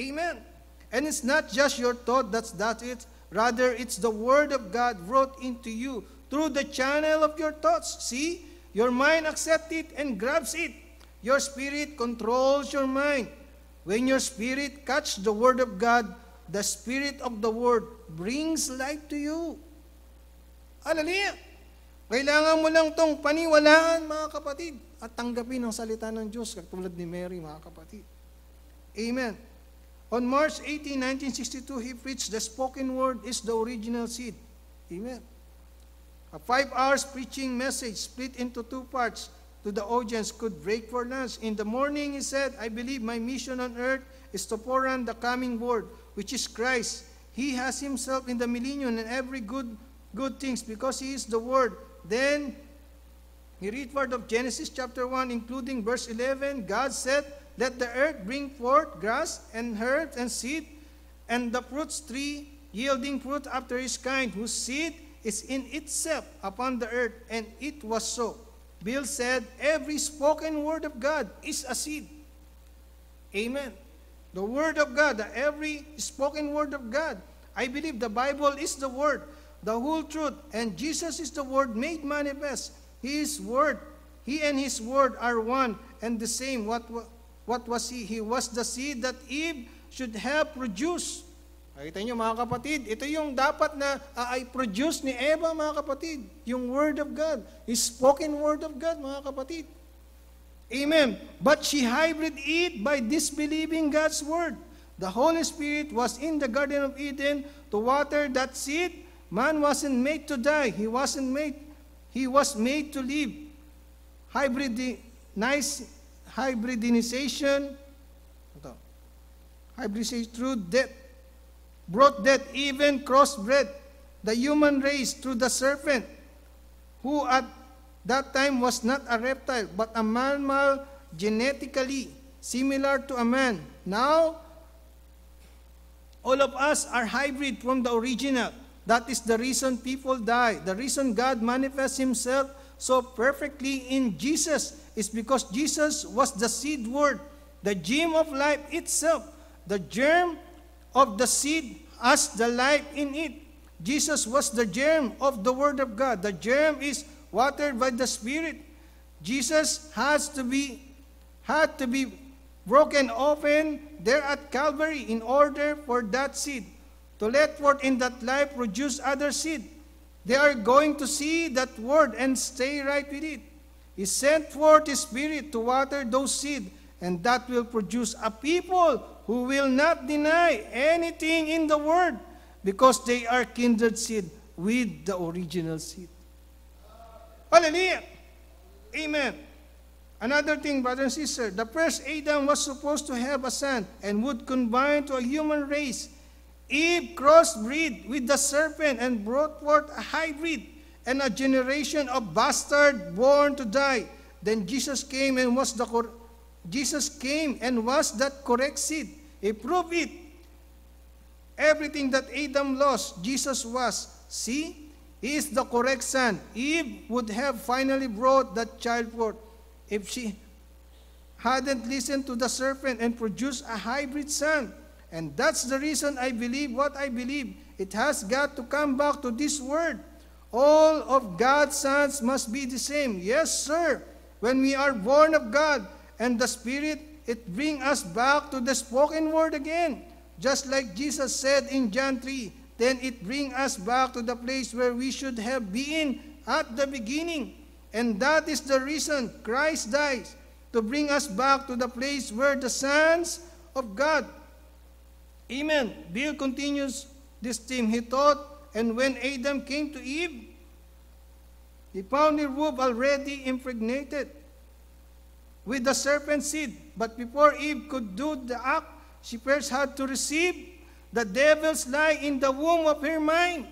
Amen. And it's not just your thought that's it. Rather, it's the Word of God wrought into you through the channel of your thoughts. See, your mind accepts it and grabs it. Your spirit controls your mind. When your spirit catches the word of God, the spirit of the word brings life to you. Hallelujah! Kailangan mo lang itong paniwalaan, mga kapatid, at tanggapin ang salita ng Diyos, katulad ni Mary, mga kapatid. Amen. On March 18, 1962, he preached, "The spoken word is the original seed." Amen. A 5 hours preaching message split into 2 parts to the audience could break for lunch. In the morning, he said, "I believe my mission on earth is to pour on the coming word, which is Christ. He has himself in the millennium and every good things because he is the word." Then he read part of Genesis chapter 1, including verse 11. God said, "Let the earth bring forth grass and herbs and seed, and the fruits tree yielding fruit after his kind, whose seed is in itself upon the earth." And it was so. Bill said, every spoken word of God is a seed. Amen. The word of God, every spoken word of God. I believe the Bible is the word, the whole truth, and Jesus is the word made manifest. He is word. He and his word are one and the same. What was he? He was the seed that Eve should have produced. Nakita niyo mga kapatid, ito yung dapat na ay produce ni Eva mga kapatid, yung word of God, his spoken word of God mga kapatid. Amen. But she hybrid it by disbelieving God's word. The Holy Spirit was in the Garden of Eden to water that seed. Man wasn't made to die. He was made to live. Hybridization through death brought death, even crossbred the human race through the serpent, who at that time was not a reptile but a mammal genetically similar to a man. Now, all of us are hybrid from the original. That is the reason people die. The reason God manifests himself so perfectly in Jesus is because Jesus was the seed word, the germ of life itself, the germ of the seed as the life in it. Jesus was the germ of the Word of God. The germ is watered by the Spirit. Jesus had to be broken open there at Calvary in order for that seed to let forth in that life produce other seed. They are going to see that word and stay right with it. He sent forth His Spirit to water those seed, and that will produce a people who will not deny anything in the word because they are kindred seed with the original seed. Hallelujah! Amen. Another thing, brothers and sisters, the first Adam was supposed to have a son and would combine to a human race. Eve crossbreed with the serpent and brought forth a hybrid and a generation of bastards born to die. Then Jesus came and was that correct seed. He proved it. Everything that Adam lost, Jesus was. See, he is the correct son. Eve would have finally brought that child forth if she hadn't listened to the serpent and produced a hybrid son. And that's the reason I believe what I believe. It has got to come back to this word. All of God's sons must be the same. Yes, sir. When we are born of God and the Spirit, it brings us back to the spoken word again. Just like Jesus said in John 3, then it brings us back to the place where we should have been at the beginning. And that is the reason Christ dies, to bring us back to the place where the sons of God. Amen. Bill continues this theme. He taught, and when Adam came to Eve, he found her womb already impregnated with the serpent seed. But before Eve could do the act, she first had to receive the devil's lie in the womb of her mind.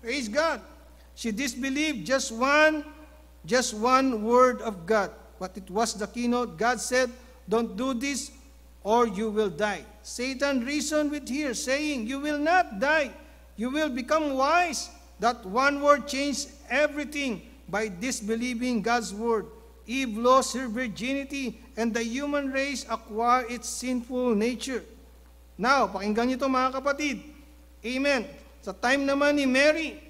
Praise God. She disbelieved just one word of God. But it was the keynote. God said, "Don't do this or you will die." Satan reasoned with her, saying, "You will not die. You will become wise." That one word changed everything. By disbelieving God's word, Eve lost her virginity and the human race acquired its sinful nature. Now, pakinggan niyo ito mga kapatid. Amen. Sa time naman ni Mary,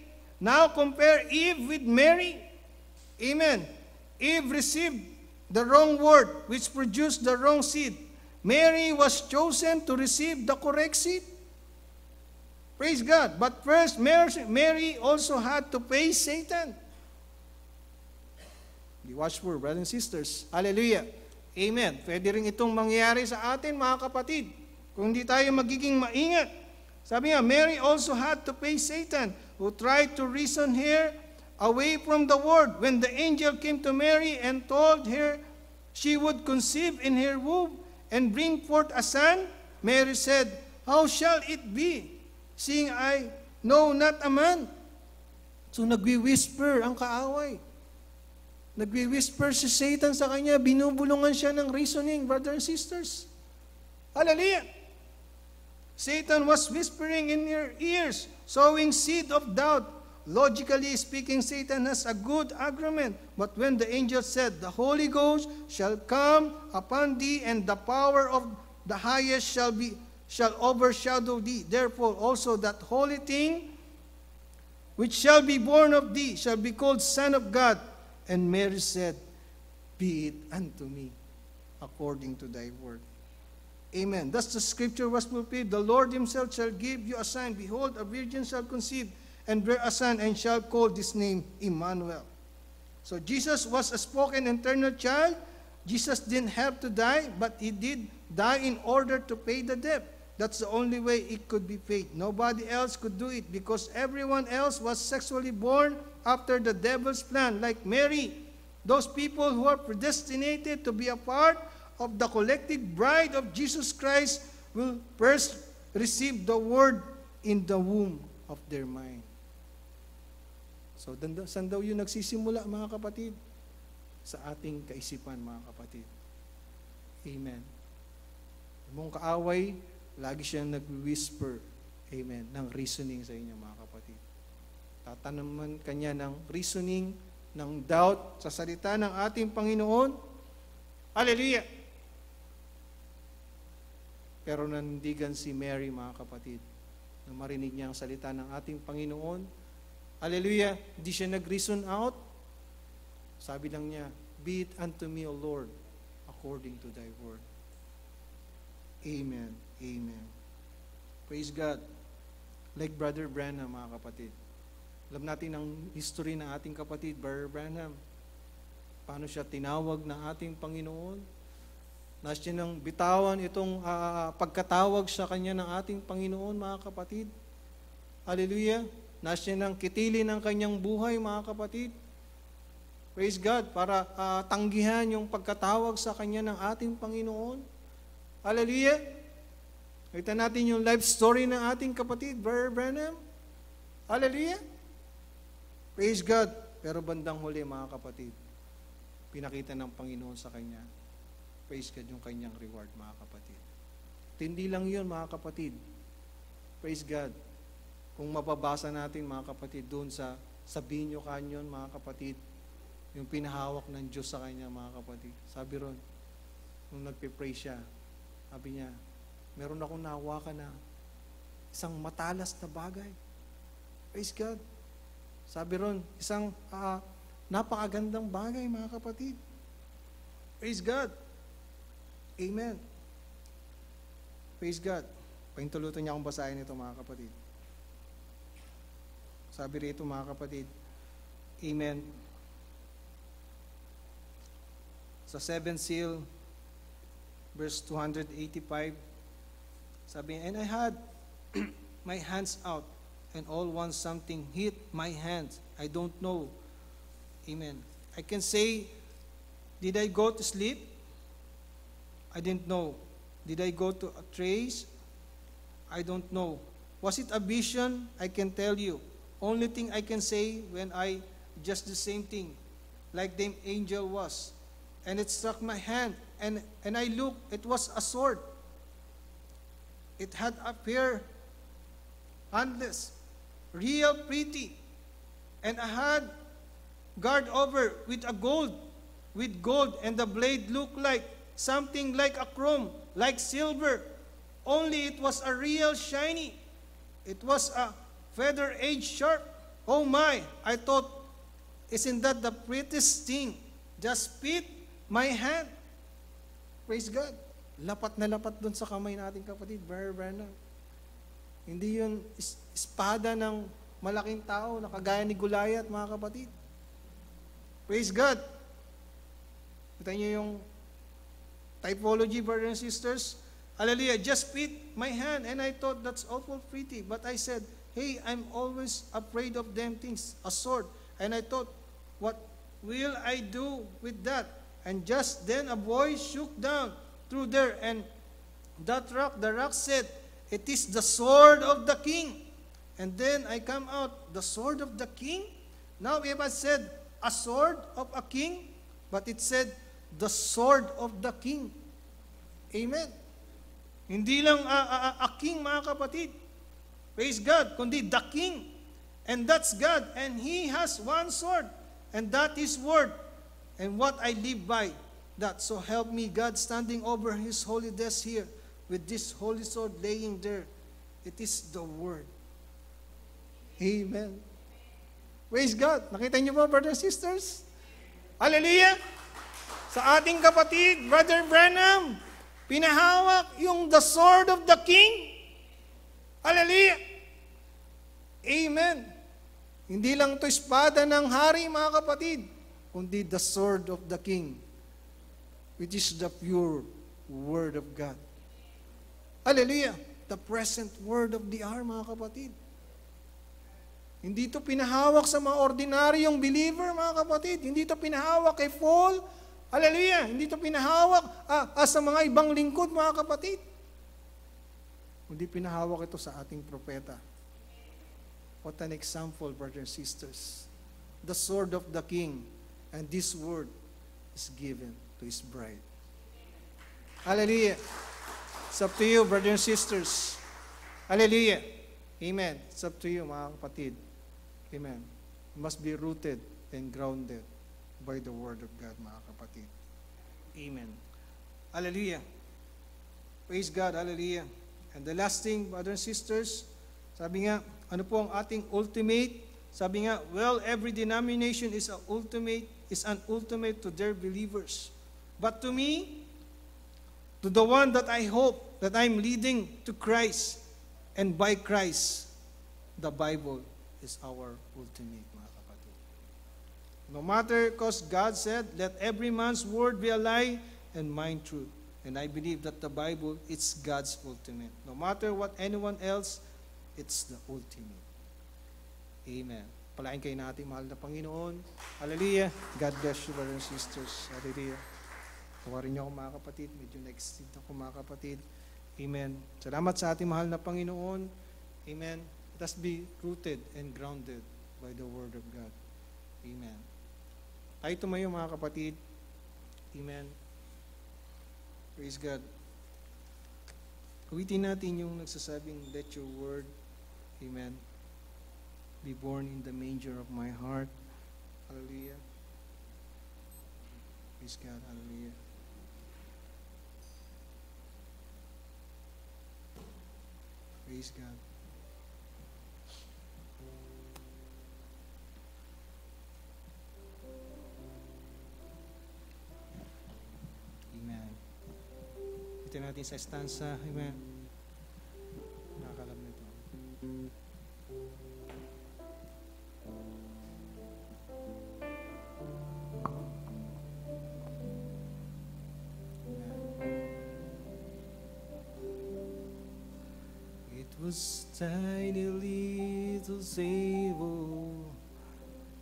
Now compare Eve with Mary. Amen. Eve received the wrong word, which produced the wrong seed. Mary was chosen to receive the correct seed. Praise God. But first, Mary also had to face Satan. Be watchful, brothers and sisters. Hallelujah. Amen. Pwede rin itong mangyari sa atin, mga kapatid, kung hindi tayo magiging maingat. Sabi nga, Mary also had to face Satan, who tried to reason her away from the word when the angel came to Mary and told her she would conceive in her womb and bring forth a son. Mary said, "How shall it be, seeing I know not a man?" So nagwi-whisper ang kaaway. Nagwi-whisper si Satan sa kanya, binubulungan siya ng reasoning, brothers and sisters. Hallelujah! Satan was whispering in your ears, sowing seed of doubt. Logically speaking, Satan has a good argument. But when the angel said, "The Holy Ghost shall come upon thee, and the power of the highest shall overshadow thee. Therefore also that holy thing which shall be born of thee shall be called Son of God." And Mary said, "Be it unto me according to thy word." Amen. Thus the scripture was fulfilled. "The Lord himself shall give you a sign. Behold, a virgin shall conceive and bear a son, and shall call this name Emmanuel." So Jesus was a spoken eternal child. Jesus didn't have to die, but he did die in order to pay the debt. That's the only way it could be paid. Nobody else could do it, because everyone else was sexually born after the devil's plan, like Mary. Those people who are predestinated to be a part of the collective bride of Jesus Christ will first receive the word in the womb of their mind. So, saan daw yun nagsisimula, mga kapatid? Sa ating kaisipan, mga kapatid. Amen. Yung kaaway, lagi siyang nag-whisper, amen, ng reasoning sa inyo, mga kapatid. Tatanaman kanya ng reasoning, ng doubt sa salita ng ating Panginoon. Hallelujah! Pero nandigan si Mary, mga kapatid, na marinig niya ang salita ng ating Panginoon. Hallelujah! Hindi siya nag-reason out. Sabi lang niya, "Be it unto me, O Lord, according to thy word." Amen. Amen. Praise God. Like Brother Branham, mga kapatid. Alam natin ang history ng ating kapatid, Brother Branham. Paano siya tinawag ng ating Panginoon? Nais niya nang bitawan itong pagkatawag sa kanya ng ating Panginoon, mga kapatid. Hallelujah. Nais niya nang kitilin ang kanyang buhay, mga kapatid. Praise God, para tanggihan yung pagkatawag sa kanya ng ating Panginoon. Hallelujah. Kita natin yung life story ng ating kapatid, Brother Branham. Hallelujah. Praise God. Pero bandang huli, mga kapatid, pinakita ng Panginoon sa kanya, praise God, yung kanyang reward, mga kapatid. At hindi lang yun, mga kapatid. Praise God. Kung mababasa natin, mga kapatid, doon sa sabihin nyo kanyon, mga kapatid, yung pinahawak ng Diyos sa kanya, mga kapatid. Sabi ron, nung nagpe-pray siya, sabi niya, "Meron akong nahawakan na isang matalas na bagay." Praise God. Sabi ron, isang napakagandang bagay, mga kapatid. Praise God. Amen. Praise God. Paintulutan niya akong basahin ito, mga kapatid. Sabi rito, mga kapatid, amen, sa 7th seal, verse 285, sabi niya, "And I had my hands out, and all once something hit my hands. I don't know." Amen. I can say, did I go to sleep? I didn't know. Did I go to a trace? I don't know. Was it a vision? I can tell you. Only thing I can say, when I just the same thing, like the angel was. And it struck my hand, and I looked, it was a sword. It had a pair handless, real pretty, and I had guard over with gold, and the blade looked like something like a chrome, like silver, only it was a real shiny. It was a feather edge sharp, Oh my, I thought, isn't that the prettiest thing? Just fit my hand. Praise God. Lapat na lapat doon sa kamay nating kapatid, Brother Branham. Hindi yun espada ng malaking tao na kagaya ni Goliath, mga kapatid. Praise God. Kita niyo yung typology, brothers and sisters. Hallelujah. Just fit my hand. And I thought, that's awful pretty. But I said, hey, I'm always afraid of them things, a sword. And I thought, what will I do with that? And just then a boy shook down through there, and that rock, the rock said, it is the sword of the king. And then I come out, the sword of the king? Now Eva said, a sword of a king? But it said, the sword of the king. Amen. Hindi lang a king, mga kapatid. Praise God, kundi the king. And that's God. And He has one sword. And that is word. And what I live by. That. So help me God, standing over His holy desk here, with this holy sword laying there. It is the word. Amen. Praise God. Nakita niyo ba, brothers and sisters? Hallelujah. Sa ating kapatid, Brother Branham, pinahawak yung the sword of the king. Hallelujah. Amen. Hindi lang ito espada ng hari, mga kapatid, kundi the sword of the king, which is the pure word of God. Hallelujah! The present word of the hour, mga kapatid. Hindi ito pinahawak sa mga ordinaryong believer, mga kapatid. Hindi ito pinahawak kay Paul. Hallelujah! Hindi ito pinahawak sa mga ibang lingkod, mga kapatid. Kundi pinahawak ito sa ating propeta. What an example, brothers and sisters. The sword of the king, and this word is given to His bride. Hallelujah. It's up to you, brothers and sisters. Hallelujah. Amen. It's up to you, mga kapatid. Amen. You must be rooted and grounded by the word of God, mga kapatid. Amen. Hallelujah. Praise God. Hallelujah. And the last thing, brothers and sisters, sabi nga, ano po ang ating ultimate? Sabi nga, well, every denomination is an ultimate to their believers. But to me, to the one that I hope that I'm leading to Christ and by Christ, the Bible is our ultimate, mga kapatid. No matter, because God said, let every man's word be a lie and mine true. And I believe that the Bible, it's God's ultimate. No matter what anyone else, it's the ultimate. Amen. Palain kayo na ating mahal na Panginoon. Hallelujah. God bless you, brothers and sisters. Hallelujah. Tawarin niyo ako, mga kapatid. Medyo na-exceed ako, mga kapatid. Amen. Salamat sa ating mahal na Panginoon. Amen. Let us be rooted and grounded by the word of God. Amen. Tayo tumayo, mga kapatid. Amen. Praise God. Kawitin natin yung nagsasabing, let your word, amen, be born in the manger of my heart. Hallelujah. Praise God. Hallelujah. Praise God. Ito natin sa stanza. Amen. Nakakalam nito. It was tiny little Sable,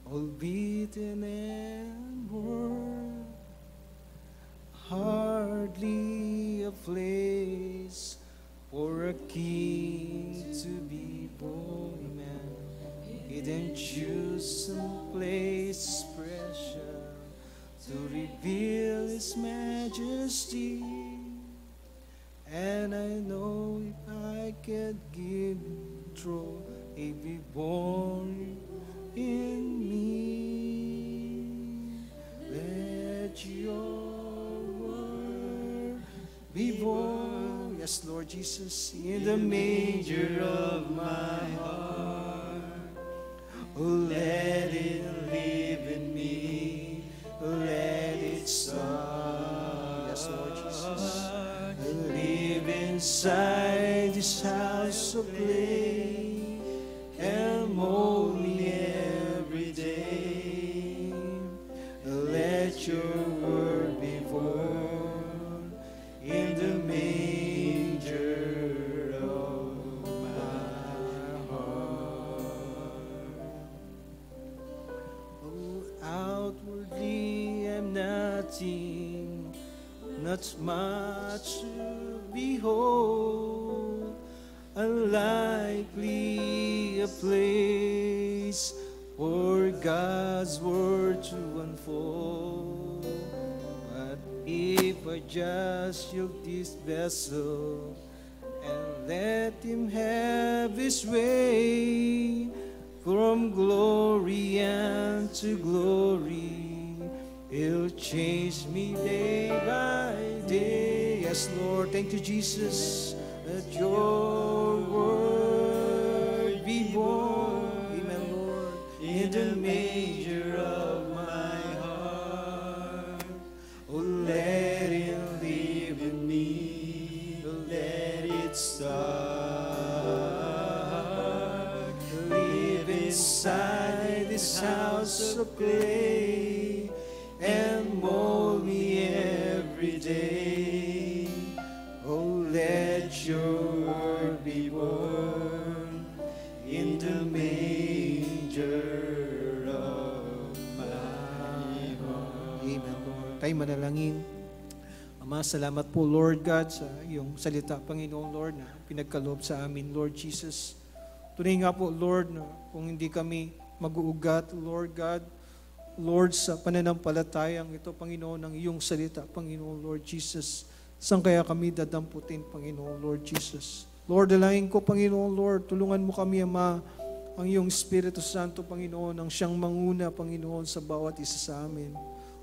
all beaten and worn, hardly a place for a king to be born, man. He didn't choose some place special to reveal His majesty. And I know if I could give through, He'd be born in me. Let your be born, yes, Lord Jesus, in the manger of my heart. Let it live in me. Let it shine. Yes, Lord Jesus. Live inside this house of clay and mold me every day. Let your word be born in the manger of my heart. Oh, outwardly I'm nothing, not much to behold, unlikely a place for God's word to unfold. But if I just yoke this vessel and let him have his way, from glory unto glory, he'll change me day by day. Yes, Lord, thank you, Jesus. Let your word be born. Amen, Lord. In the manger of my heart. Oh, let it live in me. Let it start. Live inside this house of clay. And mold me every day. Oh, let your word be born in the manger of my heart. Amen, Lord. Tayo manalangin. Ama, salamat po, Lord God, sa iyong salita, Panginoon, Lord, na pinagkaloob sa amin, Lord Jesus. Tunay nga po, Lord, na kung hindi kami mag-uugat, Lord God, Lord, sa pananampalatayang ito, Panginoon, ng iyong salita, Panginoon, Lord Jesus. Saan kaya kami dadamputin, Panginoon, Lord Jesus? Lord, dalahin ko, Panginoon, Lord, tulungan mo kami, Ama, ang iyong Espiritu Santo, Panginoon, ang siyang manguna, Panginoon, sa bawat isa sa amin.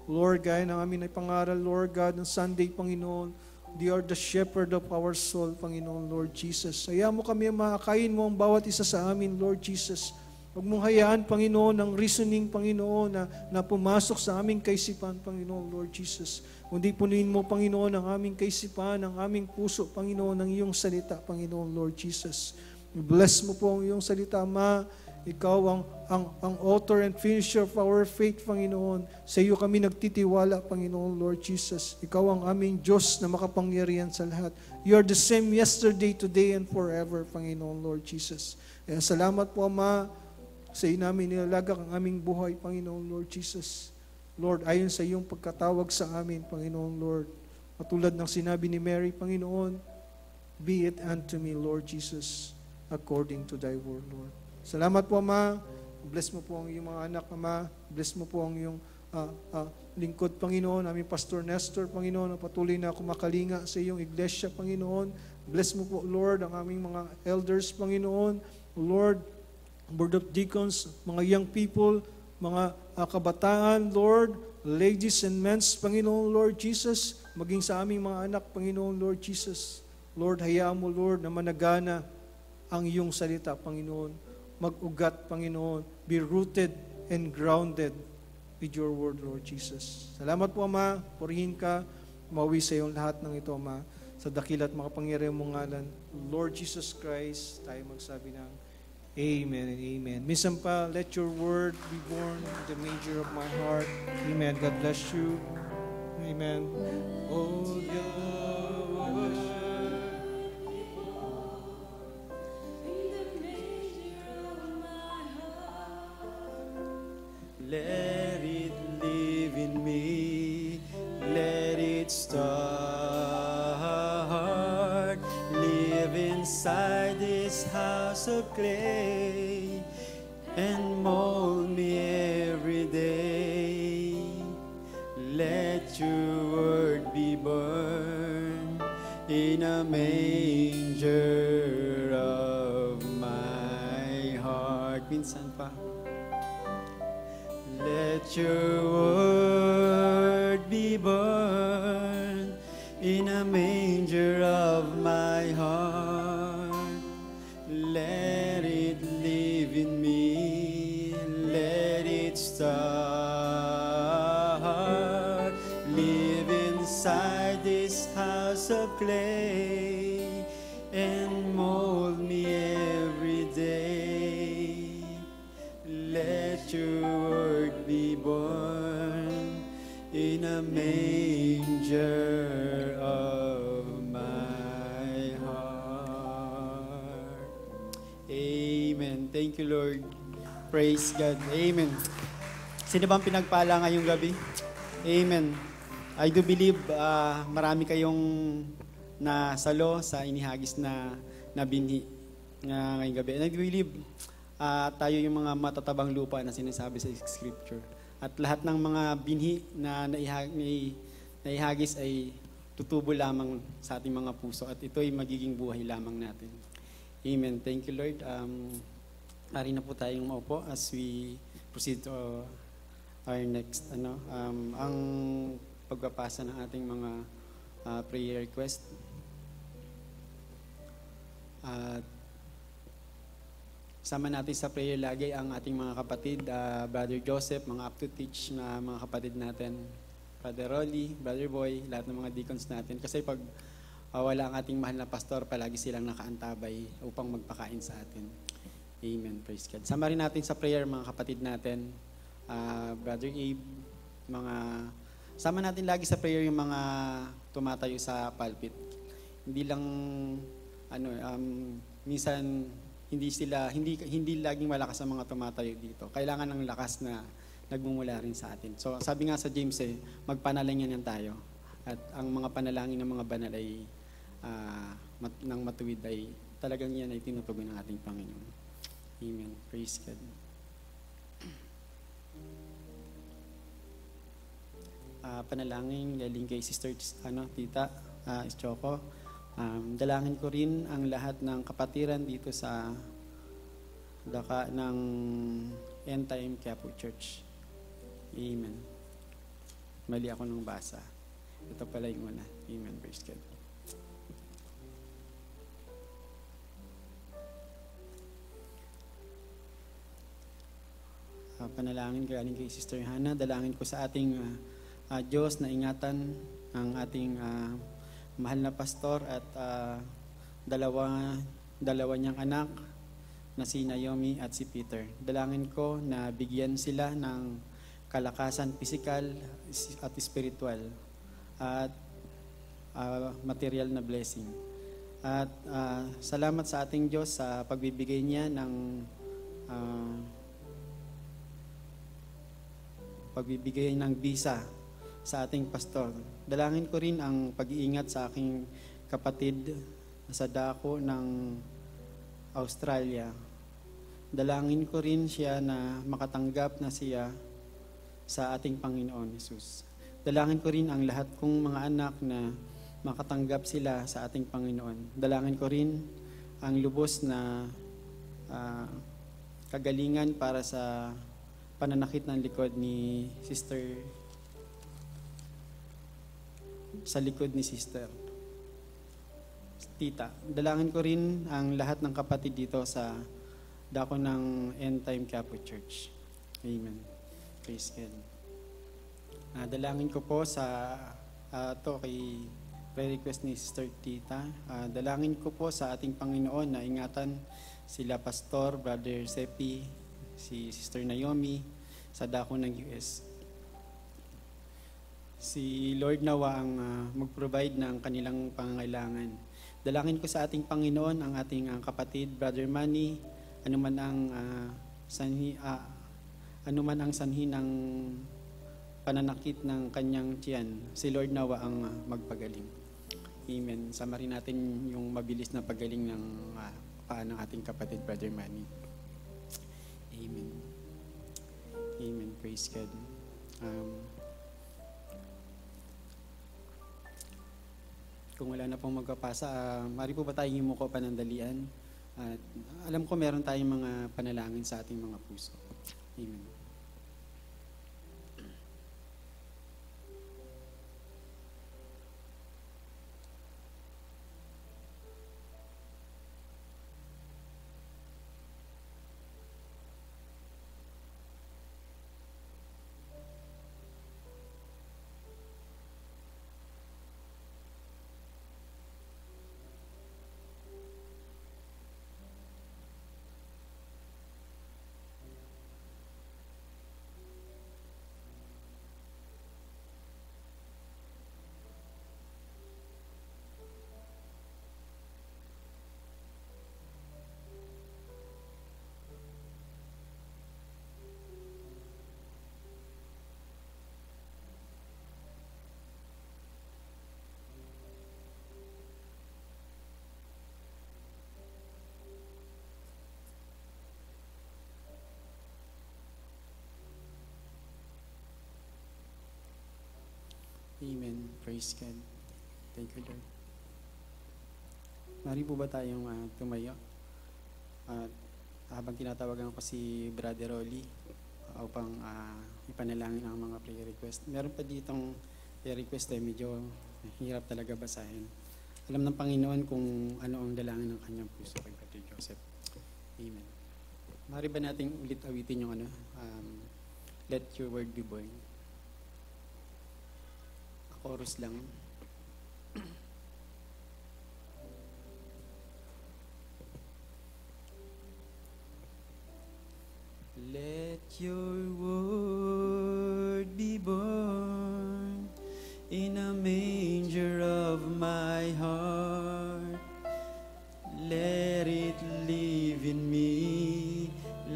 Lord, gaya ng amin ay pangaral, Lord God, ng Sunday, Panginoon, they are the shepherd of our soul, Panginoon, Lord Jesus. Kaya mo kami, Ama, kain mo ang bawat isa sa amin, Lord Jesus. Huwag mong hayaan, Panginoon, ang reasoning, Panginoon, na pumasok sa aming kaisipan, Panginoon, Lord Jesus. Kundi punuin mo, Panginoon, ang aming kaisipan, ang aming puso, Panginoon, ng iyong salita, Panginoon, Lord Jesus. Bless mo po ang iyong salita, Ama. Ikaw ang author and finisher of our faith, Panginoon. Sa iyo kami nagtitiwala, Panginoon, Lord Jesus. Ikaw ang aming Diyos na makapangyarihan sa lahat. You are the same yesterday, today, and forever, Panginoon, Lord Jesus. Kaya salamat po, Ama. Sa iyo namin nilalagak ang aming buhay, Panginoon, Lord Jesus. Lord, ayon sa iyong pagkatawag sa amin, Panginoon, Lord. Matulad ng sinabi ni Mary, Panginoon, be it unto me, Lord Jesus, according to thy word, Lord. Salamat po, Ama. Bless mo po ang iyong mga anak, Ama. Bless mo po ang iyong lingkod, Panginoon. Aming Pastor Nestor, Panginoon, na patuloy na kumakalinga sa iyong iglesia, Panginoon. Bless mo po, Lord, ang aming mga elders, Panginoon. Lord, Board of Deacons, mga young people, mga kabataan, Lord, ladies and men, Panginoon, Lord Jesus, maging sa aming mga anak, Panginoon, Lord Jesus. Lord, hayaan mo, Lord, na managana ang iyong salita, Panginoon. Mag-ugat, Panginoon. Be rooted and grounded with your word, Lord Jesus. Salamat po, Ama. Purihin ka. Mawi sa iyong lahat ng ito, Ama. Sa dakilat makapangyarihan mong ngalan, Lord Jesus Christ, tayo magsabi ng Amen and amen. Miss Ampa, let your word be born in the manger of my heart. Amen. God bless you. Amen. Oh, let it live in me. Let it start. Live inside this house of clay and mold me every day. Let your word be born in a manger of my heart. Minsan pa. Let your word be born in a manger of my heart. Let it live in me. house of clay and mold me every day. Let your word be born in a manger of my heart. Amen. Thank you, Lord. Praise God. Amen. Sino bang pinagpala ngayong gabi? Amen. I do believe marami kayong nasalo sa inihagis na binhi ngayong gabi. And I do believe tayo yung mga matatabang lupa na sinasabi sa Scripture. At lahat ng mga binhi na naihagis ay tutubo lamang sa ating mga puso. At ito ay magiging buhay lamang natin. Amen. Thank you, Lord. Ari na po tayong maupo as we proceed to our next ang pagpapasa ng ating mga prayer request. Sama natin sa prayer lagi ang ating mga kapatid, Brother Joseph, mga up to teach na mga kapatid natin, Brother Rolly, Brother Boy, lahat ng mga deacons natin. Kasi pag wala ang ating mahal na pastor, palagi silang nakaantabay upang magpakain sa atin. Amen. Praise God. Sama rin natin sa prayer mga kapatid natin. Brother Abe, sama natin lagi sa prayer yung mga tumatayo sa pulpit. Hindi lang minsan hindi laging malakas ang mga tumatayo dito. Kailangan ng lakas na nagmumula rin sa atin. So sabi nga sa James magpanalangin tayo. At ang mga panalangin ng mga banal ay ng matuwid ay talagang yan ay tinutugon ng ating Panginoon. Amen. Praise God. Panalangin galing kay Sister Tita Choco. Dalangin ko rin ang lahat ng kapatiran dito sa daka ng End Time Message Church. Amen. Mali ako nung basa. Ito pala yung una. Amen. Praise God. Panalangin galing kay Sister Hannah. Dalangin ko sa ating Diyos na ingatan ang ating mahal na pastor at dalawa niyang anak na si Naomi at si Peter. Dalangin ko na bigyan sila ng kalakasan pisikal at espiritual at material na blessing. At salamat sa ating Diyos sa pagbibigay niya ng visa sa ating pastor. Dalangin ko rin ang pag-iingat sa aking kapatid sa dako ng Australia. Dalangin ko rin siya na makatanggap na siya sa ating Panginoon Jesus. Dalangin ko rin ang lahat kong mga anak na makatanggap sila sa ating Panginoon. Dalangin ko rin ang lubos na kagalingan para sa pananakit ng likod ni Sister Tita. Dalangin ko rin ang lahat ng kapatid dito sa dako ng End Time Catholic Church. Amen. Praise God. Dalangin ko po sa kay prayer request ni Sister Tita. Dalangin ko po sa ating Panginoon na ingatan sila Pastor, Brother Sepi, si Sister Naomi sa dako ng US. Si Lord nawa ang mag-provide ng kanilang pangangailangan. Dalangin ko sa ating Panginoon ang ating kapatid, Brother Manny, anuman ang sanhi ng pananakit ng kanyang tiyan. Si Lord nawa ang magpagaling. Amen. Sama rin natin yung mabilis na pagaling ng paa ng ating kapatid, Brother Manny. Amen. Amen. Praise God. Kung wala na pong magpapasa, mari po ba tayong imuko panandalian? At alam ko meron tayong mga panalangin sa ating mga puso. Amen. Amen. Praise God. Thank you, Lord. Mari po ba tayong tumayo? Habang tinatawagan ko si Brother Rolly upang ipanalangin ang mga prayer request. Meron pa ditong prayer request medyo hirap talaga basahin. Alam ng Panginoon kung ano ang dalangin ng kanyang puso kay Brother Joseph. Amen. Mari ba nating ulit awitin yung Let Your Word Be Born. Chorus lang. Let your word be born in a manger of my heart. Let it live in me.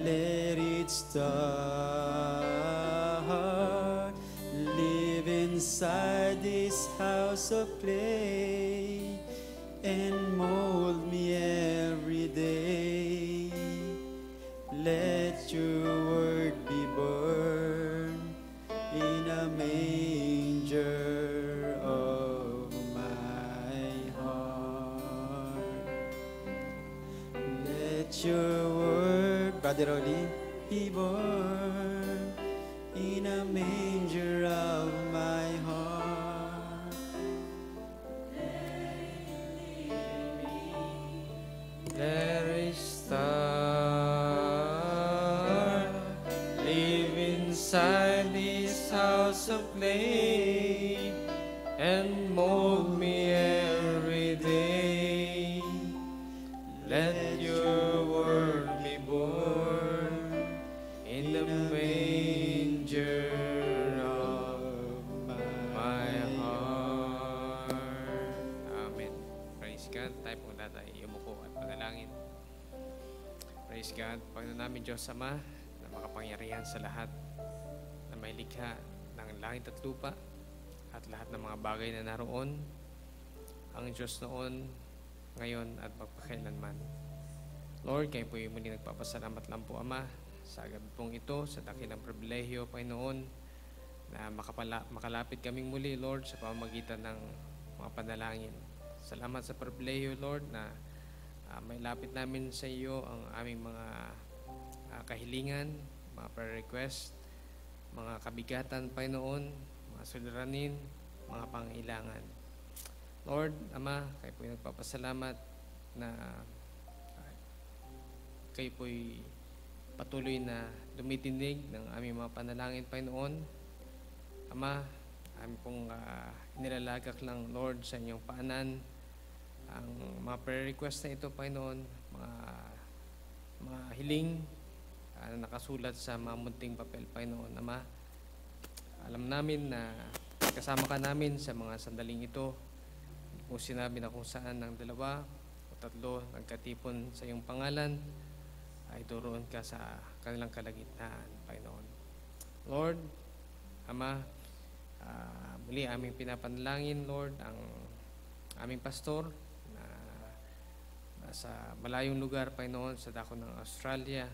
Let it start. Live inside this house of clay and mold me every day. Let your word be born in a manger of my heart. Let your word, Brother Oli, be born in a manger of my heart. Let it start, live inside this house of clay, and mold me every day. Let your word be born in the manger of my heart. Amen. Praise God. Tayo po na tayo. Panalangin. Praise God. Panginoon namin Diyos Ama na makapangyarihan sa lahat, na may likha ng langit at lupa at lahat ng mga bagay na naroon, ang Diyos noon, ngayon at magpakailanman. Lord, kayo po yung muli nagpapasalamat lang po Ama sa gabi pong ito, sa dakilang pribilehiyo Panginoon na makalapit kaming muli Lord sa pamamagitan ng mga panalangin. Salamat sa pribilehiyo Lord na may lapit namin sa iyo ang aming mga kahilingan, mga prayer request, mga kabigatan, Panginoon, mga suliranin, mga pangailangan. Lord, Ama, kayo po'y nagpapasalamat na kayo po'y patuloy na dumitinig ng aming mga panalangin, Panginoon. Ama, aming pong inilalagak lang, Lord, sa inyong paanan ang mga prayer request na ito, Panginoon, mga hiling na nakasulat sa mga munting papel, Panginoon. Ama, alam namin na kasama ka namin sa mga sandaling ito. Hindi po sinabi na kung saan ng dalawa o tatlo nagkatipon sa iyong pangalan ay turoon ka sa kanilang kalagitnaan, Panginoon. Lord, Ama, muli aming pinapanalangin, Lord, ang aming pastor, sa malayong lugar, Panginoon, sa dako ng Australia.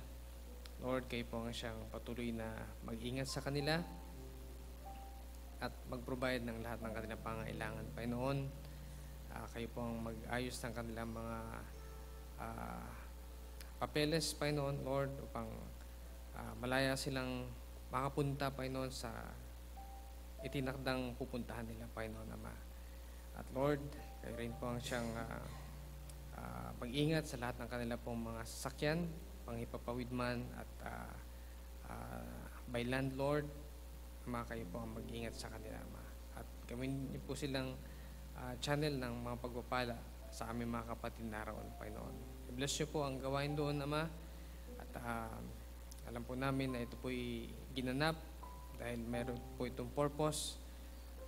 Lord, kayo po ang siyang patuloy na mag-ingat sa kanila at mag-provide ng lahat ng kanilang pangailangan, Panginoon. Kayo po ang mag-ayos ng kanilang mga papeles, Panginoon, Lord, upang malaya silang makapunta, Panginoon, sa itinakdang pupuntahan nila, Panginoon, Ama. At Lord, kayo rin po ang siyang mag-ingat sa lahat ng kanila pong mga sasakyan, panghipapawid man at by land, Lord, Ama, kayo po ang mag-ingat sa kanila, Ama. At gawin niyo po silang channel ng mga pagpapala sa aming mga kapatid na roon, Panginoon. I-bless niyo po ang gawain doon, Ama. At alam po namin na ito po'y ginanap dahil meron po itong purpose,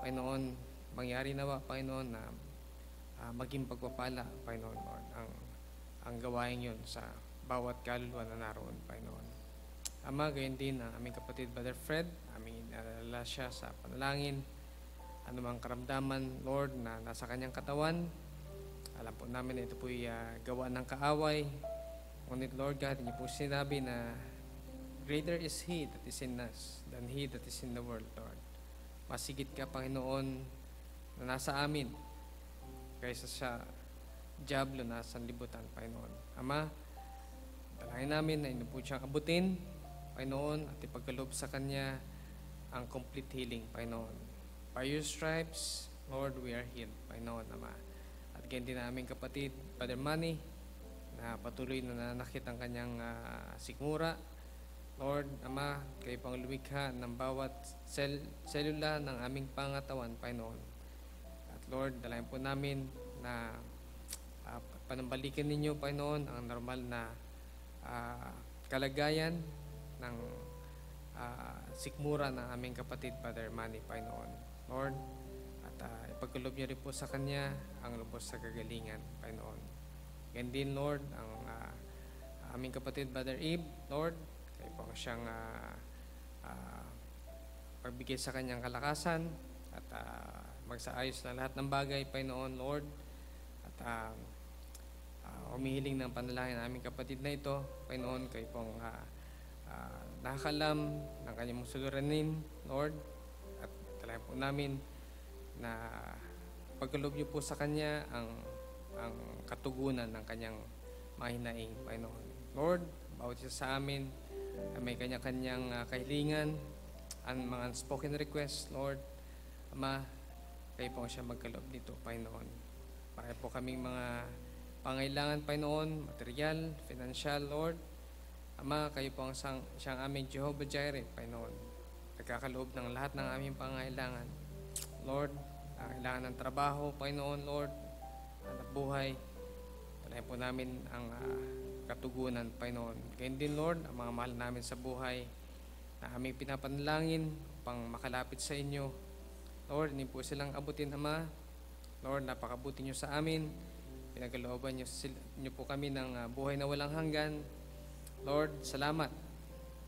Panginoon. Mangyari nawa, Panginoon, na maging pagpapala, Panginoon, Lord, ang gawain yun sa bawat kaluluwa na naroon, Panginoon. Ama, gayon din ang aming kapatid, Brother Fred, aming inaalala siya sa panalangin, anumang karamdaman, Lord, na nasa kanyang katawan. Alam po namin na ito po'y gawa ng kaaway. Ngunit, Lord God, hindi po sinabi na greater is He that is in us than He that is in the world, Lord. Masigit ka, Panginoon, na nasa amin kaysa sa diablo na sanlibutan, Panginoon. Ama, dalangin namin na inyo po siyang abutin, Panginoon, at ipagkaloob sa Kanya ang complete healing, Panginoon. By your stripes, Lord, we are healed, Panginoon, Ama. At ganyan din namin kapatid, Brother Manny, na patuloy na nanakit ang kanyang sikmura. Lord, Ama, kayo pang lumikha ng bawat selula ng aming pangatawan, Panginoon. At Lord, dalayan po namin na panambalikan ninyo, Panginoon, ang normal na kalagayan ng sikmura ng aming kapatid, Brother Manny, Panginoon. Lord, at ipagkaloob niyo rin po sa kanya ang lubos sa kagalingan, Panginoon. Ganyan din, Lord, ang aming kapatid, Brother Eve, Lord, kayo po siyang pagbigay sa kanyang kalakasan at magsaayos na lahat ng bagay, Panginoon, Lord. At umihiling ng panalangin aming kapatid na ito, Panginoon, kayo po nakakalam ng kanyang musuluranin, Lord. At talaga po namin na pagkaloob niyo po sa kanya ang katugunan ng kanyang mahinaing, Panginoon. Lord, bawat isa sa amin may kanya-kanyang kahilingan ang mga unspoken requests, Lord. Ama, kayo po siya magkaloob nito, Panginoon. Para po kaming mga pangailangan, Panginoon, material, financial, Lord. Ama, kayo po ang siyang aming Jehovah Jireh, Panginoon. Nagkakaloob ng lahat ng aming pangailangan, Lord. Kailangan ng trabaho, Panginoon, Lord. Anak buhay, talayan po namin ang katugunan, Panginoon. Ganyan din, Lord, ang mga mahal namin sa buhay na aming pinapanalangin upang makalapit sa inyo. Lord, hindi po silang abutin, Ama. Lord, napakabuti nyo sa amin. Pinagkalooban nyo po kami ng buhay na walang hanggan. Lord, salamat.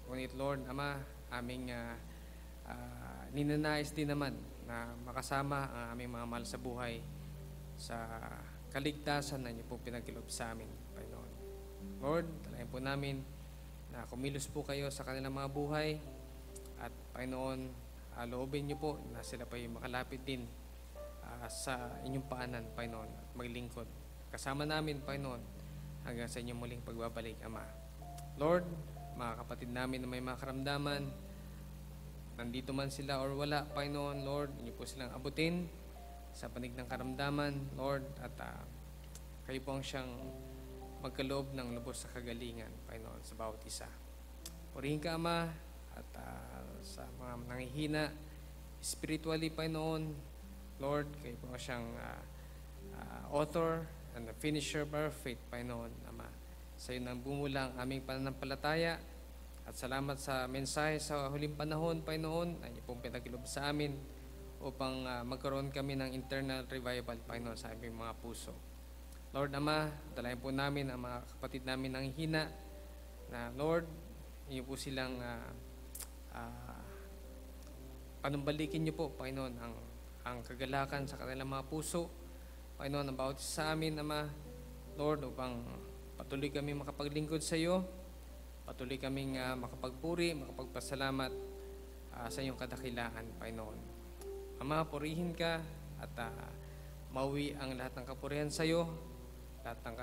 Ngunit, Lord, Ama, aming ninanais din naman na makasama ang aming mga mahal sa buhay sa kaligtasan na nyo po pinagkaloob sa amin, Panginoon. Lord, talayan po namin na kumilos po kayo sa kanilang mga buhay at Panginoon, loobin niyo po na sila pa yung makalapit din sa inyong paanan, Panginoon, at maglingkod. Kasama namin, Panginoon, hanggang sa inyong muling pagbabalik, Ama. Lord, mga kapatid namin na may mga karamdaman, nandito man sila or wala, Panginoon, Lord, inyo po silang abutin sa panig ng karamdaman, Lord, at kayo po ang siyang magkaloob ng lubos sa kagalingan, Panginoon, sa bawat isa. Purihin ka, Ama, at sa mga nangihina, spiritually, Panginoon, Lord, kayo po siyang author and the finisher of our faith, Panginoon, Ama. Sa iyo nang bumulang aming pananampalataya at salamat sa mensahe sa huling panahon, Panginoon, na niyo pong pinagkaloob sa amin upang magkaroon kami ng internal revival, Panginoon, sa aming mga puso. Lord, Ama, dalayan po namin ang mga kapatid namin ng hina na, Lord, inyo po silang panumbalikin niyo po, Panginoon, ang kagalakan sa kanilang mga puso, Panginoon, ang bawat sa amin, Ama, Lord, upang patuloy kami makapaglingkod sa iyo, patuloy kaming makapagpuri, makapagpasalamat sa iyong kadakilaan, Panginoon. Ama, purihin ka at mauwi ang lahat ng kapurihan sa iyo. Lahat ng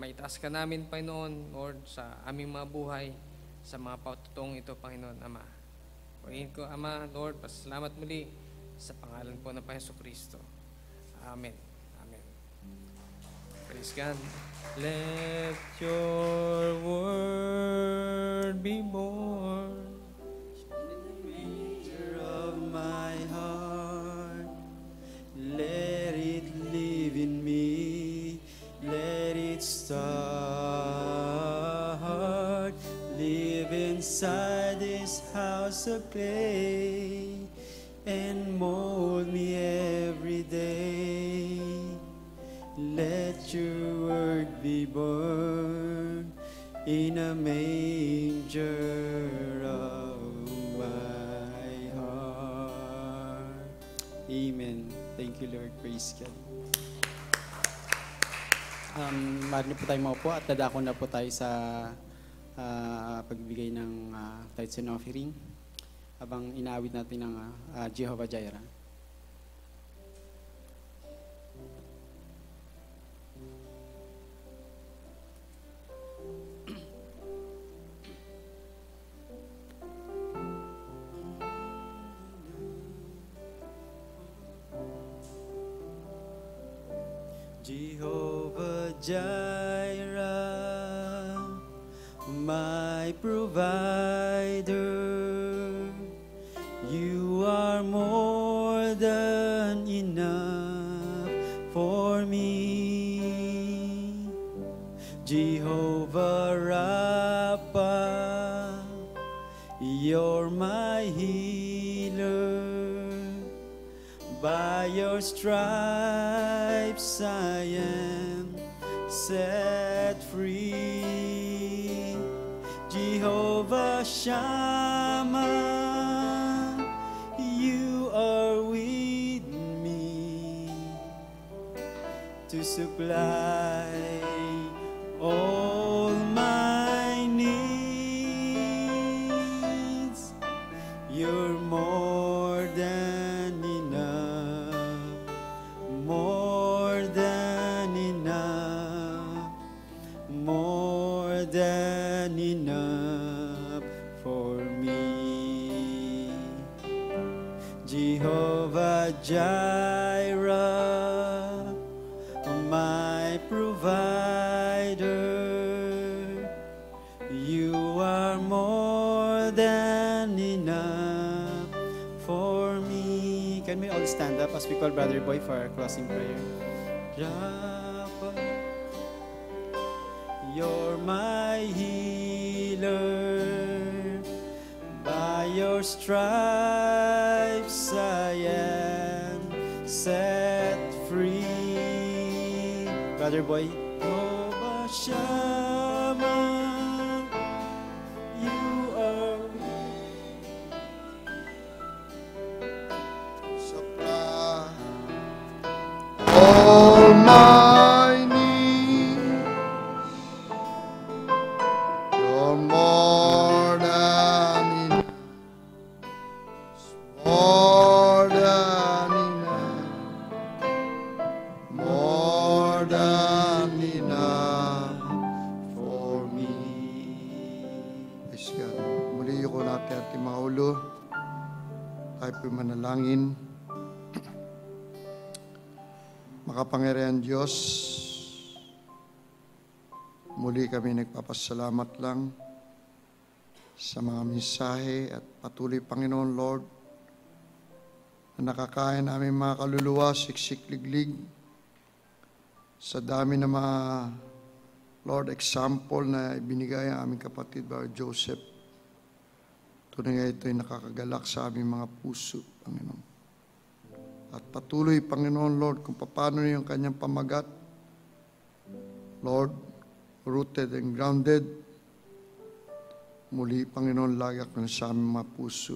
maitaas ka namin, Panginoon, Lord, sa aming mga buhay, sa mga paututong ito, Panginoon, Ama. Purihin ko, Ama, Lord, pasalamat muli sa pangalan po ng Jesucristo. Amen. Amen. Praise God. Let your word be born in the manger of my heart. Let it live in me. Let it start. Live inside this house of clay and mold me every day. Let your word be born in a manger of my heart. Amen. Thank you, Lord. Praise God. Maaari po tayo maupo at dadako na po tayo sa pagbigay ng tithes and offering habang inaawit natin ng Jehovah Jireh. Jehovah Jireh, my provider, you are more than enough for me. Jehovah Rapha, you're my healer. By your stripes I am set free. Jehovah Shammah, you are with me to supply all my needs. You're more than enough for me. Jehovah Jireh, my provider, you are more than enough for me. Can we all stand up as we call Brother Boy for our closing prayer? You're my healer, by your stripes I am set free. Brother Boy, Jehovah Shammah, you are supply all my. Manalangin. Makapangyarihan Diyos, muli kami nagpapasalamat lang sa mga mensahe at patuloy, Panginoon Lord, na nakakain namin mga kaluluwa, siksik-liglig, sa dami na mga, Lord, example na ibinigay ang aming kapatid, Brother Joseph. Tunay nga ito'y nakakagalak sa aming mga puso, Panginoon. At patuloy, Panginoon Lord, kung paano yung kanyang pamagat, Lord, rooted and grounded, muli, Panginoon, lagak na sa aming mga puso.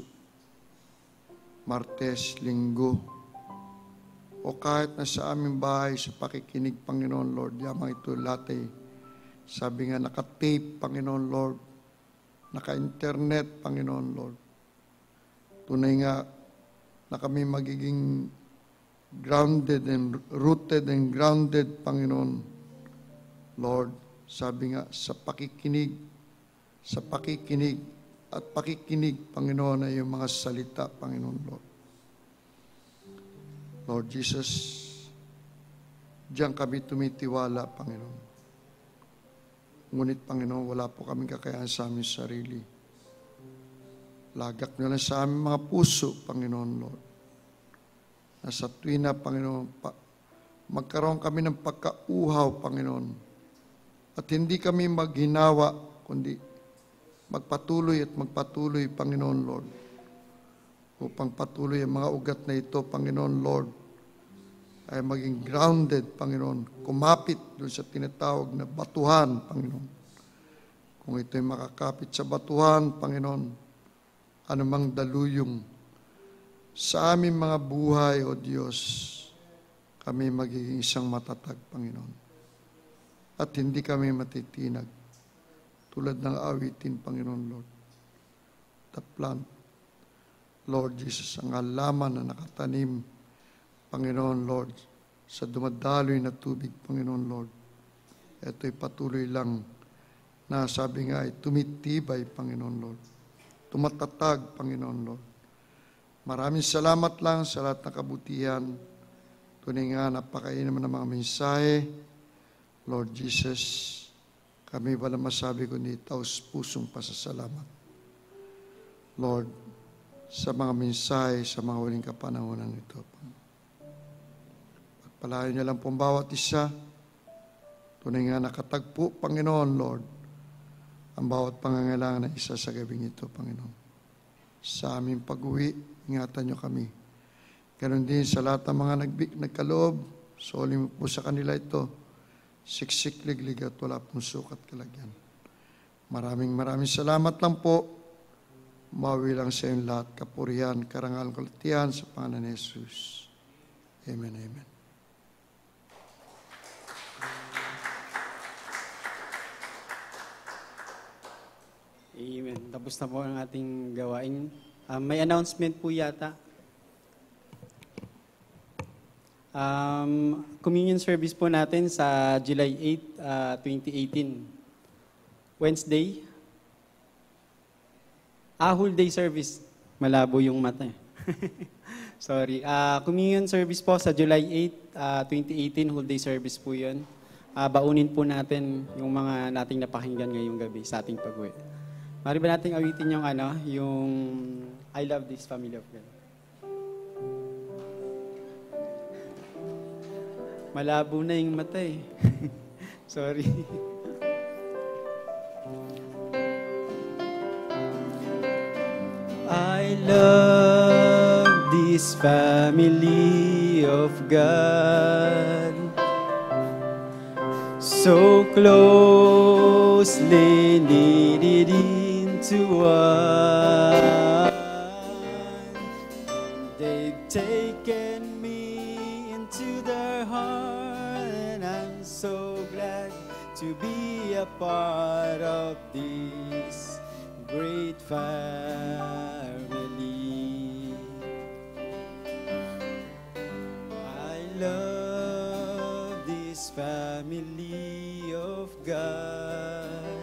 Martes, Linggo, o kahit na sa aming bahay, sa pakikinig, Panginoon Lord, yamang ito lahat ay, sabi nga, nakatape, Panginoon Lord, naka-internet, Panginoon Lord. Tunay nga na kami magiging grounded and rooted and grounded, Panginoon Lord. Sabi nga, sa pakikinig at pakikinig, Panginoon, ay yung mga salita, Panginoon Lord. Lord Jesus, diyan kami tumitiwala, Panginoon. Ngunit, Panginoon, wala po kaming kakayahan sa aming sarili. Lagak nyo lang sa aming mga puso, Panginoon Lord. Nasa tuwina, Panginoon, magkaroon kami ng pagkauhaw, Panginoon. At hindi kami maghinawa, kundi magpatuloy at magpatuloy, Panginoon Lord. Upang patuloy ang mga ugat na ito, Panginoon Lord, ay maging grounded, Panginoon, kumapit doon sa tinatawag na batuhan, Panginoon. Kung ito'y makakapit sa batuhan, Panginoon, anumang daluyong sa aming mga buhay, O Diyos, kami magiging isang matatag, Panginoon. At hindi kami matitinag, tulad ng awitin, Panginoon Lord. The plant, Lord Jesus, ang halaman na nakatanim, Panginoon Lord, sa dumadaloy na tubig, Panginoon Lord, ito'y patuloy lang na sabi nga ay tumitibay, Panginoon Lord. Tumatatag, Panginoon Lord. Maraming salamat lang sa lahat na kabutihan. Tunay nga, napakain naman ang mga mensahe. Lord Jesus, kami walang masabi kundi taos pusong pasasalamat. Lord, sa mga mensahe, sa mga huling kapanahonan nito. Pagpalayo niya lang pong bawat isa. Tunay nga nakatagpo, Panginoon, Lord, ang bawat pangangailangan ng isa sa gabing ito, Panginoon. Sa aming pag-uwi, ingatan niyo kami. Ganon din sa lahat ng mga nagkaloob, soli mo po sa kanila ito. Siksik, liglig at wala pong sukat kalagyan. Maraming salamat lang po. Mawi lang sa iyong lahat. Kapurihan, karangalan, kalatihan sa pangalan ni Jesus. Amen, amen. Amen. Tapos na po ang ating gawain. May announcement po yata. Communion service po natin sa July 8, 2018. Wednesday. Whole day service. Malabo yung mata. Sorry. Communion service po sa July 8, 2018. Whole day service po yun. Baunin po natin yung mga nating napakinggan ngayong gabi sa ating pag-uwi. Mari ba nating awitin yung ano, yung I Love This Family of God. Malabo na yung mata eh. Sorry. I love this family of God, so closely knitted into one. They've taken me into their heart, so glad to be a part of this great family. I love this family of God,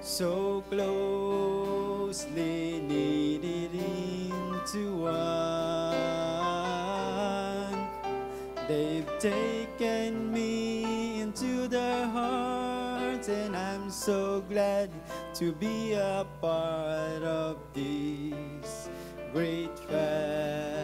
so closely knitted into one. They've taken me into their hearts, and I'm so glad to be a part of this great family.